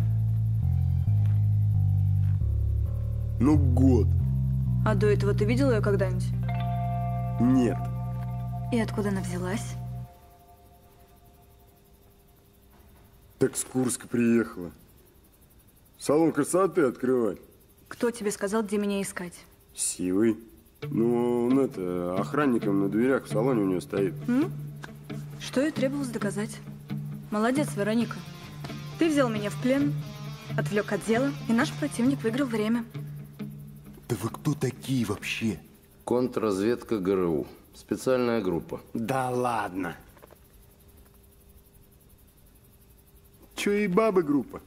Ну, год. А до этого ты видел ее когда-нибудь? Нет. И откуда она взялась? Так с Курска приехала. Салон красоты открывать. Кто тебе сказал, где меня искать? Сивый. Ну, он это, охранником на дверях в салоне у нее стоит. Что и требовалось доказать. Молодец, Вероника. Ты взял меня в плен, отвлек от дела, и наш противник выиграл время. Да вы кто такие вообще? Контрразведка ГРУ. Специальная группа. Да ладно. Че и бабы группа?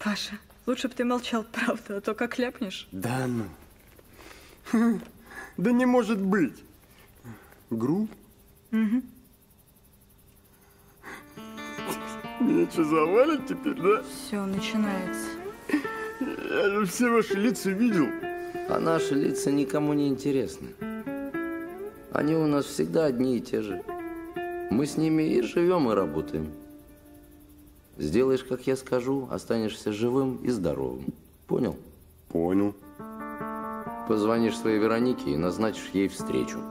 Паша, лучше бы ты молчал, правда, а то как ляпнешь. Да ну. Да не может быть. Гру? Угу. Мне что, завалит теперь, да? Все, начинается. Я же все ваши лица видел. А наши лица никому не интересны. Они у нас всегда одни и те же. Мы с ними и живем, и работаем. Сделаешь, как я скажу, останешься живым и здоровым. Понял? Понял. Позвонишь своей Веронике и назначишь ей встречу.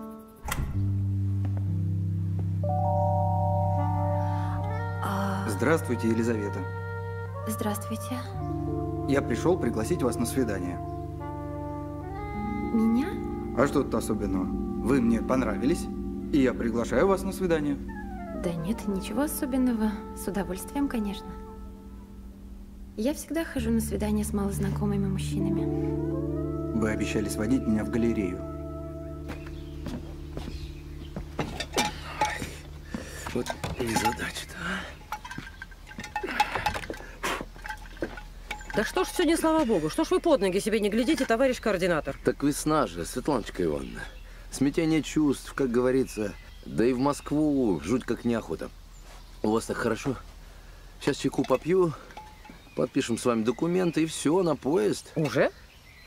Здравствуйте, Елизавета. Здравствуйте. Я пришел пригласить вас на свидание. Меня? А что тут особенного? Вы мне понравились, и я приглашаю вас на свидание. Да нет, ничего особенного. С удовольствием, конечно. Я всегда хожу на свидания с малознакомыми мужчинами. Вы обещали сводить меня в галерею. Вот незадача-то, а? Да что ж сегодня, слава богу, что ж вы под ноги себе не глядите, товарищ координатор? Так весна же, Светланочка Ивановна. Смятение чувств, как говорится... Да и в Москву жуть как неохота. У вас так хорошо. Сейчас чайку попью, подпишем с вами документы и все, на поезд. Уже?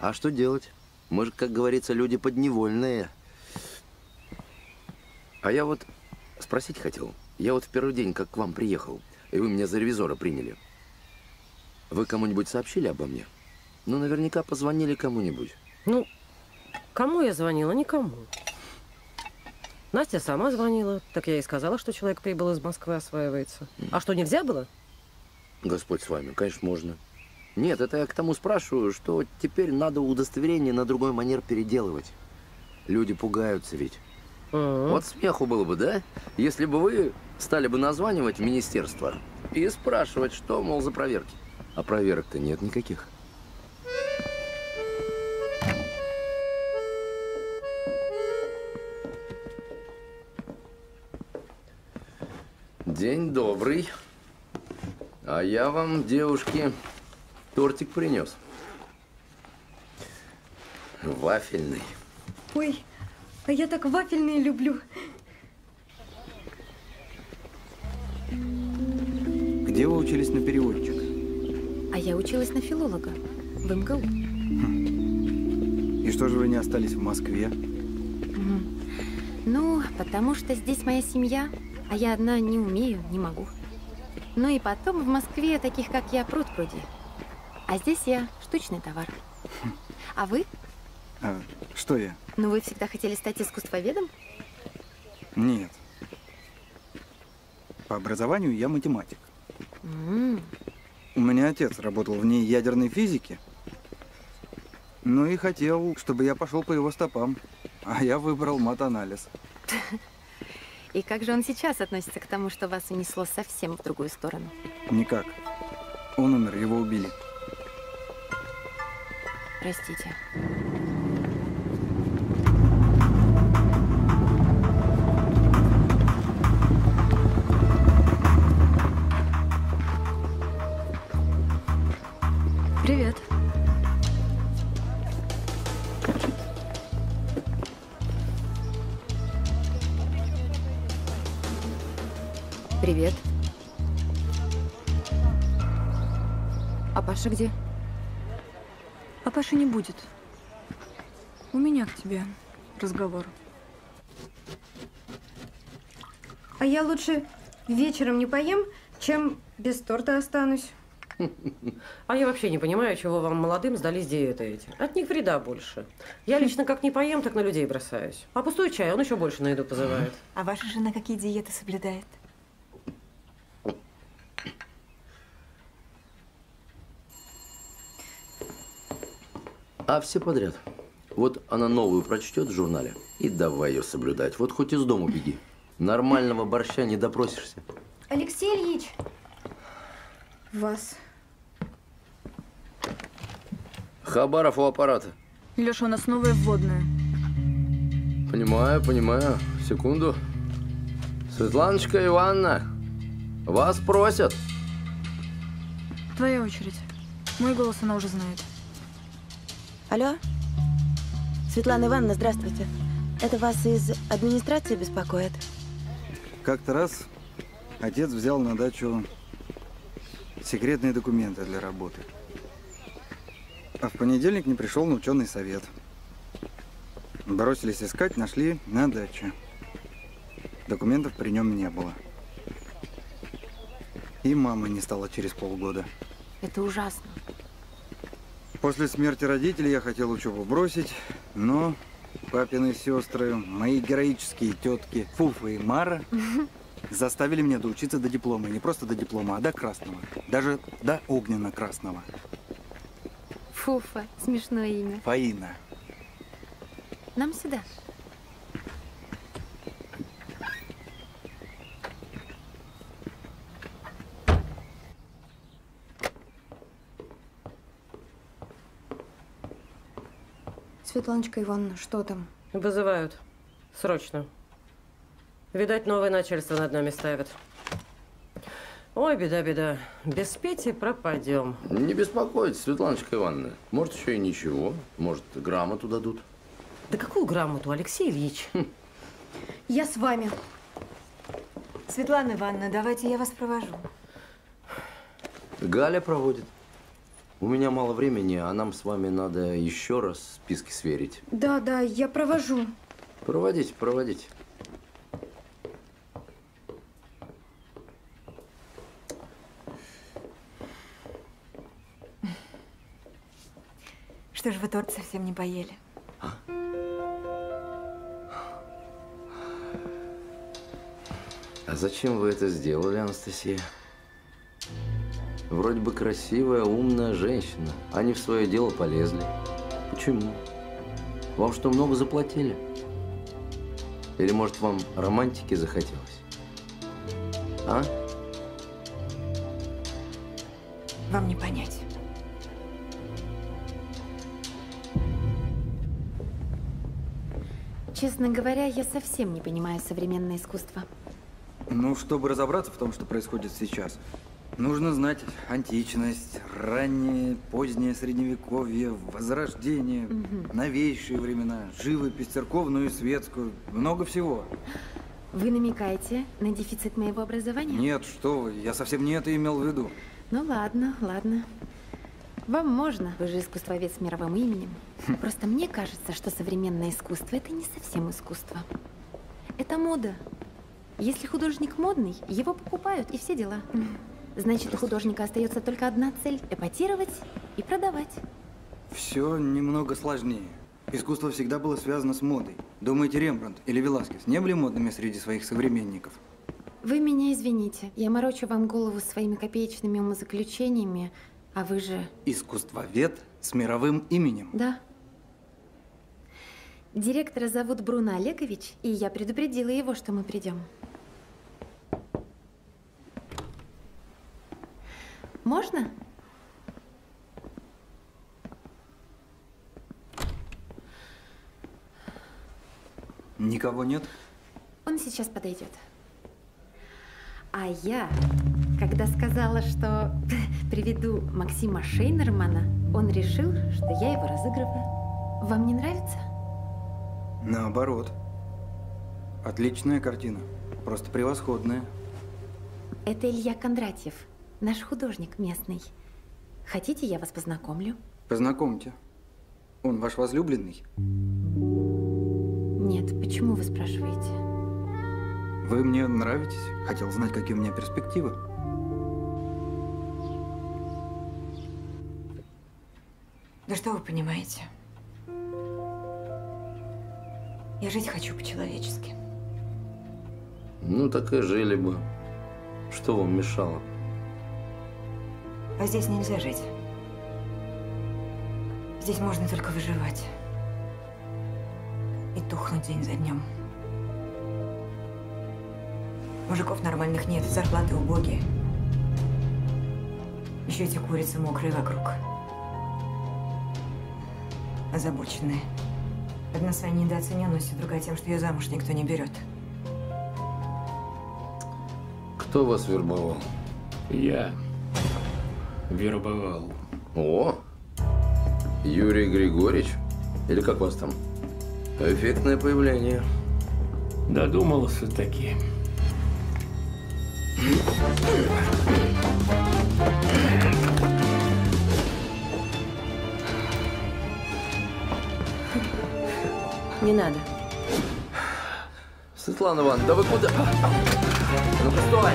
А что делать? Мы же, как говорится, люди подневольные. А я вот спросить хотел. Я вот в первый день, как к вам приехал, и вы меня за ревизора приняли. Вы кому-нибудь сообщили обо мне? Ну, наверняка позвонили кому-нибудь. Ну, кому я звонила? Никому. Настя сама звонила, так я и сказала, что человек прибыл из Москвы, осваивается. А что, нельзя было? Господь с вами, конечно, можно. Нет, это я к тому спрашиваю, что теперь надо удостоверение на другой манер переделывать. Люди пугаются ведь. Вот смеху было бы, да? Если бы вы стали бы названивать в министерство и спрашивать, что, мол, за проверки. А проверок-то нет никаких. День добрый. А я вам, девушки, тортик принес. Вафельный. Ой, а я так вафельные люблю. Где вы учились на переводчика? А я училась на филолога в МГУ. И что же вы не остались в Москве? Ну, потому что здесь моя семья. А я одна не умею, не могу. Ну и потом, в Москве таких, как я, пруд-пруди. А здесь я штучный товар. А вы? А, что я? Ну, вы всегда хотели стать искусствоведом? Нет. По образованию я математик. У меня отец работал в ней ядерной физике. Ну и хотел, чтобы я пошел по его стопам. А я выбрал матанализ. И как же он сейчас относится к тому, что вас унесло совсем в другую сторону? Никак. Он умер, его убили. Простите. Привет. Привет. А Паша где? А Паши не будет. У меня к тебе разговор. А я лучше вечером не поем, чем без торта останусь. А я вообще не понимаю, чего вам, молодым, сдались диеты эти. От них вреда больше. Я лично как не поем, так на людей бросаюсь. А пустой чай он еще больше на еду позывает. А ваша жена какие диеты соблюдает? А все подряд. Вот она новую прочтет в журнале и давай ее соблюдать. Вот хоть из дома беги. Нормального борща не допросишься. Алексей Ильич, вас. Хабаров у аппарата. Леша, у нас новая вводная. Понимаю, понимаю. Секунду. Светланочка Ивановна, вас просят. Твоя очередь. Мой голос она уже знает. Алло? Светлана Ивановна, здравствуйте. Это вас из администрации беспокоит? Как-то раз отец взял на дачу секретные документы для работы. А в понедельник не пришел на ученый совет. Бросились искать, нашли на даче. Документов при нем не было. И мама не стала через полгода. Это ужасно. После смерти родителей я хотел учебу бросить, но папины сестры, мои героические тетки Фуфа и Мара заставили меня доучиться до диплома. И не просто до диплома, а до красного. Даже до огненно-красного. Фуфа. Смешное имя. Фаина. Нам сюда. Светланочка Ивановна, что там? Вызывают. Срочно. Видать, новое начальство над нами ставят. Ой, беда, беда. Без Пети пропадем. Не беспокойтесь, Светланочка Ивановна. Может, еще и ничего. Может, грамоту дадут. Да какую грамоту, Алексей Ильич? Я с вами. Светлана Ивановна, давайте я вас провожу. Галя проводит. У меня мало времени, а нам с вами надо еще раз списки сверить. Да, да, я провожу. Проводите, проводите. Что ж, вы торт совсем не поели? А? А зачем вы это сделали, Анастасия? Вроде бы красивая, умная женщина. Они в свое дело полезли. Почему? Вам что, много заплатили? Или, может, вам романтики захотелось? А? Вам не понять. Честно говоря, я совсем не понимаю современное искусство. Ну, чтобы разобраться в том, что происходит сейчас, нужно знать античность, раннее, позднее средневековье, возрождение, новейшие времена, живопись церковную и светскую, много всего. Вы намекаете на дефицит моего образования? Нет, что вы, я совсем не это имел в виду. Ну ладно, ладно. Вам можно, вы же искусствовед с мировым именем. Просто мне кажется, что современное искусство – это не совсем искусство. Это мода. Если художник модный, его покупают и все дела. Значит, у художника остается только одна цель – эпатировать и продавать. Все немного сложнее. Искусство всегда было связано с модой. Думаете, Рембрандт или Веласкес не были модными среди своих современников? Вы меня извините, я морочу вам голову своими копеечными умозаключениями. А вы же… Искусствовед с мировым именем. Да. Директора зовут Бруно Олегович, и я предупредила его, что мы придем. Можно? Никого нет? Он сейчас подойдет. А я, когда сказала, что приведу Максима Шейнермана, он решил, что я его разыгрываю. Вам не нравится? Наоборот. Отличная картина. Просто превосходная. Это Илья Кондратьев, наш художник местный. Хотите, я вас познакомлю? Познакомьте. Он ваш возлюбленный? Нет, почему вы спрашиваете? Вы мне нравитесь. Хотел знать, какие у меня перспективы. Да что вы понимаете? Я жить хочу по-человечески. Ну, так и жили бы. Что вам мешало? А здесь нельзя жить. Здесь можно только выживать. И тухнуть день за днем. Мужиков нормальных нет, зарплаты убогие. Еще эти курицы мокрые вокруг. озабоченные. Одна своей недооцененностью, другая тем, что ее замуж никто не берет. Кто вас вербовал? Я вербовал. О, Юрий Григорьевич? Или как вас там? Эффектное появление. Додумался-таки. Не надо. Светлана Ивановна, да вы куда? Ну-ка, стой!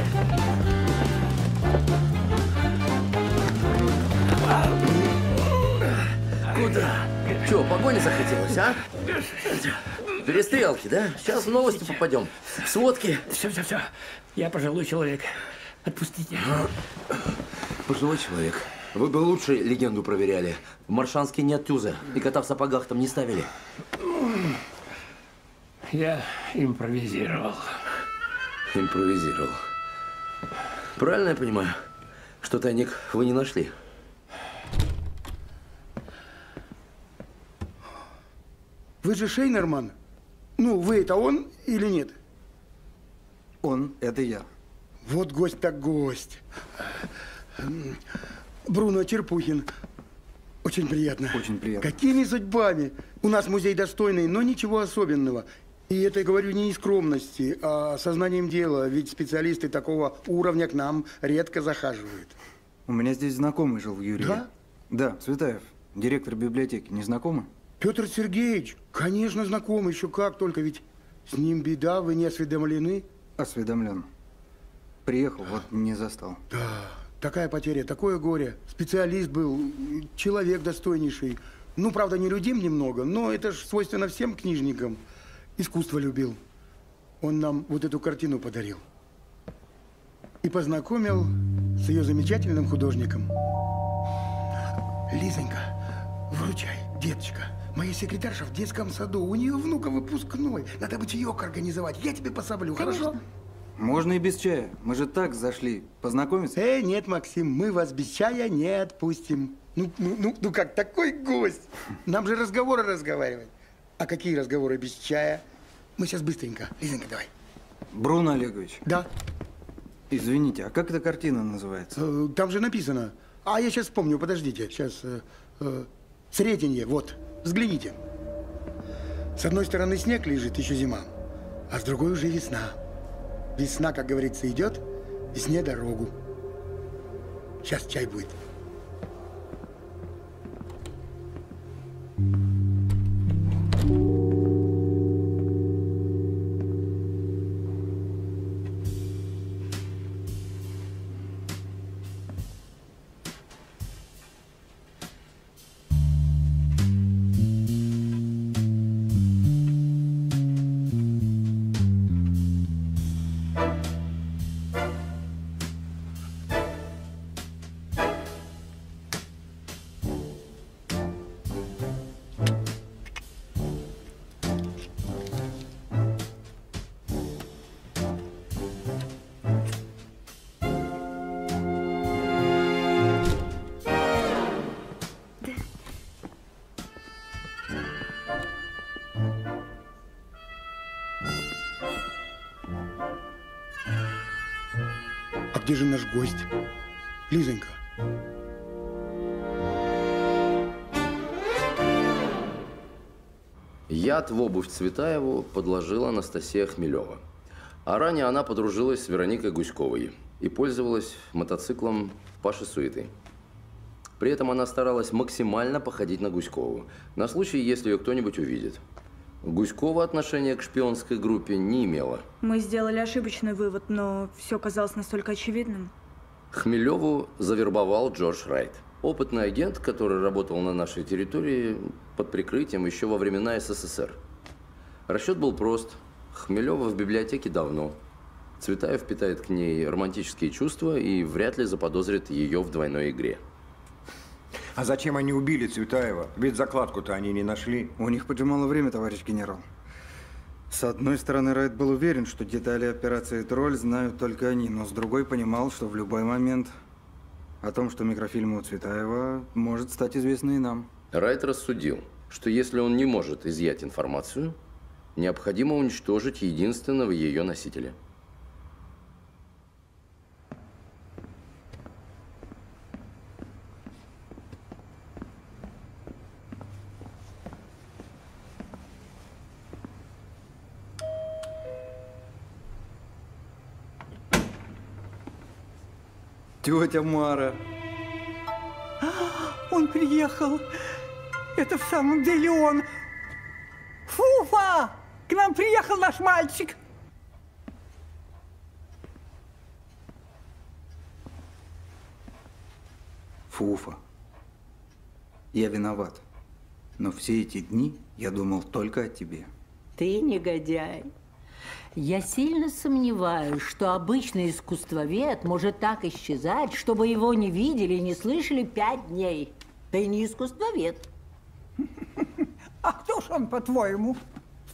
Куда? Че, погони захотелось, а? Перестрелки, да? Сейчас в новости попадем. Сводки. Все. Я пожилой человек. Отпустите. Пожилой человек. Вы бы лучше легенду проверяли. В Маршанске нет тюза. И кота в сапогах там не ставили. Я импровизировал. Импровизировал. Правильно я понимаю, что тайник вы не нашли? Вы же Шейнерман? Ну, вы это он или нет? Он, это я. Вот гость так гость. Бруно Черпухин. Очень приятно. Очень приятно. Какими судьбами? У нас музей достойный, но ничего особенного. И это я говорю не из скромности, а сознанием дела. Ведь специалисты такого уровня к нам редко захаживают. У меня здесь знакомый жил в Юрьеве. Да? Да, Цветаев, директор библиотеки. Не знакомы? Петр Сергеевич, конечно, знаком, еще как, только ведь с ним беда, вы не осведомлены? Осведомлен. Приехал, вот не застал. Да, такая потеря, такое горе. Специалист был, человек достойнейший. Ну, правда, нелюдим немного, но это ж свойственно всем книжникам. Искусство любил. Он нам вот эту картину подарил. И познакомил с ее замечательным художником. Лизонька, выручай, деточка. Моя секретарша в детском саду, у нее внука выпускной. Надо бы чаек организовать, я тебе пособлю, хорошо? Можно и без чая, мы же так зашли, познакомиться. Нет, Максим, мы вас без чая не отпустим. Ну как, такой гость, нам же разговоры разговаривать. А какие разговоры без чая? Мы сейчас быстренько, Лизонька, давай. Бруно Олегович. Да. Извините, а как эта картина называется? Там же написано, а я сейчас вспомню, подождите, сейчас, Сретенье, вот. Взгляните. С одной стороны снег лежит, еще зима, а с другой уже весна. Весна, как говорится, идет, весне дорогу. Сейчас чай будет. Где же наш гость? Лизонька. Яд в обувь Цветаеву подложила Анастасия Хмелева. А ранее она подружилась с Вероникой Гуськовой и пользовалась мотоциклом Паши Суеты. При этом она старалась максимально походить на Гуськову, на случай, если ее кто-нибудь увидит. Гуськова отношения к шпионской группе не имела. Мы сделали ошибочный вывод, но все казалось настолько очевидным. Хмелеву завербовал Джордж Райт. Опытный агент, который работал на нашей территории под прикрытием еще во времена СССР. Расчет был прост. Хмелева в библиотеке давно. Цветаев питает к ней романтические чувства и вряд ли заподозрит ее в двойной игре. А зачем они убили Цветаева? Ведь закладку-то они не нашли. У них поджимало время, товарищ генерал. С одной стороны, Райт был уверен, что детали операции «Тролль» знают только они, но с другой понимал, что в любой момент о том, что микрофильмы у Цветаева, может стать известны и нам. Райт рассудил, что если он не может изъять информацию, необходимо уничтожить единственного ее носителя. Тетя Мара. Он приехал. Это в самом деле он. Фуфа! К нам приехал наш мальчик. Фуфа, я виноват. Но все эти дни я думал только о тебе. Ты негодяй. Я сильно сомневаюсь, что обычный искусствовед может так исчезать, чтобы его не видели и не слышали 5 дней. Ты не искусствовед. А кто ж он, по-твоему?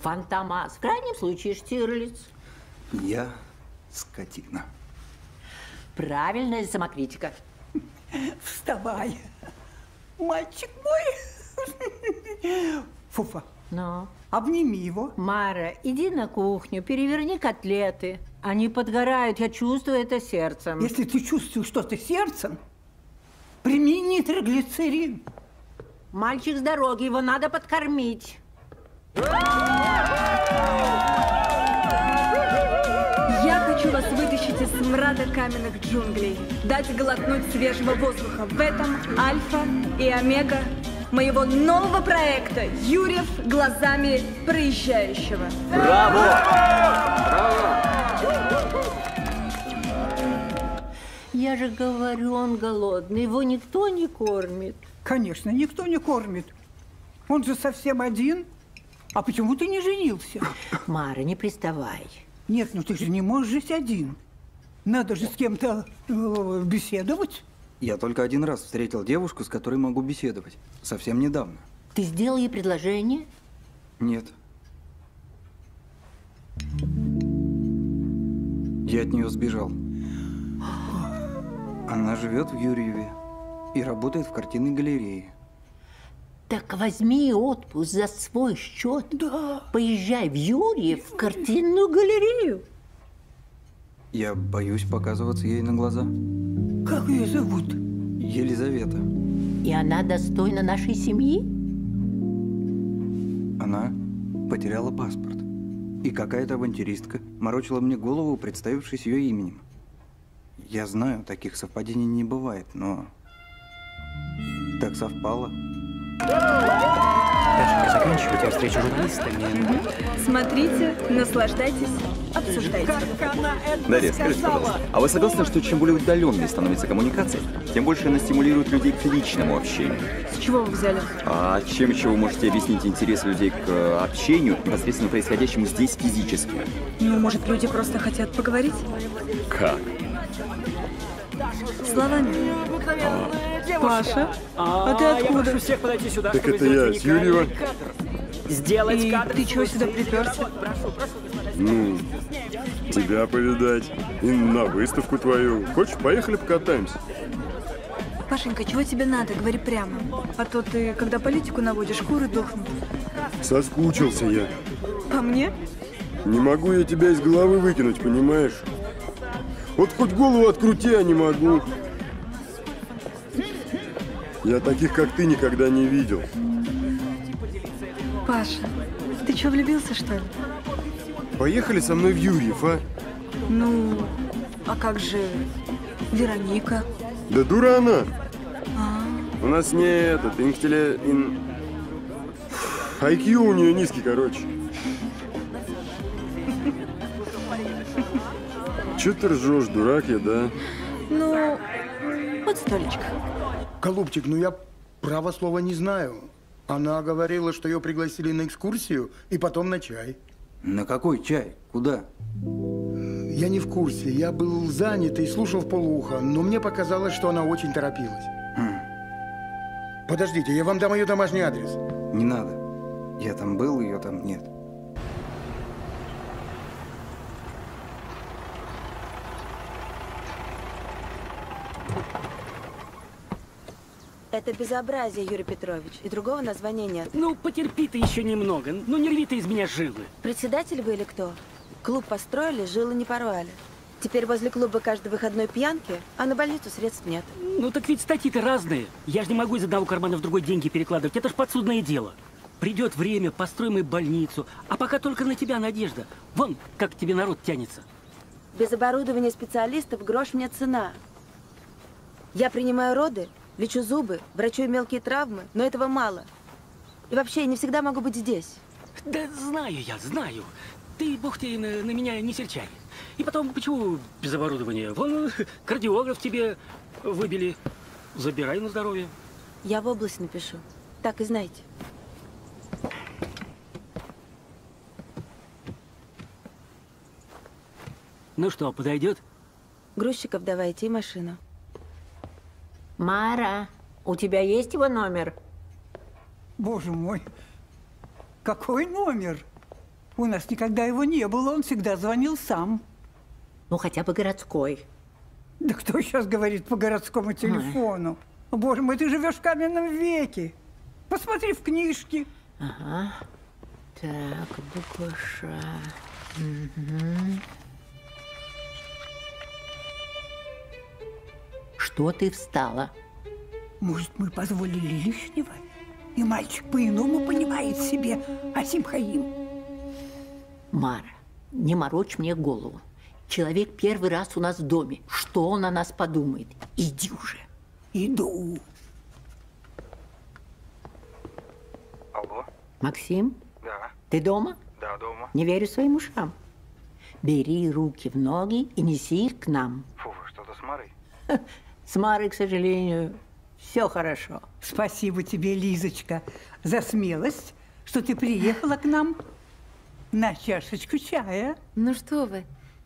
Фантомас, в крайнем случае Штирлиц. Я скотина. Правильная самокритика. Вставай, мальчик мой. Фуфа. Но. Обними его. Мара, иди на кухню, переверни котлеты. Они подгорают, я чувствую это сердцем. Если ты чувствуешь что-то сердцем, прими нитроглицерин. Мальчик с дороги, его надо подкормить. Я хочу вас вытащить из смрада каменных джунглей, дать глотнуть свежего воздуха. В этом альфа и омега моего нового проекта «Юрьев глазами проезжающего». Браво! Браво! Я же говорю, он голодный, его никто не кормит. Конечно, никто не кормит. Он же совсем один. А почему ты не женился? Мара, не приставай. Нет, ну ты же не можешь жить один. Надо же с кем-то беседовать. Я только один раз встретил девушку, с которой могу беседовать. Совсем недавно. Ты сделал ей предложение? Нет. Я от нее сбежал. Она живет в Юрьеве и работает в картинной галерее. Так возьми отпуск за свой счет. Да. Поезжай в Юрьев, в картинную галерею. Я боюсь показываться ей на глаза. Как ее зовут? Елизавета. И она достойна нашей семьи? Она потеряла паспорт. И какая-то авантюристка морочила мне голову, представившись ее именем. Я знаю, таких совпадений не бывает, но так совпало. Дашенька, заканчивайте, я встречу журналистами. Смотрите, наслаждайтесь, обсуждайте. Дарья, скажите, пожалуйста, а вы согласны, что чем более удаленной становится коммуникация, тем больше она стимулирует людей к личному общению? С чего вы взяли? А чем еще вы можете объяснить интерес людей к общению, непосредственно происходящему здесь физически? Ну, может, люди просто хотят поговорить? Как? Словами. Паша, а ты откуда? Я всех подойти сюда, так это я, с Юрьева. И ты чего сюда приперся? Ну, тебя повидать. И на выставку твою. Хочешь, поехали покатаемся? Пашенька, чего тебе надо? Говори прямо. А то ты, когда политику наводишь, куры дохнут. Соскучился я. По мне? Не могу я тебя из головы выкинуть, понимаешь? Вот хоть голову открути, я не могу. Я таких, как ты, никогда не видел. Паша, ты что, влюбился, что ли? Поехали со мной в Юрьев, а? Ну, а как же Вероника? Да дура она. А-а-а. У нас не этот, IQ у нее низкий, короче. Че ты ржешь, дурак я, да? Ну, вот столечко. Голубчик, ну я право слова не знаю. Она говорила, что ее пригласили на экскурсию и потом на чай. На какой чай? Куда? Я не в курсе. Я был занят и слушал вполуха, но мне показалось, что она очень торопилась. Подождите, я вам дам ее домашний адрес. Не надо. Я там был, ее там нет. Это безобразие, Юрий Петрович. И другого названия нет. Ну, потерпи ты еще немного. Ну, не рви ты из меня жилы. Председатель вы или кто? Клуб построили, жилы не порвали. Теперь возле клуба каждой выходной пьянки, а на больницу средств нет. Ну, так ведь статьи-то разные. Я же не могу из одного кармана в другой деньги перекладывать. Это ж подсудное дело. Придет время, построим и больницу. А пока только на тебя надежда. Вон, как к тебе народ тянется. Без оборудования специалистов грош мне цена. Я принимаю роды, лечу зубы, врачую мелкие травмы, но этого мало. И вообще, я не всегда могу быть здесь. Да знаю я, знаю. Ты, бог ты, на меня не серчай. И потом, почему без оборудования? Вон, кардиограф тебе выбили. Забирай на здоровье. Я в область напишу. Так и знаете. Ну что, подойдет? Грузчиков давайте и машину. Мара, у тебя есть его номер? Боже мой, какой номер? У нас никогда его не было, он всегда звонил сам. Ну, хотя бы городской. Да кто сейчас говорит по городскому телефону? Ой. Боже мой, ты живешь в каменном веке. Посмотри в книжке. Ага. Так, буква Ш. Угу. Что ты встала? Может, мы позволили лишнего? И мальчик по-иному понимает себе Асимхаим. Мара, не морочь мне голову. Человек первый раз у нас в доме. Что он о нас подумает? Иди уже. Иду. Алло. Максим? Да. Ты дома? Да, дома. Не верю своим ушам. Бери руки в ноги и неси их к нам. Фу, что-то с Марой. С Марой, к сожалению, все хорошо. Спасибо тебе, Лизочка, за смелость, что ты приехала к нам на чашечку чая. Ну что вы,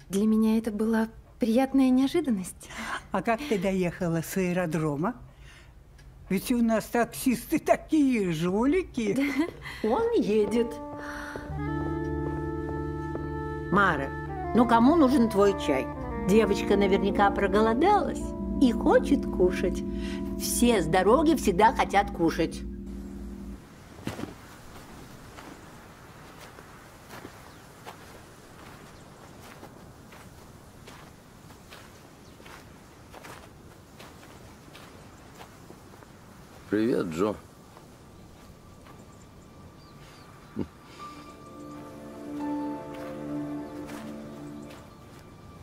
для меня это была приятная неожиданность. А как ты доехала с аэродрома? Ведь у нас таксисты такие жулики. Да. Он едет. Мара, ну кому нужен твой чай? Девочка наверняка проголодалась. И хочет кушать. Все с дороги всегда хотят кушать. Привет, Джо.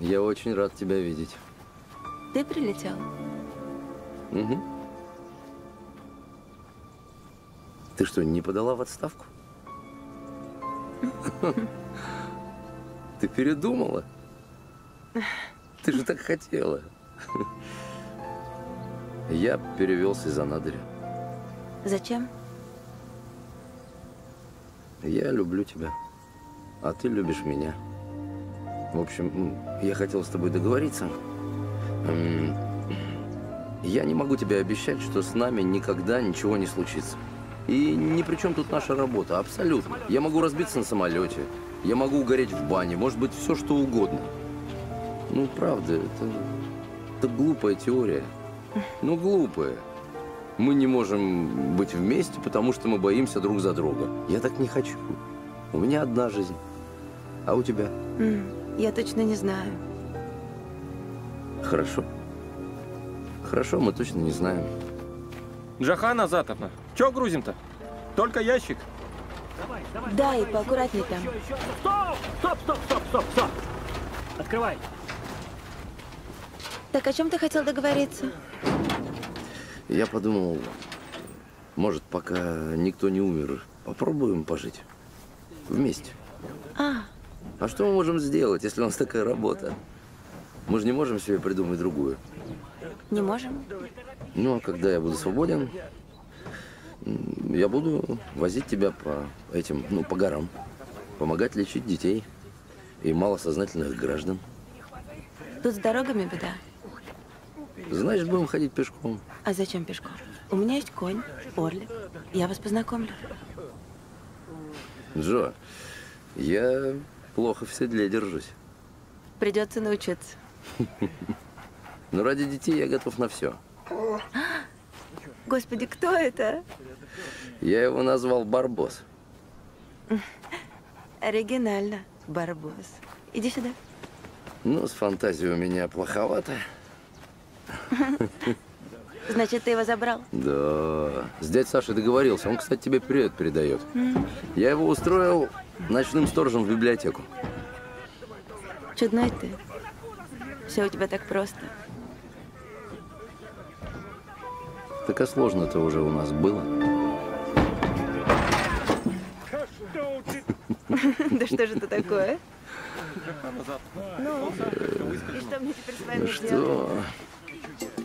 Я очень рад тебя видеть. Ты прилетел? Угу. Ты что, не подала в отставку? Ты передумала? Ты же так хотела. Я перевелся из Анадыря. Зачем? Я люблю тебя, а ты любишь меня. В общем, я хотел с тобой договориться. Я не могу тебе обещать, что с нами никогда ничего не случится. И ни при чем тут наша работа, абсолютно. Я могу разбиться на самолете, я могу угореть в бане, может быть, все что угодно. Ну, правда, это глупая теория. Ну, глупая. Мы не можем быть вместе, потому что мы боимся друг за друга. Я так не хочу. У меня одна жизнь. А у тебя? Я точно не знаю. Хорошо. Хорошо, мы точно не знаем. Джахана Азатовна, чё грузим-то? Только ящик? Давай, давай, да, давай, и поаккуратнее там. Еще. Стоп, стоп, стоп, стоп, стоп! Открывай. Так, о чем ты хотел договориться? Я подумал, может, пока никто не умер, попробуем пожить вместе. А что мы можем сделать, если у нас такая работа? Мы же не можем себе придумать другую. Не можем. Ну, а когда я буду свободен, я буду возить тебя по этим, ну, по горам. Помогать лечить детей и малосознательных граждан. Тут с дорогами беда. Знаешь, будем ходить пешком. А зачем пешком? У меня есть конь, Орлик. Я вас познакомлю. Джо, я плохо в седле держусь. Придется научиться. Ну, ради детей я готов на все. Господи, кто это? Я его назвал Барбос. Оригинально, Барбос. Иди сюда. Ну, с фантазией у меня плоховато. Значит, ты его забрал? Да. С дядей Сашей договорился. Он, кстати, тебе привет передает. Я его устроил ночным сторожем в библиотеку. Чудной ты. Все у тебя так просто. Так а сложно-то уже у нас было. Да что же это такое? Ну, что мне теперь с вами делать?